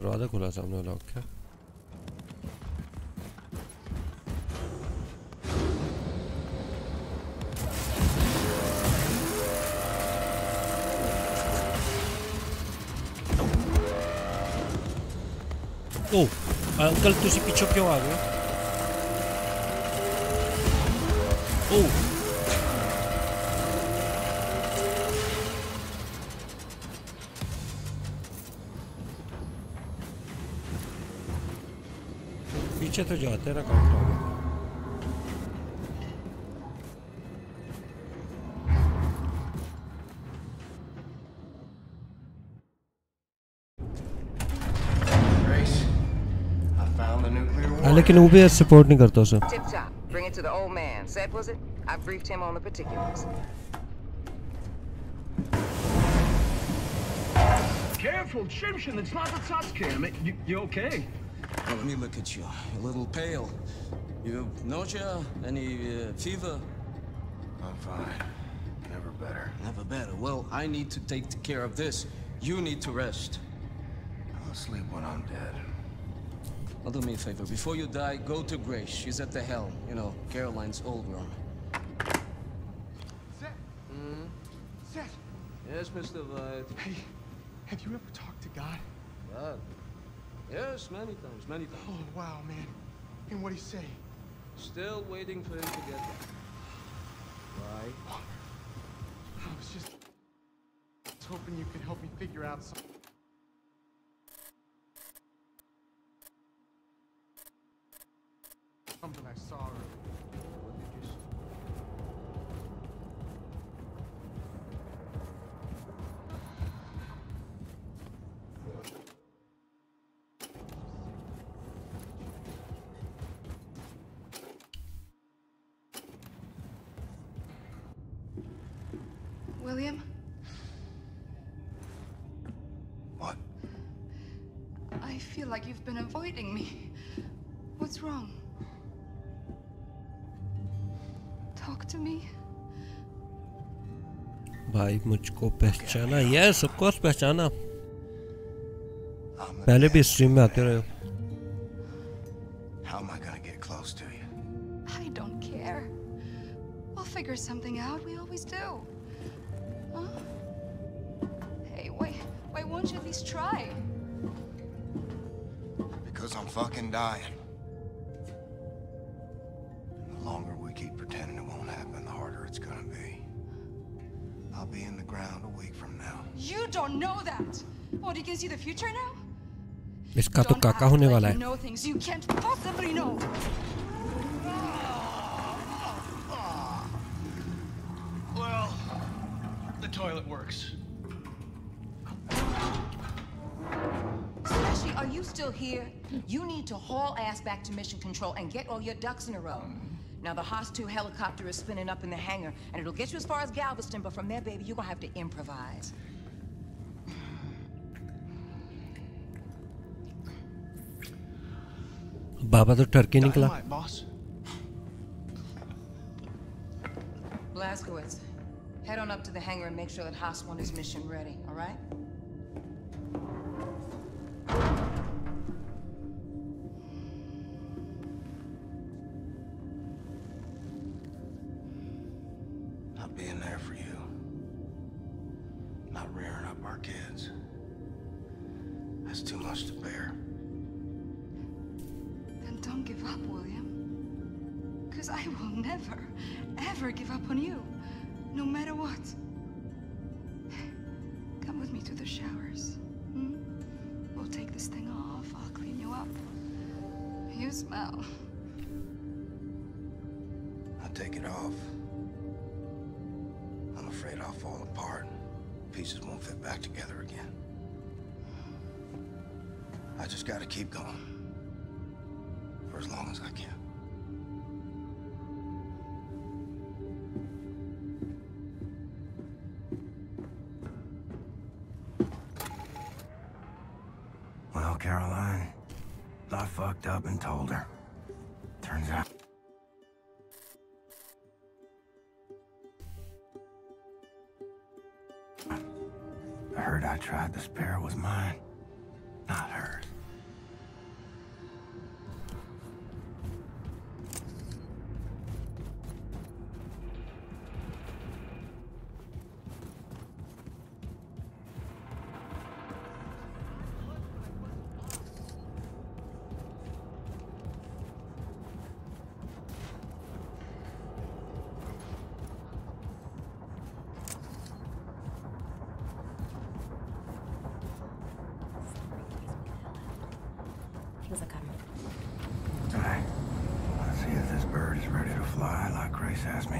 दरवाजा खुला सामने वाला, क्या ओ अंकल तुसी पीछे क्यों आ गए? ओ पीछे तो जाते ना काउंटर हो गया। लेकिन वो भी सपोर्ट नहीं करता उसे. Bring it to the old man. Set was it? I briefed him on the particulars. Careful, Shimshin, it's not the Tots cam. You okay? Well, let me look at you. A little pale. You nausea? Any fever? I'm fine. Never better. Never better. Well, I need to take care of this. You need to rest. I'll sleep when I'm dead. Well, do me a favor. Before you die, go to Grace. She's at the helm. You know, Caroline's old room. Seth. Mm-hmm. Seth. Yes, Mr. Wyatt. Hey, have you ever talked to God? God? Yes, many times, many times. Oh, wow, man. And what'd he say? Still waiting for him to get back. Why? Oh, I was just hoping you could help me figure out something. Something I saw earlier. What did you see? William? What? I feel like you've been avoiding me. What's wrong? भाई मुझको पहचाना? Yes of course पहचाना, पहले भी stream में आते रहे. How am I going to get close to you? I don't care. We'll figure something out. We always do. Huh? Hey, why won't you at least try? Because I'm fucking dying. The longer we keep pretending it won't happen, the harder it's going to be. I'll be in the ground a week from now. You don't know that. What, you can see the future now? इसका तो काका होने वाला है. No things you can't possibly know. Well, the toilet works. Especially, are you still here? You need to haul ass back to mission control and get all your ducks in a row. Now the Haas 2 helicopter is spinning up in the hangar, and it'll get you as far as Galveston, but from there, baby, you're gonna have to improvise. Baba to Turkey nikla. Boss. Blazkowicz, head on up to the hangar and make sure that Haas 1 is mission ready, all right? Being there for you, not rearing up our kids, that's too much to bear. Then don't give up, William, because I will never, ever give up on you, no matter what. Come with me to the showers, hmm? We'll take this thing off, I'll clean you up. You smell. I'll take it off. I'm afraid I'll fall apart. Pieces won't fit back together again. I just gotta keep going. For as long as I can. Well, Caroline, I fucked up and told her. Turns out... the hurt I tried to spare was mine, not hers.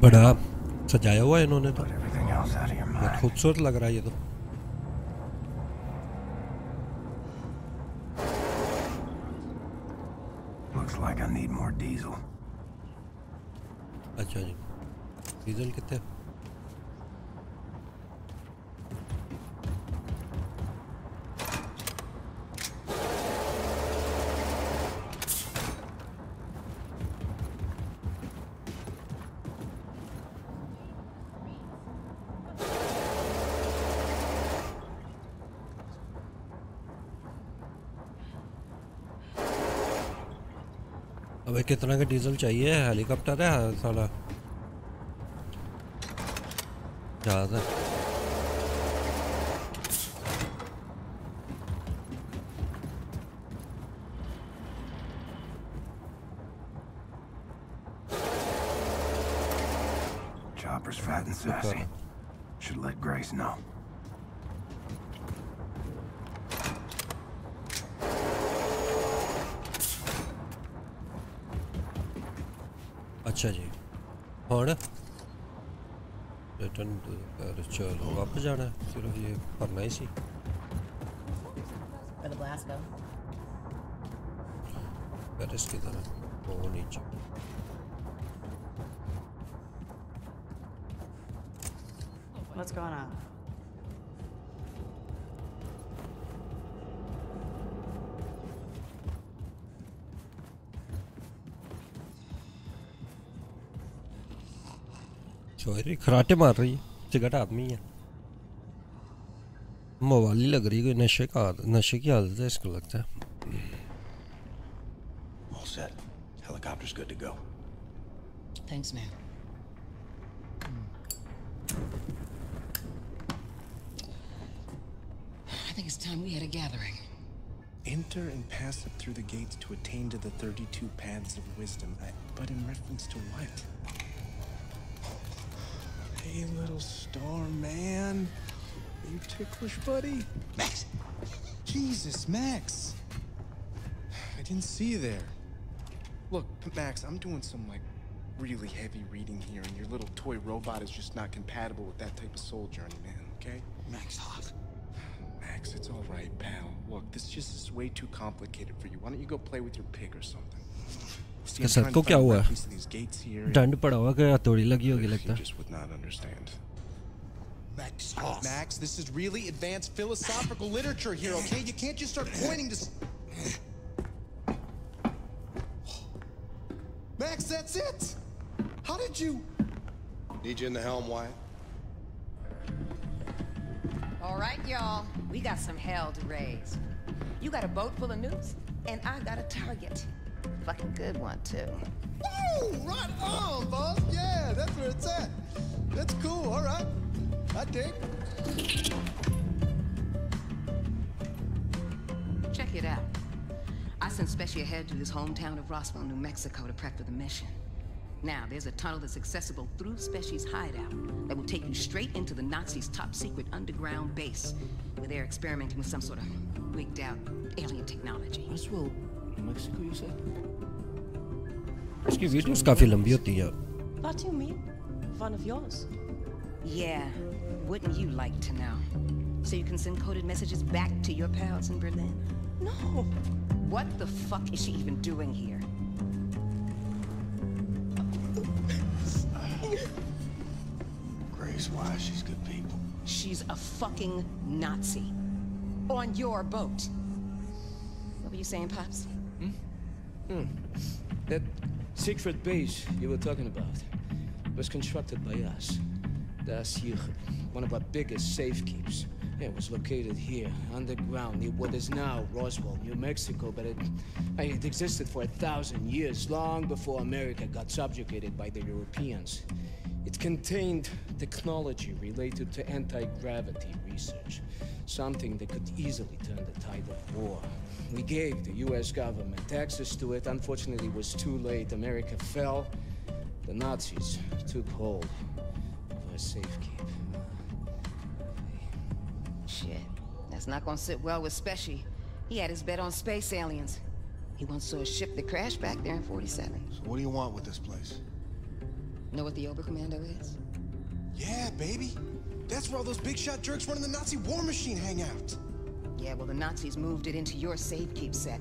बड़ा सजाया हुआ है इन्होंने तो, बहुत खूबसूरत लग रहा है ये तो. like I need more diesel. Diesel que te... अबे कितना का डीजल चाहिए? हेलीकॉप्टर है साला, जहाज है। Chopper's fat and sassy. Should let Grace know. अच्छा जी, और रिटर्न टू द रिचुअल, वापस जाना है, सिर्फ ये करना ही सी। पेरिस की तरह, वो नीचे। What's going on? चोरी खराटे मार रही है, चिगट आदमी है, मवाली लग रही है, कोई नशे का नशे की आदत है इसको लगता है। All set. Helicopter's good to go. Thanks, man. I think it's time we had a gathering. Enter and pass up through the gates to attain to the 32 paths of wisdom. But in reference to what? Hey, little star man. Are you ticklish, buddy? Max! Jesus, Max! I didn't see you there. Look, Max, I'm doing some, like, really heavy reading here, and your little toy robot is just not compatible with that type of soul journey, man, okay? Max, stop. Max, it's all right, pal. Look, this just is way too complicated for you. Why don't you go play with your pig or something? इसके साथ को क्या हुआ? डंड पड़ा हुआ क्या? तोड़ी लगी होगी लगता है। Max, this is really advanced philosophical literature here, okay? You can't just start pointing to. Max, that's it. How did you? Need you in the helm, Wyatt. All right, y'all. We got some hell to raise. You got a boat full of news, and I got a target. Fucking good one too. Woo! Right on, boss. Yeah, that's where it's at. That's cool. All right, I dig. Check it out. I sent Specie ahead to his hometown of Roswell, New Mexico, to prep for the mission. Now there's a tunnel that's accessible through Specie's hideout that will take you straight into the Nazis' top-secret underground base, where they're experimenting with some sort of wigged-out alien technology. Roswell. Mexico, you said? His videos are very long. What do you mean? One of yours? Yeah. Wouldn't you like to know? So you can send coded messages back to your pals in Berlin? No. What the fuck is she even doing here? Grace, why? She's good people. She's a fucking Nazi. On your boat. What were you saying, Pops? Hmm. That secret base you were talking about was constructed by us. Das hier, one of our biggest safekeeps. It was located here, underground, near what is now Roswell, New Mexico, but it existed for 1,000 years, long before America got subjugated by the Europeans. It contained technology related to anti-gravity research, something that could easily turn the tide of war. We gave the U.S. government access to it. Unfortunately, it was too late. America fell. The Nazis took hold of our safekeep. Shit. That's not gonna sit well with Specie. He had his bet on space aliens. He once saw a ship that crashed back there in 47. So what do you want with this place? Know what the Oberkommando is? Yeah, baby. That's where all those big shot jerks running the Nazi war machine hang out. Yeah, well, the Nazis moved it into your safekeep set.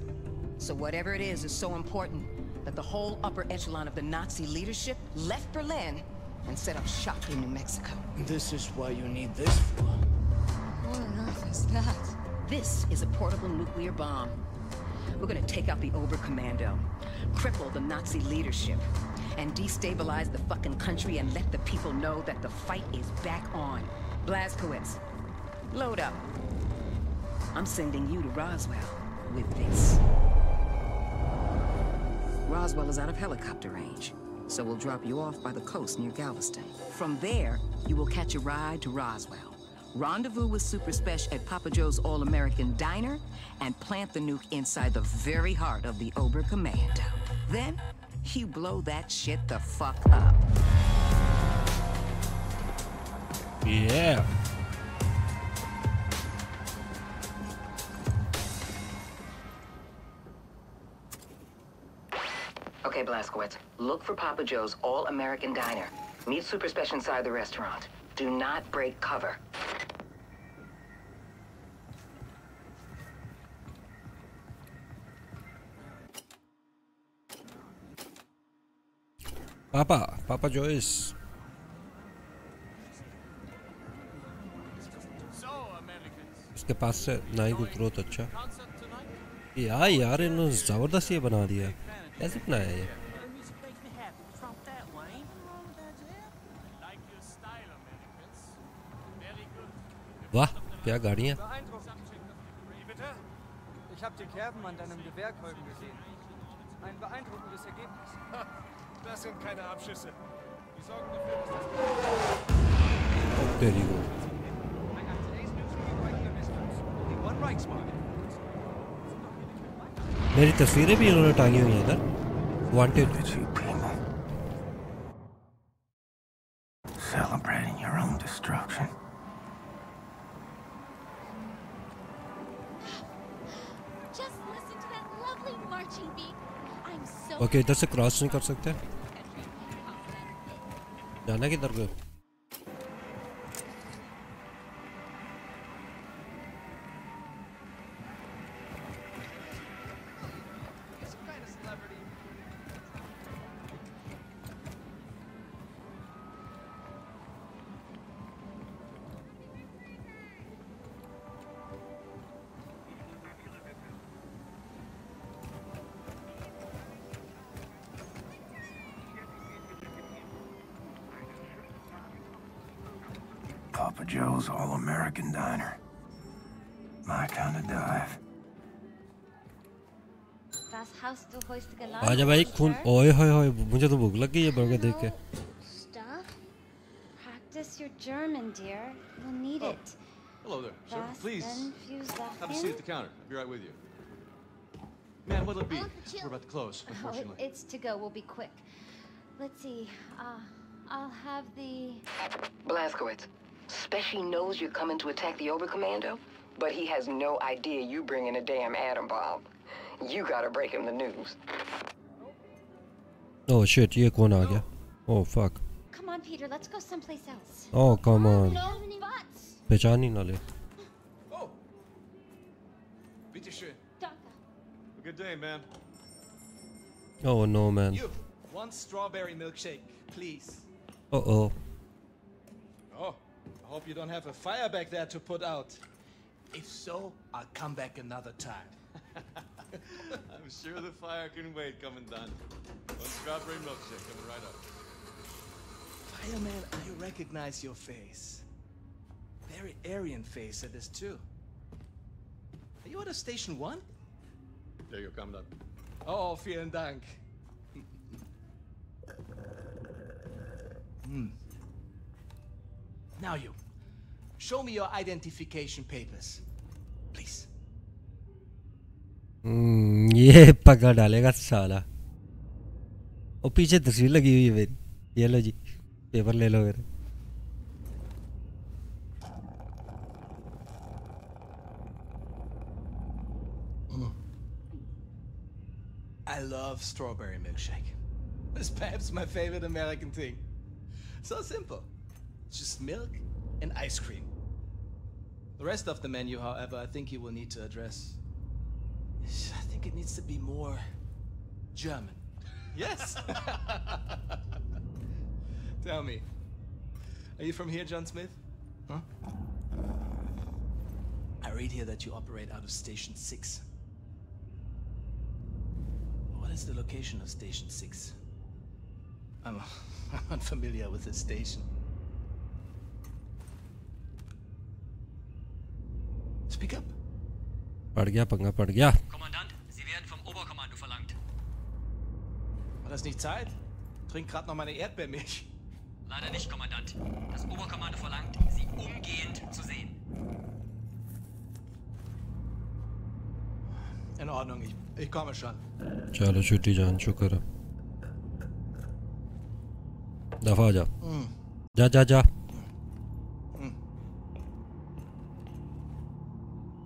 So whatever it is so important, that the whole upper echelon of the Nazi leadership left Berlin and set up shop in New Mexico. This is why you need this for. What on earth is that? This is a portable nuclear bomb. We're gonna take out the Oberkommando, cripple the Nazi leadership, and destabilize the fucking country and let the people know that the fight is back on. Blazkowicz, load up. I'm sending you to Roswell with this. Roswell is out of helicopter range, so we'll drop you off by the coast near Galveston. From there, you will catch a ride to Roswell. Rendezvous with Super Spec at Papa Joe's All American Diner and plant the nuke inside the very heart of the Oberkommando. Then, you blow that shit the fuck up. Yeah. Okay, Blazkowicz, look for Papa Joe's All American Diner. Meet Super Spec inside the restaurant. Do not break cover. Papa Joe's. इसके पास से नाई को तुरंत अच्छा यार इन्होंने जबरदस्त ये बना दिया कैसे बनाया ये वाह क्या गाड़ियाँ Das sind keine Abschüsse. Die sorgen dafür, dass das... Der Ligo. मेरी तस्वीरें भी इन्होंने टांगी हुई हैं इधर. Wanted. Celebrating your own destruction. Just listen to that lovely marching beat. I'm so... Okay, इधर से क्रॉस नहीं कर सकते. जाना किधर को? Papa Joe's All-American Diner. My kind of dive. Was hast du heute geladen? Aaj bhai khun oye hoye hoye mujhe to bhook lag gayi ye burger dekh ke. Stuff. Practice your German, dear. You'll need it. Hello there, sir. Please. Have a seat at the counter. I'll be right with you. Man, what'll it be? We're about to close, unfortunately. Oh, it's to go. We'll be quick. Let's see. I'll have the Blazkowicz. Speci knows you're coming to attack the Oberkommando, but he has no idea you bring in a damn atom bomb. You gotta break him the news. Oh shit, ye kaun aa gaya? Oh fuck. Come on, Peter, let's go someplace else. Oh, come on. Pehchani na le. Oh. Bitte schön. Danke. Good day, man. Oh no, man. You, one strawberry milkshake, please. Uh-oh. Oh. Hope you don't have a fire back there to put out. If so, I'll come back another time. I'm sure the fire can wait, Commandant. One strawberry milkshake coming right up. Fireman, I recognize your face. Very Aryan face it is too. Are you out of Station 1? There you come, Commandant. Oh, vielen Dank. Now you, show me your identification papers, please. ये पका डालेगा साला. और पीछे तस्वीर लगी हुई है मेरी. ये लो जी, पेपर ले लो मेरे. I love strawberry milkshake. It's perhaps my favorite American thing. So simple. Just milk and ice cream. The rest of the menu, however, I think you will need to address. I think it needs to be more German. Yes. Tell me, are you from here, John Smith? Huh? I read here that you operate out of Station 6. What is the location of Station 6? I'm unfamiliar with this station. Speak up. Pargia. Kommandant, Sie werden vom Oberkommando verlangt. War das nicht Zeit? Trink gerade noch meine Erdbeermilch. Leider nicht, Kommandant. Das Oberkommando verlangt, Sie umgehend zu sehen. In Ordnung, ich komme schon. Chalo, chuti Jan, chukara. Da falla. Ya.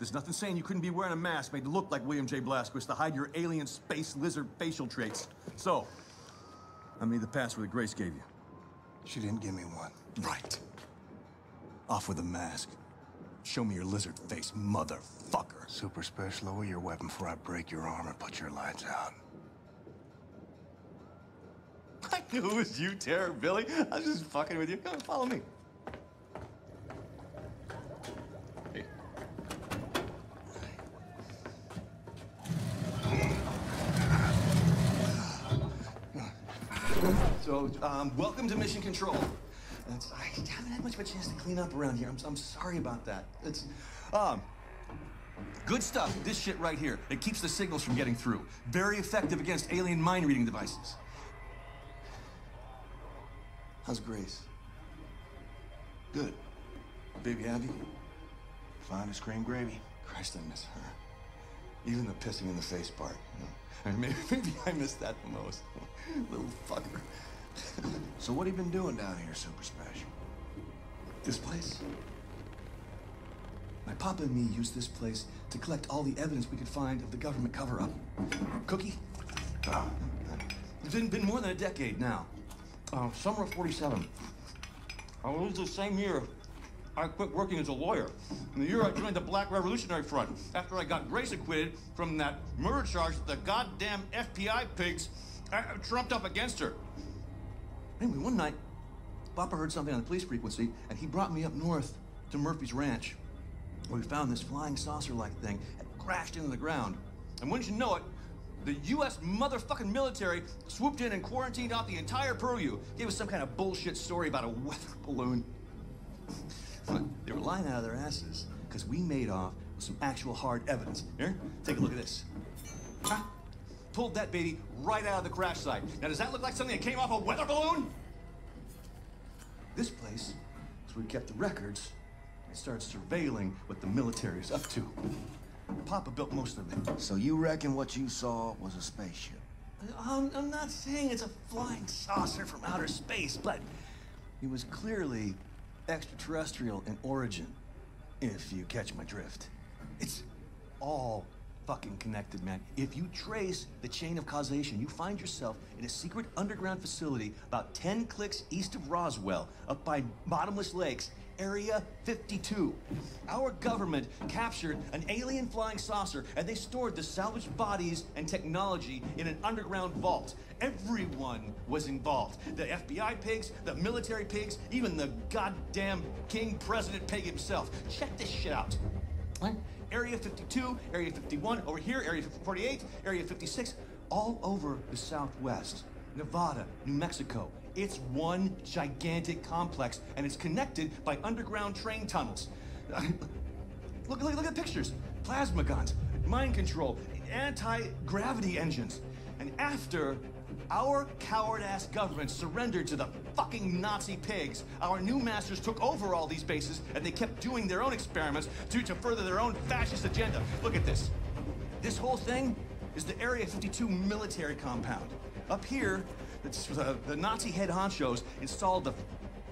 There's nothing saying you couldn't be wearing a mask made to look like William J. Blazkowicz to hide your alien space lizard facial traits. So, I made the password that Grace gave you. She didn't give me one. Right. Off with the mask. Show me your lizard face, motherfucker. Super Spec, lower your weapon before I break your arm and put your lights out. I knew it was you, Terror Billy. I was just fucking with you. Come follow me. So, welcome to Mission Control. I haven't had much of a chance to clean up around here. I'm sorry about that. It's, good stuff. This shit right here. It keeps the signals from getting through. Very effective against alien mind-reading devices. How's Grace? Good. Baby Abby? Fine as cream gravy. Christ, I miss her. Even the pissing in the face part. You know? I mean, maybe I miss that the most. Little fucker. So what have you been doing down here, Super Special? This place? My papa and me used this place to collect all the evidence we could find of the government cover-up. Cookie? It's been more than a decade now. Summer of 47. I was the same year I quit working as a lawyer. In the year I joined the Black Revolutionary Front, after I got Grace acquitted from that murder charge that the goddamn FBI pigs trumped up against her. Anyway, one night, Papa heard something on the police frequency, and he brought me up north to Murphy's Ranch, where we found this flying saucer-like thing that crashed into the ground. And wouldn't you know it, the U.S. motherfucking military swooped in and quarantined out the entire Peru. Gave us some kind of bullshit story about a weather balloon. They were lying out of their asses, because we made off with some actual hard evidence. Here, take a look at this. Huh? Pulled that baby right out of the crash site. Now, does that look like something that came off a weather balloon? This place is where we kept the records and started surveilling what the military is up to. Papa built most of it. So you reckon what you saw was a spaceship? I'm not saying it's a flying saucer from outer space, but it was clearly extraterrestrial in origin, if you catch my drift. It's all fucking connected, man. If you trace the chain of causation, you find yourself in a secret underground facility about 10 clicks east of Roswell, up by Bottomless Lakes, Area 52. Our government captured an alien flying saucer, and they stored the salvaged bodies and technology in an underground vault. Everyone was involved. The FBI pigs, the military pigs, even the goddamn King President Pig himself. Check this shit out. What? Area 52, Area 51, over here, Area 48, Area 56, all over the Southwest. Nevada, New Mexico. It's one gigantic complex, and it's connected by underground train tunnels. Look at the pictures. Plasma guns, mind control, anti-gravity engines. And after our coward-ass government surrendered to the fucking Nazi pigs, our new masters took over all these bases, and they kept doing their own experiments to further their own fascist agenda. Look at this. This whole thing is the Area 52 military compound. Up here, the Nazi head honchos installed the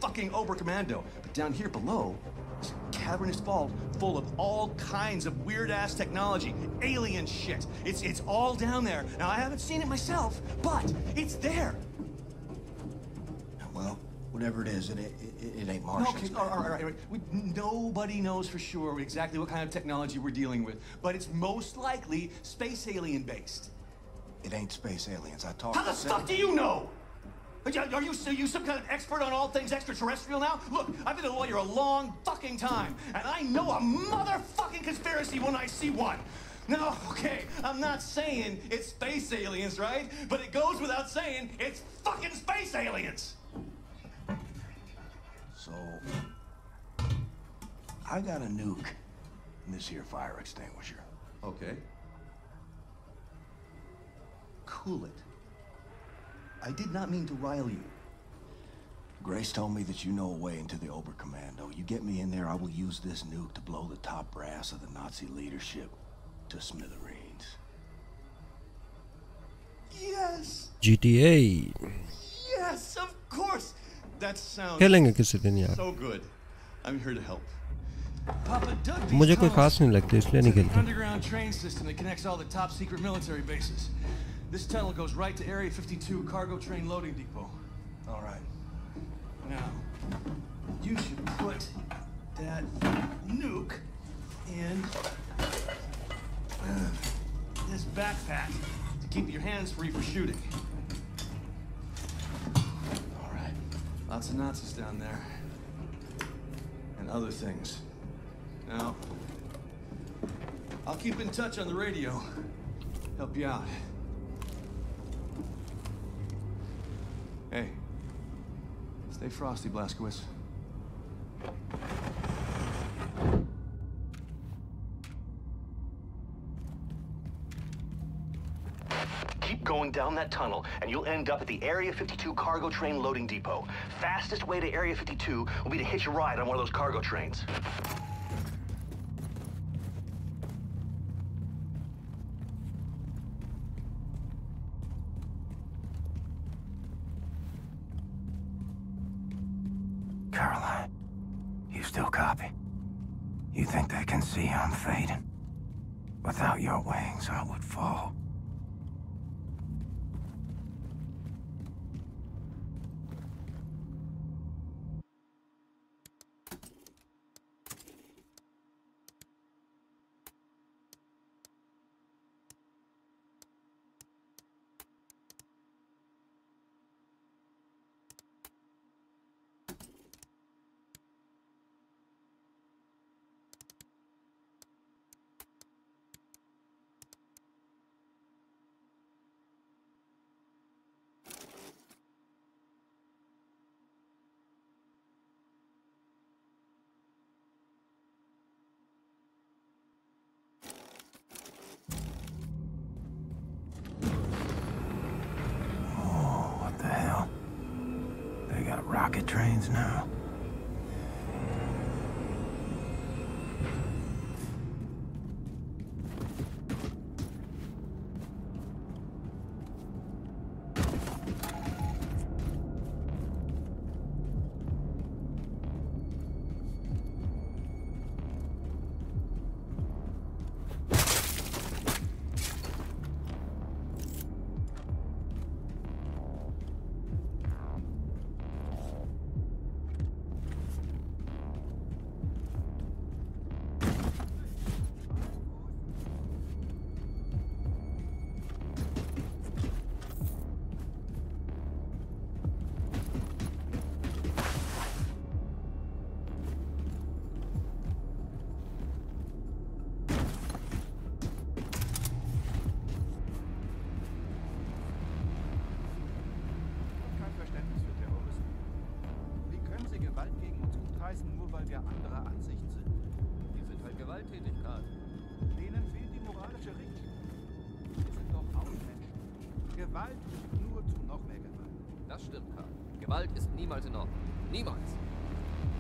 fucking Oberkommando. But down here below, it's a cavernous vault full of all kinds of weird-ass technology, alien shit. It's all down there. Now, I haven't seen it myself, but it's there. Well, whatever it is, it ain't Martians. No, okay, all right. Nobody knows for sure exactly what kind of technology we're dealing with, but it's most likely space alien-based. It ain't space aliens. I talked. How the fuck do you know? Are you some kind of expert on all things extraterrestrial now? Look, I've been a lawyer a long fucking time, and I know a motherfucking conspiracy when I see one. Now, okay, I'm not saying it's space aliens, right? But it goes without saying it's fucking space aliens. So, I got a nuke in this here fire extinguisher. Okay. Cool it. I did not mean to rile you. Grace told me that you know a way into the Oberkommando. You get me in there, I will use this nuke to blow the top brass of the Nazi leadership to smithereens. Yes! GTA. Yes, of course! That sounds so good. I'm here to help. Papa, मुझे कोई खास नहीं लगता इसलिए नहीं खेलता. Underground train system that connects all the top secret military bases. This tunnel goes right to Area 52 cargo train loading depot. All right. Now, you should put that nuke in this backpack to keep your hands free for shooting. All right. Lots of Nazis down there. And other things. Now, I'll keep in touch on the radio. Help you out. Hey, stay frosty, Blazkowicz. Keep going down that tunnel, and you'll end up at the Area 52 cargo train loading depot. Fastest way to Area 52 will be to hitch a ride on one of those cargo trains. Caroline, you still copy? You think they can see I'm fading? Without your wings, I would fall. Rocket trains now. Gewalt führt nur zu noch mehr Gewalt. Das stimmt, Karl. Gewalt ist niemals in Ordnung. Niemals.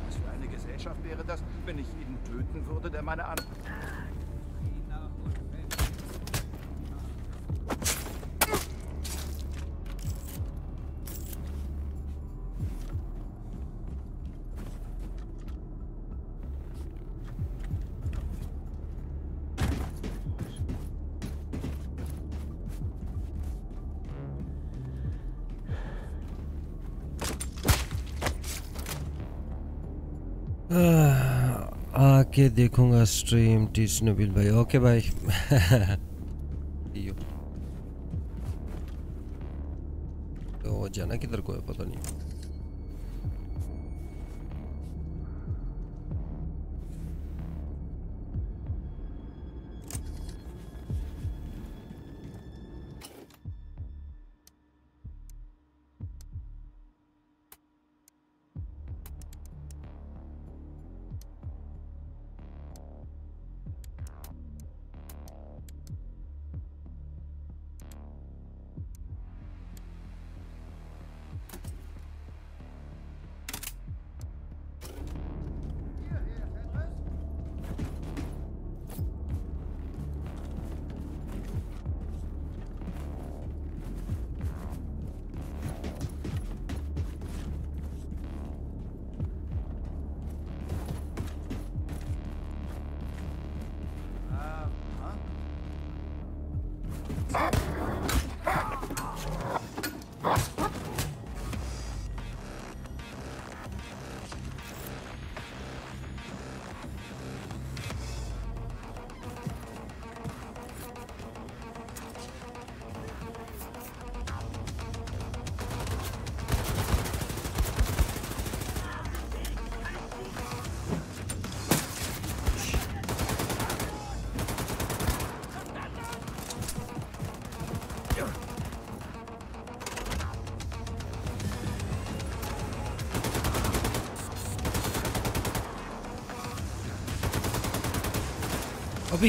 Was für eine Gesellschaft wäre das, wenn ich jeden töten würde, der meine An... आके देखूंगा stream teach Nabeel भाई okay भाई तो जाना किधर को है पता नहीं अभी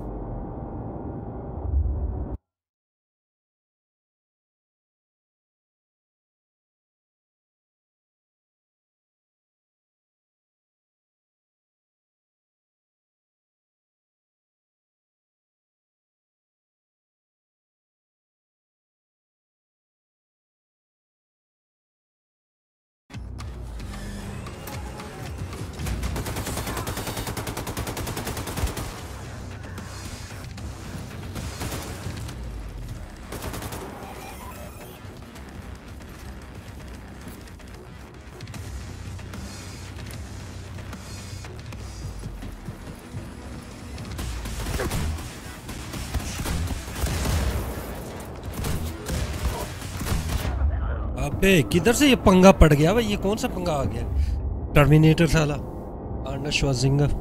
किधर से ये पंगा पड़ गया भाई ये कौन सा पंगा आ गया टर्मिनेटर साला आर्नल्ड श्वार्ज़नेगर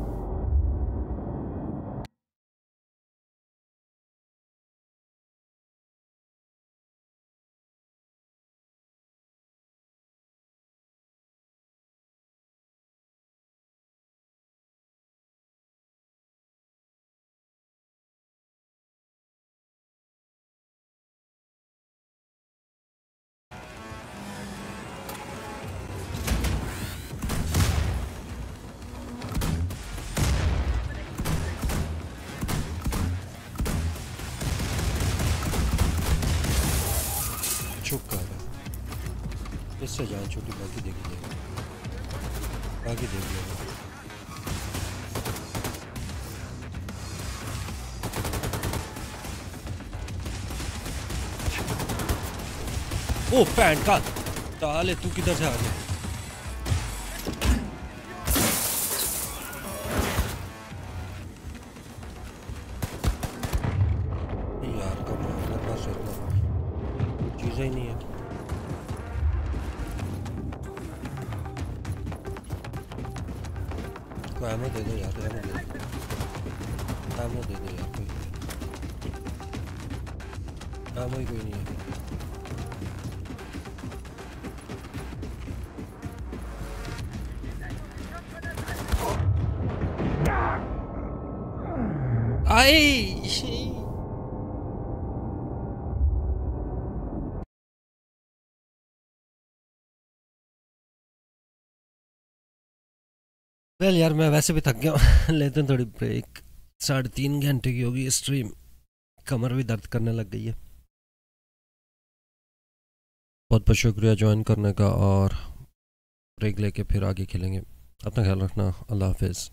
ओ पैंट का ताले तू किधर से आ गया यार कब मेरे पास इतना चीज़ ही नहीं है कोई आमो दे दो यार आमो दे दो यार कोई आमो ही कोई नहीं है वेल यार मैं वैसे भी थक गया लेते हैं थोड़ी ब्रेक 3.5 घंटे की होगी स्ट्रीम कमर भी दर्द करने लग गई है बहुत बहुत शुक्रिया ज्वाइन करने का और ब्रेक लेके फिर आगे खेलेंगे। अपना ख्याल रखना, अल्लाह हाफिज़।